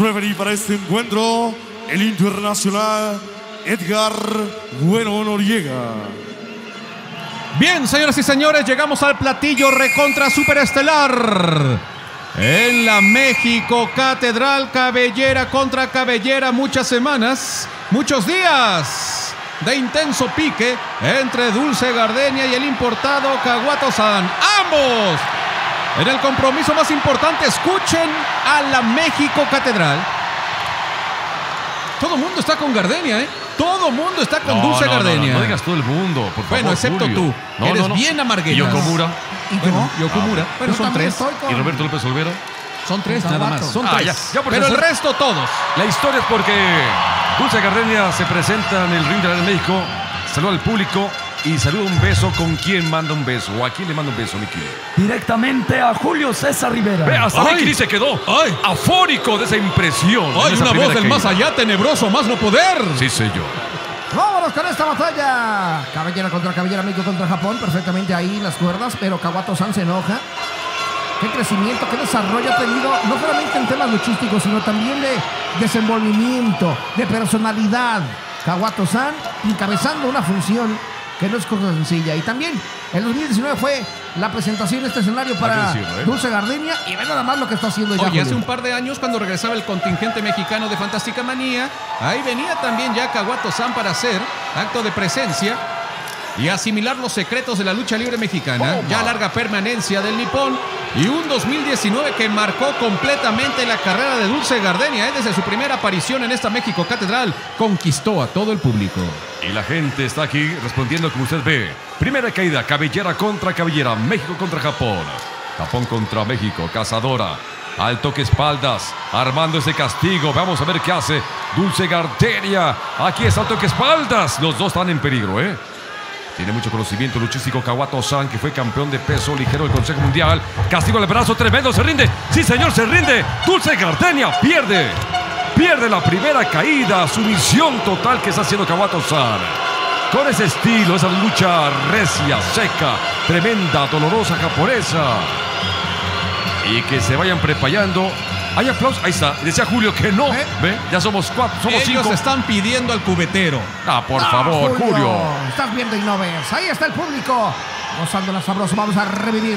Referee para este encuentro, el internacional Edgar Bueno Noriega. Bien, señoras y señores, llegamos al platillo recontra superestelar. En la México Catedral, cabellera contra cabellera, muchas semanas, muchos días de intenso pique entre Dulce Gardenia y el importado Kawato San. Ambos en el compromiso más importante. Escuchen a la México Catedral. Todo el mundo está con Gardenia, ¿eh? Todo mundo está con Dulce Gardenia. No digas todo el mundo, por favor. Bueno, excepto Julio. Tú, no, eres bien amargueñas. Y Okumura. ¿Y yo? Bueno, y Okumura. Pero son 3. Y Roberto López Olvera. Son 3 nada más. Son 3. Ya pero el resto todos. La historia es porque Dulce Gardenia se presenta en el ring de la Arena México. Saluda al público y saluda un beso. ¿Con quién manda un beso? ¿O a quién le manda un beso, Mickey? Directamente a Julio César Rivera. Ve, hasta Mickey Lee se quedó afórico de esa impresión. Hay una voz del más allá, tenebroso, más no poder. Sí, señor. Vámonos con esta batalla. Cabellera contra cabellera, México contra Japón. Perfectamente ahí las cuerdas, pero Kawato San se enoja. Qué crecimiento, qué desarrollo ha tenido, no solamente en temas luchísticos, sino también de desenvolvimiento, de personalidad. Kawato San encabezando una función que no es cosa sencilla. Y también el 2019 fue la presentación de este escenario para Dulce Gardenia. Y ve nada más lo que está haciendo ya. Oye, hace un par de años, cuando regresaba el contingente mexicano de Fantástica Manía, ahí venía también ya Kawato San para hacer acto de presencia y asimilar los secretos de la lucha libre mexicana. Ya larga permanencia del nipón y un 2019 que marcó completamente la carrera de Dulce Gardenia. Desde su primera aparición en esta México Catedral, conquistó a todo el público. Y la gente está aquí respondiendo como usted ve. Primera caída, cabellera contra cabellera, México contra Japón. Japón contra México, cazadora. Al toque espaldas, armando ese castigo. Vamos a ver qué hace Dulce Gardenia. Aquí está al toque espaldas. Los dos están en peligro, ¿eh? Tiene mucho conocimiento luchístico Kawato San, que fue campeón de peso ligero del Consejo Mundial. Castigo al brazo, tremendo, se rinde. Sí, señor, se rinde. Dulce Gardenia pierde. Pierde la primera caída. Sumisión total que está haciendo Kawato San. Con ese estilo, esa lucha recia, seca, tremenda, dolorosa, japonesa. Y que se vayan preparando. Hay aplausos, ahí está. Decía Julio que no. ¿Ve? Ya somos 4, somos 5. Ellos están pidiendo al cubetero. Por favor, Julio. Estás viendo y no ves. Ahí está el público gozando la sabrosa. Vamos a revivir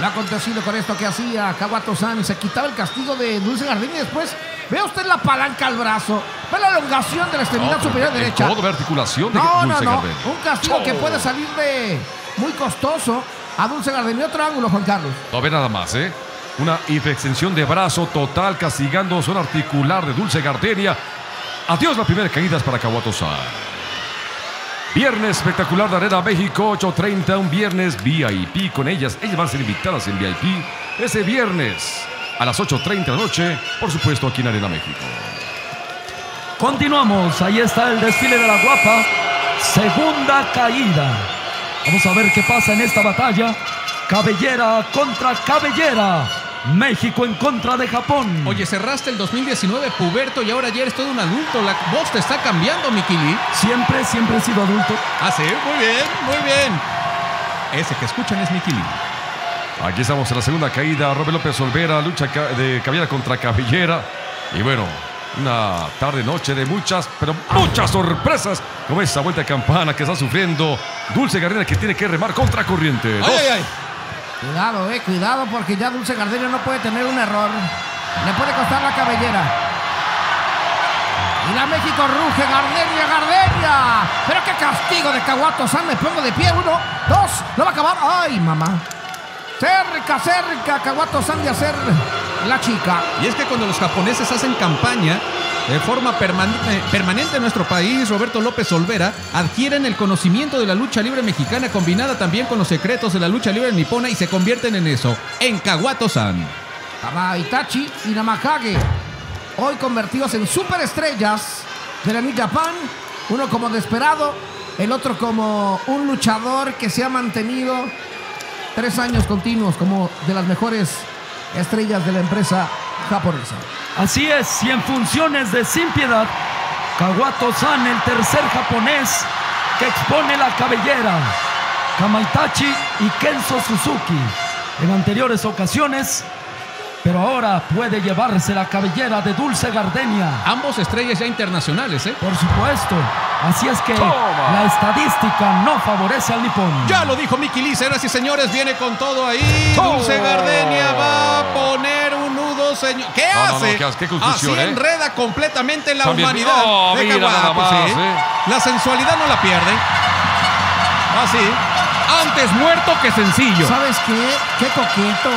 lo acontecido con esto que hacía Kawato San. Se quitaba el castigo de Dulce Gardenia y después vea usted la palanca al brazo. Ve la elongación de la extremidad superior derecha. Todo de articulación de Dulce Gardenia. Un castigo que puede salir de muy costoso a Dulce Gardenia. Otro ángulo, Juan Carlos. No ve nada más, ¿eh? Una hiperextensión de brazo total, castigando zona articular de Dulce Gardenia. Adiós la primera caída para Kawato San. Viernes espectacular de Arena México, 8:30, un viernes VIP con ellas. Ellas van a ser invitadas en VIP ese viernes a las 8:30 de la noche, por supuesto aquí en Arena México. Continuamos, ahí está el desfile de la guapa. Segunda caída. Vamos a ver qué pasa en esta batalla. Cabellera contra cabellera, México en contra de Japón. Oye, cerraste el 2019 puberto y ahora ya eres todo un adulto. La voz te está cambiando, Mickey Lee. Siempre he sido adulto. Sí, muy bien, muy bien. Ese que escuchan es Mickey Lee. Aquí estamos en la segunda caída. Roberto López Olvera, lucha de cabellera contra cabellera. Y bueno, una tarde-noche de muchas, pero muchas sorpresas. Como esa vuelta de campana que está sufriendo Dulce Gardenia, que tiene que remar contra corriente. Cuidado, cuidado, porque ya Dulce Gardenia no puede tener un error. Le puede costar la cabellera. Y la México ruge, Gardenia, Gardenia. Pero qué castigo de Kawato San. Me pongo de pie, 1, 2, lo va a acabar. Ay, mamá. Cerca, cerca, Kawato San de hacer la chica. Y es que cuando los japoneses hacen campaña de forma permanente en nuestro país, Roberto López Olvera, adquieren el conocimiento de la lucha libre mexicana combinada también con los secretos de la lucha libre nipona y se convierten en eso, en Kawato-san. Tama Itachi y Namakage, hoy convertidos en superestrellas de la New Japan, uno como desesperado, el otro como un luchador que se ha mantenido 3 años continuos como de las mejores estrellas de la empresa japonesa. Así es, y en funciones de Sin Piedad, Kawato-san, el tercer japonés que expone la cabellera, Kamaitachi y Kenzo Suzuki en anteriores ocasiones, pero ahora puede llevarse la cabellera de Dulce Gardenia. Ambos estrellas ya internacionales, ¿eh? Por supuesto. Así es que la estadística no favorece al nipón. Ya lo dijo Mickey Lee, señoras y señores, viene con todo ahí. Dulce Gardenia va a poner un nudo, señor. ¿Qué hace? Qué confusión, así enreda completamente la humanidad de Kawato. Pues, la sensualidad no la pierden. Así. Antes muerto que sencillo. ¿Sabes qué? Qué coqueto.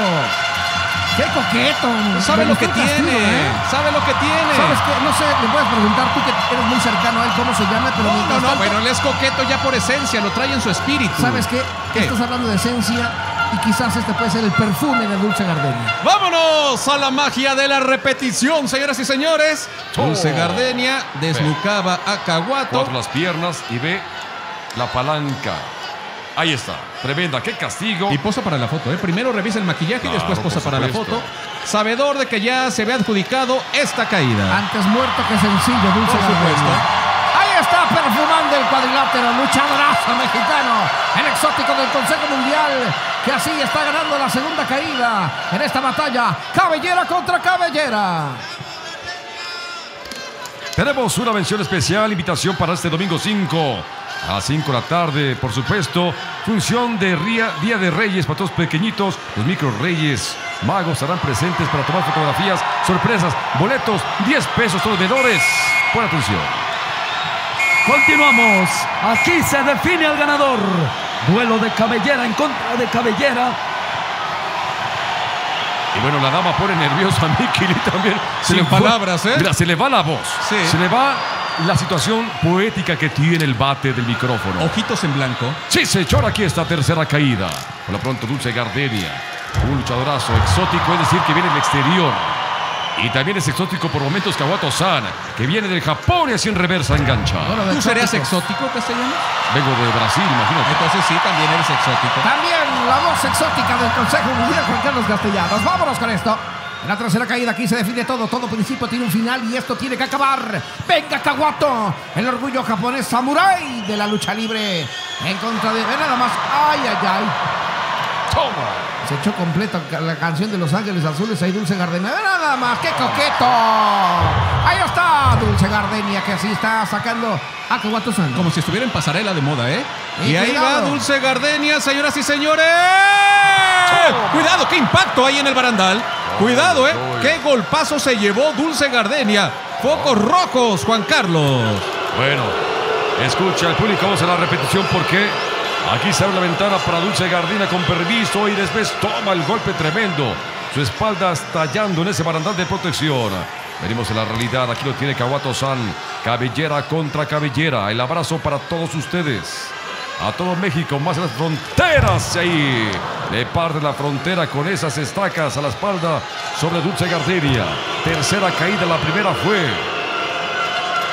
¡Qué coqueto! Sabe lo que tiene, sabe lo que tiene. ¿Sabes qué? No sé, le puedes preguntar tú que eres muy cercano a él cómo se llama, pero no, bueno, él es coqueto ya por esencia, lo trae en su espíritu. ¿Sabes qué? Estás hablando de esencia y quizás este puede ser el perfume de Dulce Gardenia. ¡Vámonos a la magia de la repetición, señoras y señores! Dulce Gardenia desnucaba a Kawato. Cuatro las piernas y ve la palanca. Ahí está, tremenda, qué castigo. Y posa para la foto, primero revisa el maquillaje, claro, y después posa para la foto. Sabedor de que ya se ve adjudicado esta caída. Antes muerto que sencillo, Dulce. Por supuesto. Ahí está, perfumando el cuadrilátero, luchadorazo mexicano, el exótico del Consejo Mundial, que así está ganando la segunda caída en esta batalla, cabellera contra cabellera. Tenemos una mención especial, invitación para este domingo 5. A 5 de la tarde, por supuesto, función de Día de Reyes para todos pequeñitos. Los micro reyes magos estarán presentes para tomar fotografías, sorpresas, boletos, 10 pesos, todos menores. Buena atención. Continuamos. Aquí se define el ganador. Duelo de cabellera en contra de cabellera. Y bueno, la dama pone nerviosa a Mickey Lee también. Sin palabras, Mira, se le va la voz. Sí. Se le va la situación poética que tiene el bate del micrófono. Ojitos en blanco. Sí, señor, aquí está tercera caída. Por lo pronto, Dulce Gardenia. Un luchadorazo exótico, es decir, que viene del exterior. Y también es exótico por momentos Kawato-san, que viene del Japón y así en reversa engancha. Bueno, ¿tú serías exótico, Castellanos? Vengo de Brasil, imagínate. Entonces sí, también eres exótico. También la voz exótica del Consejo Mundial de Juan Carlos Castellanos. Vámonos con esto. La tercera caída, aquí se define todo. Todo principio tiene un final y esto tiene que acabar. ¡Venga, Kawato! El orgullo japonés samurái de la lucha libre. En contra de... nada más. ¡Ay, ay, ay! ¡Toma! Se echó completa la canción de Los Ángeles Azules. Ahí Dulce Gardenia. ¡Nada más! ¡Qué coqueto! Ahí está Dulce Gardenia, que así está sacando a Kawato-san. Como si estuviera en pasarela de moda, Y ahí va Dulce Gardenia, señoras y señores. ¡Toma! ¡Cuidado! ¡Qué impacto hay en el barandal! Cuidado, qué golpazo se llevó Dulce Gardenia. Focos rojos, Juan Carlos. Bueno, escucha al público, vamos a la repetición porque aquí se abre la ventana para Dulce Gardenia con permiso y después toma el golpe tremendo. Su espalda estallando en ese barandal de protección. Venimos a la realidad, aquí lo tiene Kawato-san. Cabellera contra cabellera. El abrazo para todos ustedes. A todo México, más en las fronteras. Ahí le parte la frontera con esas estacas a la espalda sobre Dulce Gardenia. Tercera caída, la primera fue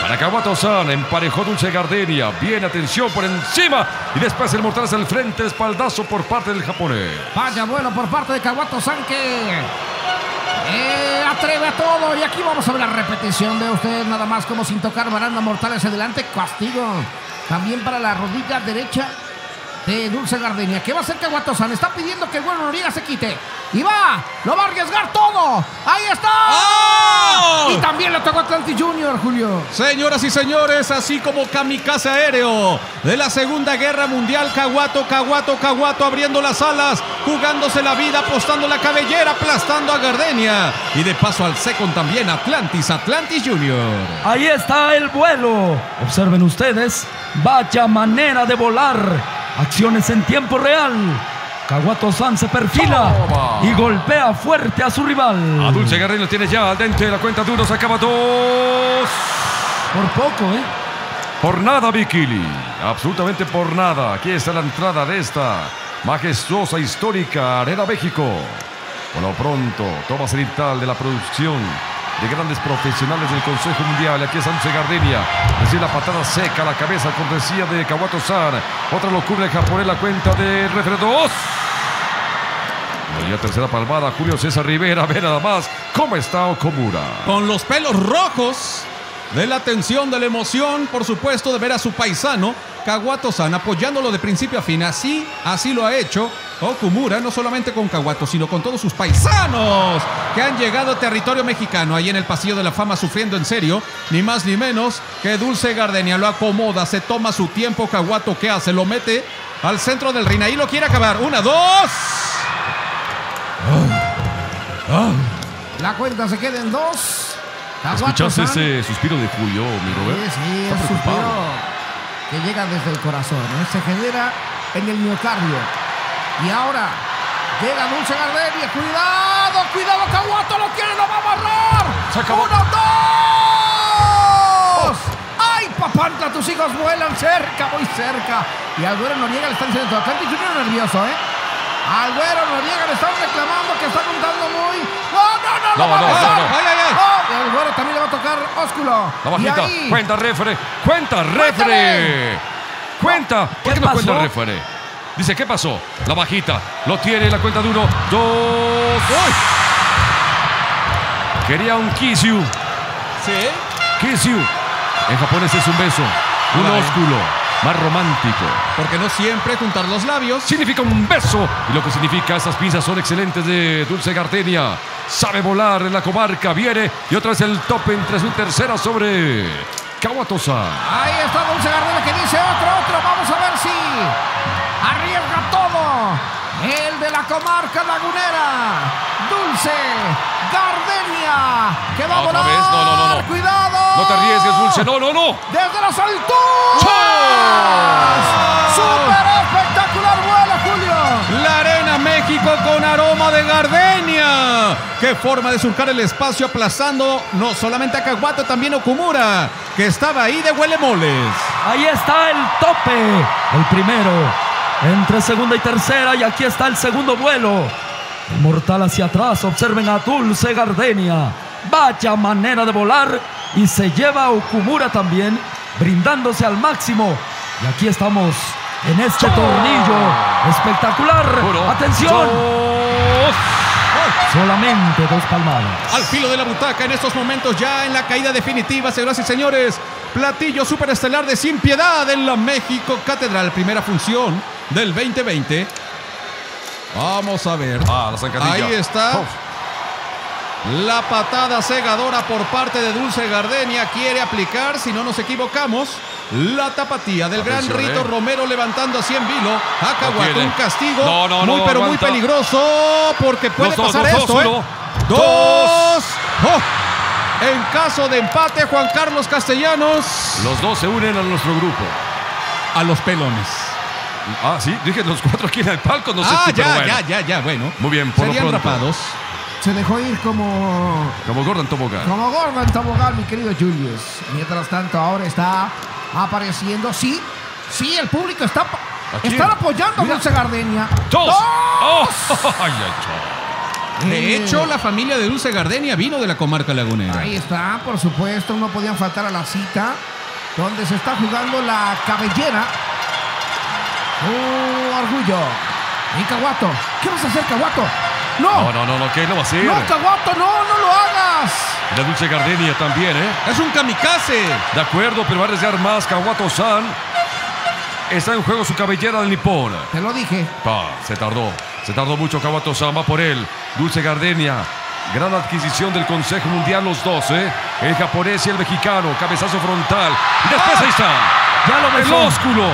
para Kawato-san. Emparejó Dulce Gardenia. Bien, atención por encima. Y después el mortal hacia el frente. Espaldazo por parte del japonés. Vaya bueno por parte de Kawato-san que atreve a todo. Y aquí vamos a ver la repetición de ustedes. Nada más como sin tocar baranda mortal hacia adelante. Castigo. También para la rodilla derecha de Dulce Gardenia. ¿Qué va a hacer Kawato-san? Está pidiendo que el buen Noriega se quite. Y va, lo va a arriesgar todo. ¡Ahí está! ¡Oh! Y también le tocó Atlantis Junior, Julio. Señoras y señores, así como kamikaze aéreo de la Segunda Guerra Mundial, Kawato abriendo las alas, jugándose la vida, apostando la cabellera, aplastando a Gardenia. Y de paso al second también, Atlantis Junior. Ahí está el vuelo. Observen ustedes, vaya manera de volar. Acciones en tiempo real. Kawato San se perfila y golpea fuerte a su rival. A Dulce Gardenia lo tiene ya al dente de la cuenta duro, sacaba dos. Por poco, ¿eh? Por nada, Mickey Lee. Absolutamente por nada. Aquí está la entrada de esta majestuosa, histórica Arena México. Por lo pronto, toma cenital de la producción de grandes profesionales del Consejo Mundial. Aquí es Dulce Gardenia. Recibe la patada seca a la cabeza, cortesía de Kawato San. Otra locura de japonés, la cuenta de referencia. La tercera palmada, Julio César Rivera. Ve nada más cómo está Okumura. Con los pelos rojos de la tensión, de la emoción, por supuesto, de ver a su paisano, Kawato San, apoyándolo de principio a fin. Así lo ha hecho Okumura, no solamente con Kawato, sino con todos sus paisanos que han llegado a territorio mexicano, ahí en el Pasillo de la Fama, sufriendo en serio, ni más ni menos que Dulce Gardenia. Lo acomoda, se toma su tiempo. Kawato, ¿qué hace? Lo mete al centro del ring, ahí lo quiere acabar. Una, dos. La cuenta se queda en dos. ¿Escuchaste ese suspiro de Julio, mi Robert? Sí, el suspiro que llega desde el corazón, ¿eh? Se genera en el miocardio. Y ahora llega Dulce Gardenia. ¡Cuidado, cuidado! ¡Kawato lo tiene! ¡Lo va a barrar! ¡Se acabó! ¡Uno, dos! ¡Ay, papanta! Tus hijos vuelan cerca, muy cerca. Y al güero Noriega le están diciendo, Atlantis Junior nervioso, ¿eh? Al güero Noriega le están reclamando que está contando muy... ¡No! El güero también le va a tocar ósculo. La bajita. Ahí... Cuenta, refere. Cuenta. ¿Por qué no cuenta, refere? Dice, ¿qué pasó? La bajita. Lo tiene la cuenta de uno. Dos. ¡Uy! Quería un kisyu. ¿Sí? Kisyu. En japonés es un beso. Un ósculo. Más romántico. Porque no siempre juntar los labios significa un beso. Y lo que significa, estas piezas son excelentes de Dulce Gardenia. Sabe volar en la comarca, viene y otra vez el tope entre su tercera sobre Kawato San. Ahí está Dulce Gardenia que dice otro, vamos a ver si arriesga todo. El de la comarca lagunera, Dulce Gardenia, que va a volar. No. Cuidado. No te arriesgues, Dulce, no. Desde las alturas. ¡Oh! Super espectacular vuelo, Julio. La Arena México con aroma de Gardenia. Qué forma de surcar el espacio, aplazando no solamente a Kawato, también Okumura, que estaba ahí de huelemoles. Ahí está el tope, el primero, entre segunda y tercera, y aquí está el segundo vuelo. El mortal hacia atrás, observen a Dulce Gardenia. Vaya manera de volar, y se lleva a Okumura también, brindándose al máximo. Y aquí estamos, en este tornillo espectacular. ¡Atención! Solamente dos palmadas. Al filo de la butaca en estos momentos, ya en la caída definitiva, señoras y señores. Platillo superestelar de Sin Piedad en la México Catedral. Primera función del 2020. Vamos a ver. La zancadilla. Ahí está. La patada cegadora por parte de Dulce Gardenia. Quiere aplicar, si no nos equivocamos, la tapatía del Atención, gran Rito Romero, levantando así en vilo a Kawato. Un castigo muy peligroso, porque puede pasar esto. Dos. En caso de empate, Juan Carlos Castellanos. Los dos se unen a nuestro grupo. A los pelones. Sí, dije los cuatro aquí en el palco. No sé si, ya, bueno. Muy bien, por serían rapados. Se dejó ir como Gordon Tobogán. Como Gordon Tobogán, mi querido Julius. Mientras tanto, ahora está apareciendo. Sí, el público está apoyando a Dulce Gardenia. ¡Dos! De hecho, la familia de Dulce Gardenia vino de la comarca lagunera. Ahí está, por supuesto. No podían faltar a la cita donde se está jugando la cabellera. Orgullo. Y Kawato. ¿Qué vas a hacer, Kawato? No, ¿qué lo va a hacer? No, Kawato, no lo hagas. La Dulce Gardenia también, ¿eh? Es un kamikaze. De acuerdo, pero va a arriesgar más Kawato-san. Está en juego su cabellera del nipón. Te lo dije. Se tardó mucho Kawato-san, va por él. Dulce Gardenia, gran adquisición del Consejo Mundial los dos, el japonés y el mexicano. Cabezazo frontal, y después ahí está. Ya lo besó. El ósculo,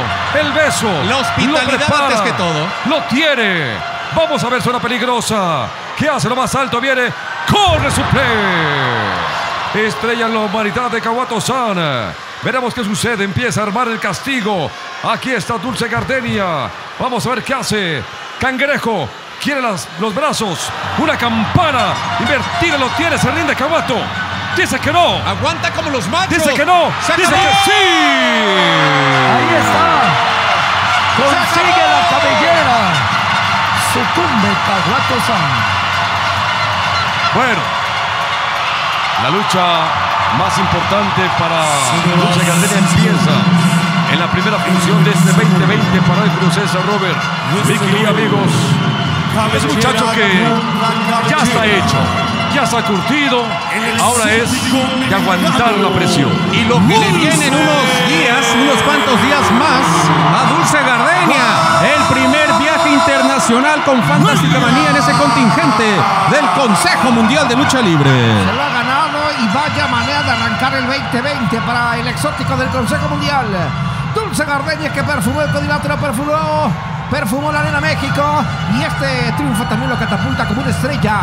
el beso. La hospitalidad lo prepara, antes que todo. Lo tiene. Vamos a ver, suena peligrosa. ¿Qué hace? Lo más alto viene. ¡Corre su play! Estrella en la humanidad de Kawato San. Veremos qué sucede. Empieza a armar el castigo. Aquí está Dulce Gardenia. Vamos a ver qué hace. Cangrejo. Quiere los brazos. Una campana invertida lo tiene. Se rinde Kawato. Dice que no. Aguanta como los machos. Dice que no. Dice que sí. Ahí está. Consigue la cabellera. Sucumbe Kawato-san. Bueno. La lucha más importante para Dulce Gardenia empieza. En la primera función de este 2020 para el Julio César Robert, Mickey Lee, amigos. Es un muchacho que ya está hecho, ya está curtido. Ahora es de aguantar la presión. Y lo que le vienen unos cuantos días más a Dulce Gardenia. El primer viaje internacional con fantástica manía en ese contingente del Consejo Mundial de Lucha Libre. Se lo ha ganado y vaya manera de arrancar el 2020 para el exótico del Consejo Mundial. Dulce Gardenia, que perfumó el codilatro, perfumó la Arena México, y este triunfo también lo catapulta como una estrella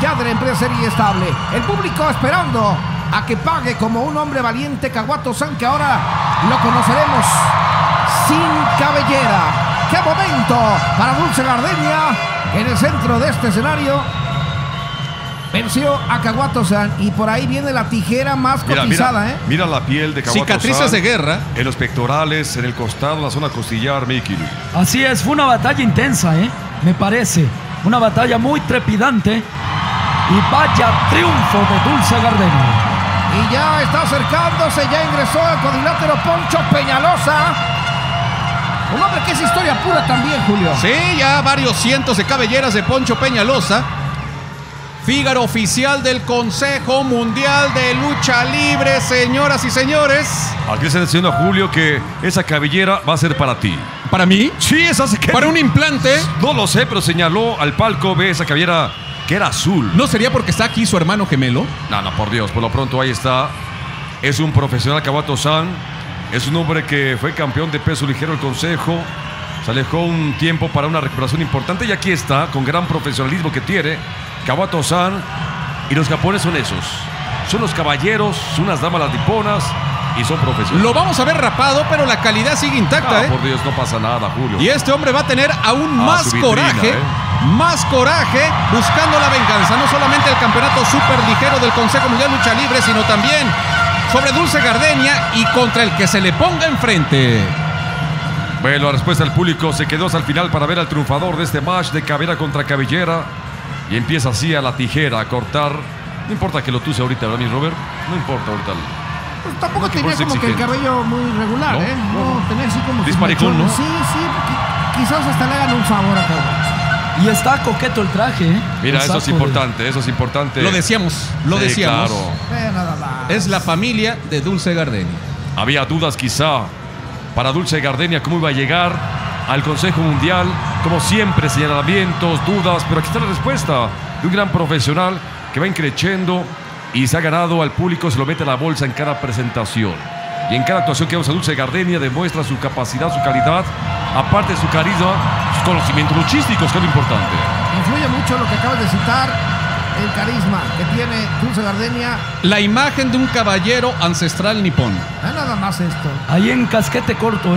ya de la empresa serie estable. El público esperando a que pague como un hombre valiente Kawato-san, que ahora lo conoceremos sin cabellera. ¡Qué momento para Dulce Gardenia! En el centro de este escenario venció a Kawato-san, y por ahí viene la tijera más cotizada. Mira la piel de Kawato-san. Cicatrices de guerra. En los pectorales, en el costado, la zona costillar, Mickey. Así es, fue una batalla intensa, me parece. Una batalla muy trepidante. Y vaya triunfo de Dulce Gardenia. Y ya está acercándose, ya ingresó el cuadrilátero Poncho Peñalosa. Un hombre que es historia pura también, Julio. Sí, ya varios cientos de cabelleras de Poncho Peñalosa. Fígaro oficial del Consejo Mundial de Lucha Libre, señoras y señores. Aquí se diciendo a Julio que esa cabellera va a ser para ti. ¿Para mí? Sí, esa se queda. ¿Para un implante? No lo sé, pero señaló al palco, ve esa cabellera que era azul. ¿No sería porque está aquí su hermano gemelo? No, no, por Dios, por lo pronto ahí está. Es un profesional Kawato-san. Es un hombre que fue campeón de peso ligero del Consejo. Se alejó un tiempo para una recuperación importante y aquí está, con gran profesionalismo que tiene Kawato-san. Y los japoneses son esos. Son los caballeros, son unas damas latiponas y son profesionales. Lo vamos a ver rapado, pero la calidad sigue intacta. Por Dios, no pasa nada, Julio. Y este hombre va a tener aún más coraje, más coraje, buscando la venganza. No solamente el campeonato súper ligero del Consejo Mundial de Lucha Libre, sino también sobre Dulce Gardenia y contra el que se le ponga enfrente. Bueno, la respuesta del público se quedó hasta el final para ver al triunfador de este match de cabellera contra cabellera. Y empieza así a la tijera a cortar. No importa que lo tuce ahorita, ¿verdad, mi Robert? No importa ahorita. Pues tampoco tenía como que el cabello muy regular, No, tenía así como disparejón, ¿no? Sí, sí, quizás hasta le hagan un favor a Kawato. Y está coqueto el traje, Mira, eso es importante, eso es importante. Lo decíamos, lo decíamos. Claro. Nada más. Es la familia de Dulce Gardenia. Había dudas quizá para Dulce Gardenia cómo iba a llegar al Consejo Mundial. Como siempre, señalamientos, dudas, pero aquí está la respuesta de un gran profesional que va increciendo y se ha ganado al público, se lo mete a la bolsa en cada presentación. Y en cada actuación que usa Dulce Gardenia demuestra su capacidad, su calidad, aparte de su carisma, sus conocimientos luchísticos, que es lo importante. Influye mucho lo que acabas de citar, el carisma que tiene Dulce Gardenia. La imagen de un caballero ancestral nipón. Nada más esto. Ahí en casquete corto,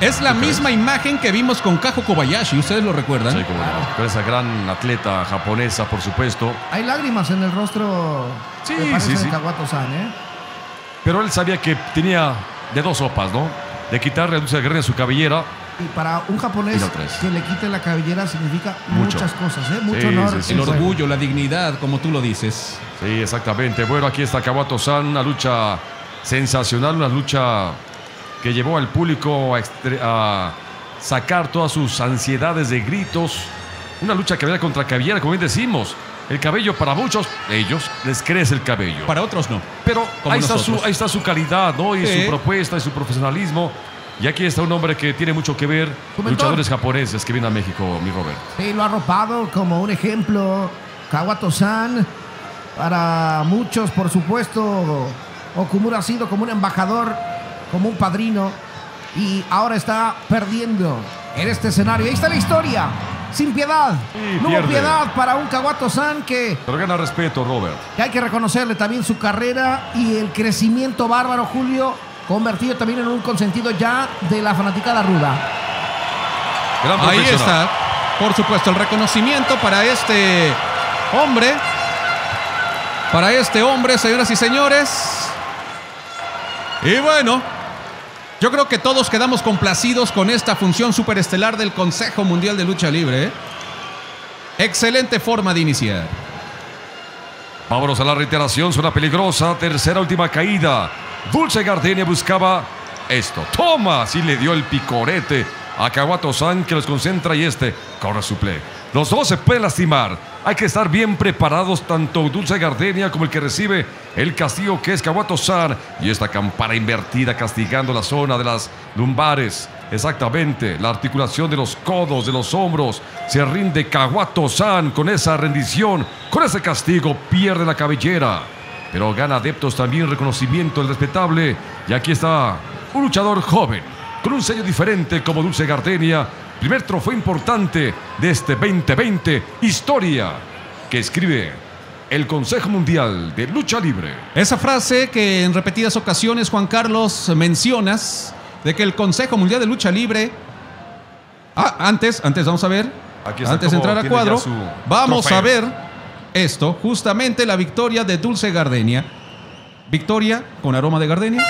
Es la misma imagen que vimos con Kajo Kobayashi, ustedes lo recuerdan. Sí, como no. Esa gran atleta japonesa, por supuesto. Hay lágrimas en el rostro de Kawato-san, Pero él sabía que tenía de dos sopas, ¿no? De quitarle a Dulce Gardenia su cabellera. Y para un japonés que le quite la cabellera significa muchas cosas, Mucho honor. Sí, el orgullo, la dignidad, como tú lo dices. Sí, exactamente. Bueno, aquí está Kawato-san, una lucha sensacional, una lucha que llevó al público a sacar todas sus ansiedades de gritos. Una lucha cabellera contra cabellera, como bien decimos. El cabello para muchos, ellos, les crece el cabello. Para otros no. Pero ahí está su calidad, ¿no? Y su propuesta y su profesionalismo. Y aquí está un hombre que tiene mucho que ver, luchadores japoneses que vienen a México, mi Robert. Sí, lo ha arropado como un ejemplo Kawato San. Para muchos, por supuesto, Okumura ha sido como un embajador, como un padrino. Y ahora está perdiendo en este escenario. Ahí está la historia. Sin piedad. Sí, no hubo piedad para un Kawato San que... Pero gana respeto, Robert. Que hay que reconocerle también su carrera y el crecimiento bárbaro, Julio, convertido también en un consentido ya de la fanaticada ruda. Ahí está, por supuesto, el reconocimiento para este hombre. Para este hombre, señoras y señores. Y bueno... Yo creo que todos quedamos complacidos con esta función superestelar del Consejo Mundial de Lucha Libre. Excelente forma de iniciar. Vámonos a la reiteración, zona peligrosa, tercera última caída. Dulce Gardenia buscaba esto. ¡Toma! Sí le dio el picorete a Kawato San, que los concentra, y este corre su play. Los dos se pueden lastimar. Hay que estar bien preparados, tanto Dulce Gardenia como el que recibe el castigo, que es Kawato San. Y esta campana invertida castigando la zona de las lumbares. Exactamente, la articulación de los codos, de los hombros. Se rinde Kawato San con esa rendición, con ese castigo. Pierde la cabellera, pero gana adeptos también, reconocimiento, el respetable. Y aquí está un luchador joven, con un sello diferente como Dulce Gardenia. Primer trofeo importante de este 2020, historia que escribe el Consejo Mundial de Lucha Libre. Esa frase que en repetidas ocasiones, Juan Carlos, mencionas, de que el Consejo Mundial de Lucha Libre... Ah, antes vamos a ver, antes de entrar a cuadro, vamos a ver esto, justamente la victoria de Dulce Gardenia. Victoria con aroma de gardenia.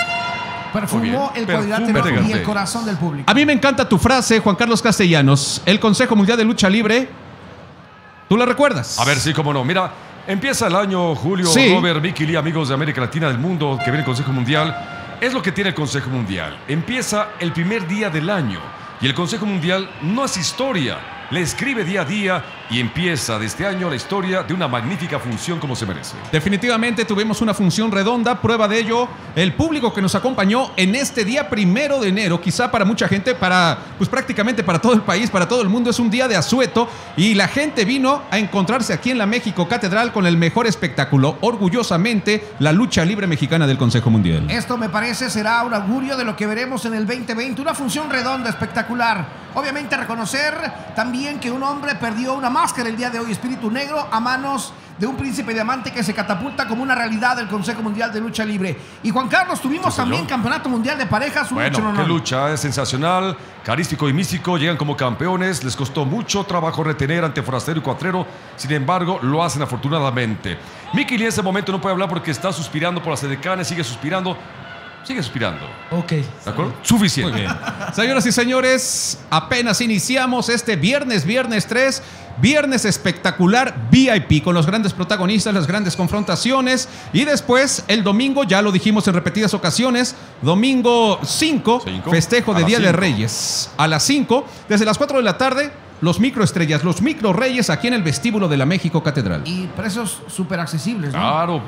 Perfumó el cuadrilátero y el corazón del público. A mí me encanta tu frase, Juan Carlos Castellanos. El Consejo Mundial de Lucha Libre, ¿tú la recuerdas? A ver, sí, cómo no. Mira, empieza el año, Julio, sí. Robert, Mickey Lee, amigos de América Latina, del mundo, que viene el Consejo Mundial. Es lo que tiene el Consejo Mundial. Empieza el primer día del año. Y el Consejo Mundial no es historia. Le escribe día a día y empieza de este año la historia de una magnífica función como se merece. Definitivamente tuvimos una función redonda, prueba de ello el público que nos acompañó en este día 1 de enero. Quizá para mucha gente, pues prácticamente para todo el país, para todo el mundo, es un día de asueto, y la gente vino a encontrarse aquí en la México Catedral con el mejor espectáculo, orgullosamente la lucha libre mexicana del Consejo Mundial. Esto me parece será un augurio de lo que veremos en el 2020, una función redonda espectacular. Obviamente reconocer también que un hombre perdió una máscara el día de hoy, Espíritu Negro, a manos de un Príncipe Diamante que se catapulta como una realidad del Consejo Mundial de Lucha Libre. Y Juan Carlos, tuvimos también Campeonato Mundial de Parejas. Bueno, qué lucha, es sensacional. Carístico y Místico llegan como campeones. Les costó mucho trabajo retener ante Forastero y Cuatrero. Sin embargo, lo hacen afortunadamente. Mickey Lee en ese momento no puede hablar porque está suspirando por las edecanes. Sigue suspirando. Sigue suspirando. Ok. ¿De acuerdo? Suficiente. Muy bien. Señoras y señores, apenas iniciamos este viernes, viernes 3, viernes espectacular VIP, con los grandes protagonistas, las grandes confrontaciones. Y después, el domingo, ya lo dijimos en repetidas ocasiones, domingo 5, festejo de Día de Reyes. A las 5, desde las 4 de la tarde, los microestrellas, los micro reyes aquí en el vestíbulo de la México Catedral. Y precios súper accesibles, ¿no? Claro.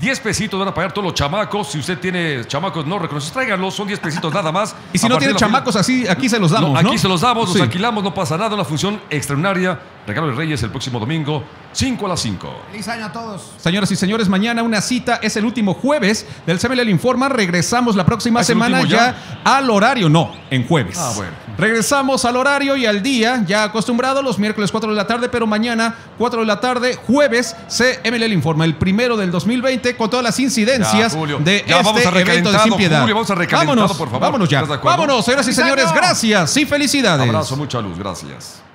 10 pesitos van a pagar todos los chamacos. Si usted tiene chamacos no reconocidos, tráiganlos, son 10 pesitos nada más. Y si no tiene chamacos, así aquí se los damos, ¿no? Aquí se los damos, los alquilamos, no pasa nada. Una función extraordinaria. Regalo de Reyes el próximo domingo, 5 a las 5. ¡Feliz año a todos! Señoras y señores, mañana una cita, es el último jueves del CMLL Informa. Regresamos la próxima semana ya al horario, en jueves. Ah, bueno. Regresamos al horario y al día, ya acostumbrado, los miércoles 4 de la tarde, pero mañana 4 de la tarde, jueves, CMLL Informa, el 1 del 2020, con todas las incidencias de este evento de Sin Piedad. Julio, vamos a recalentarlo, por favor. Vámonos ya. Vámonos, señoras y señores, gracias y felicidades. Un abrazo, mucha luz, gracias.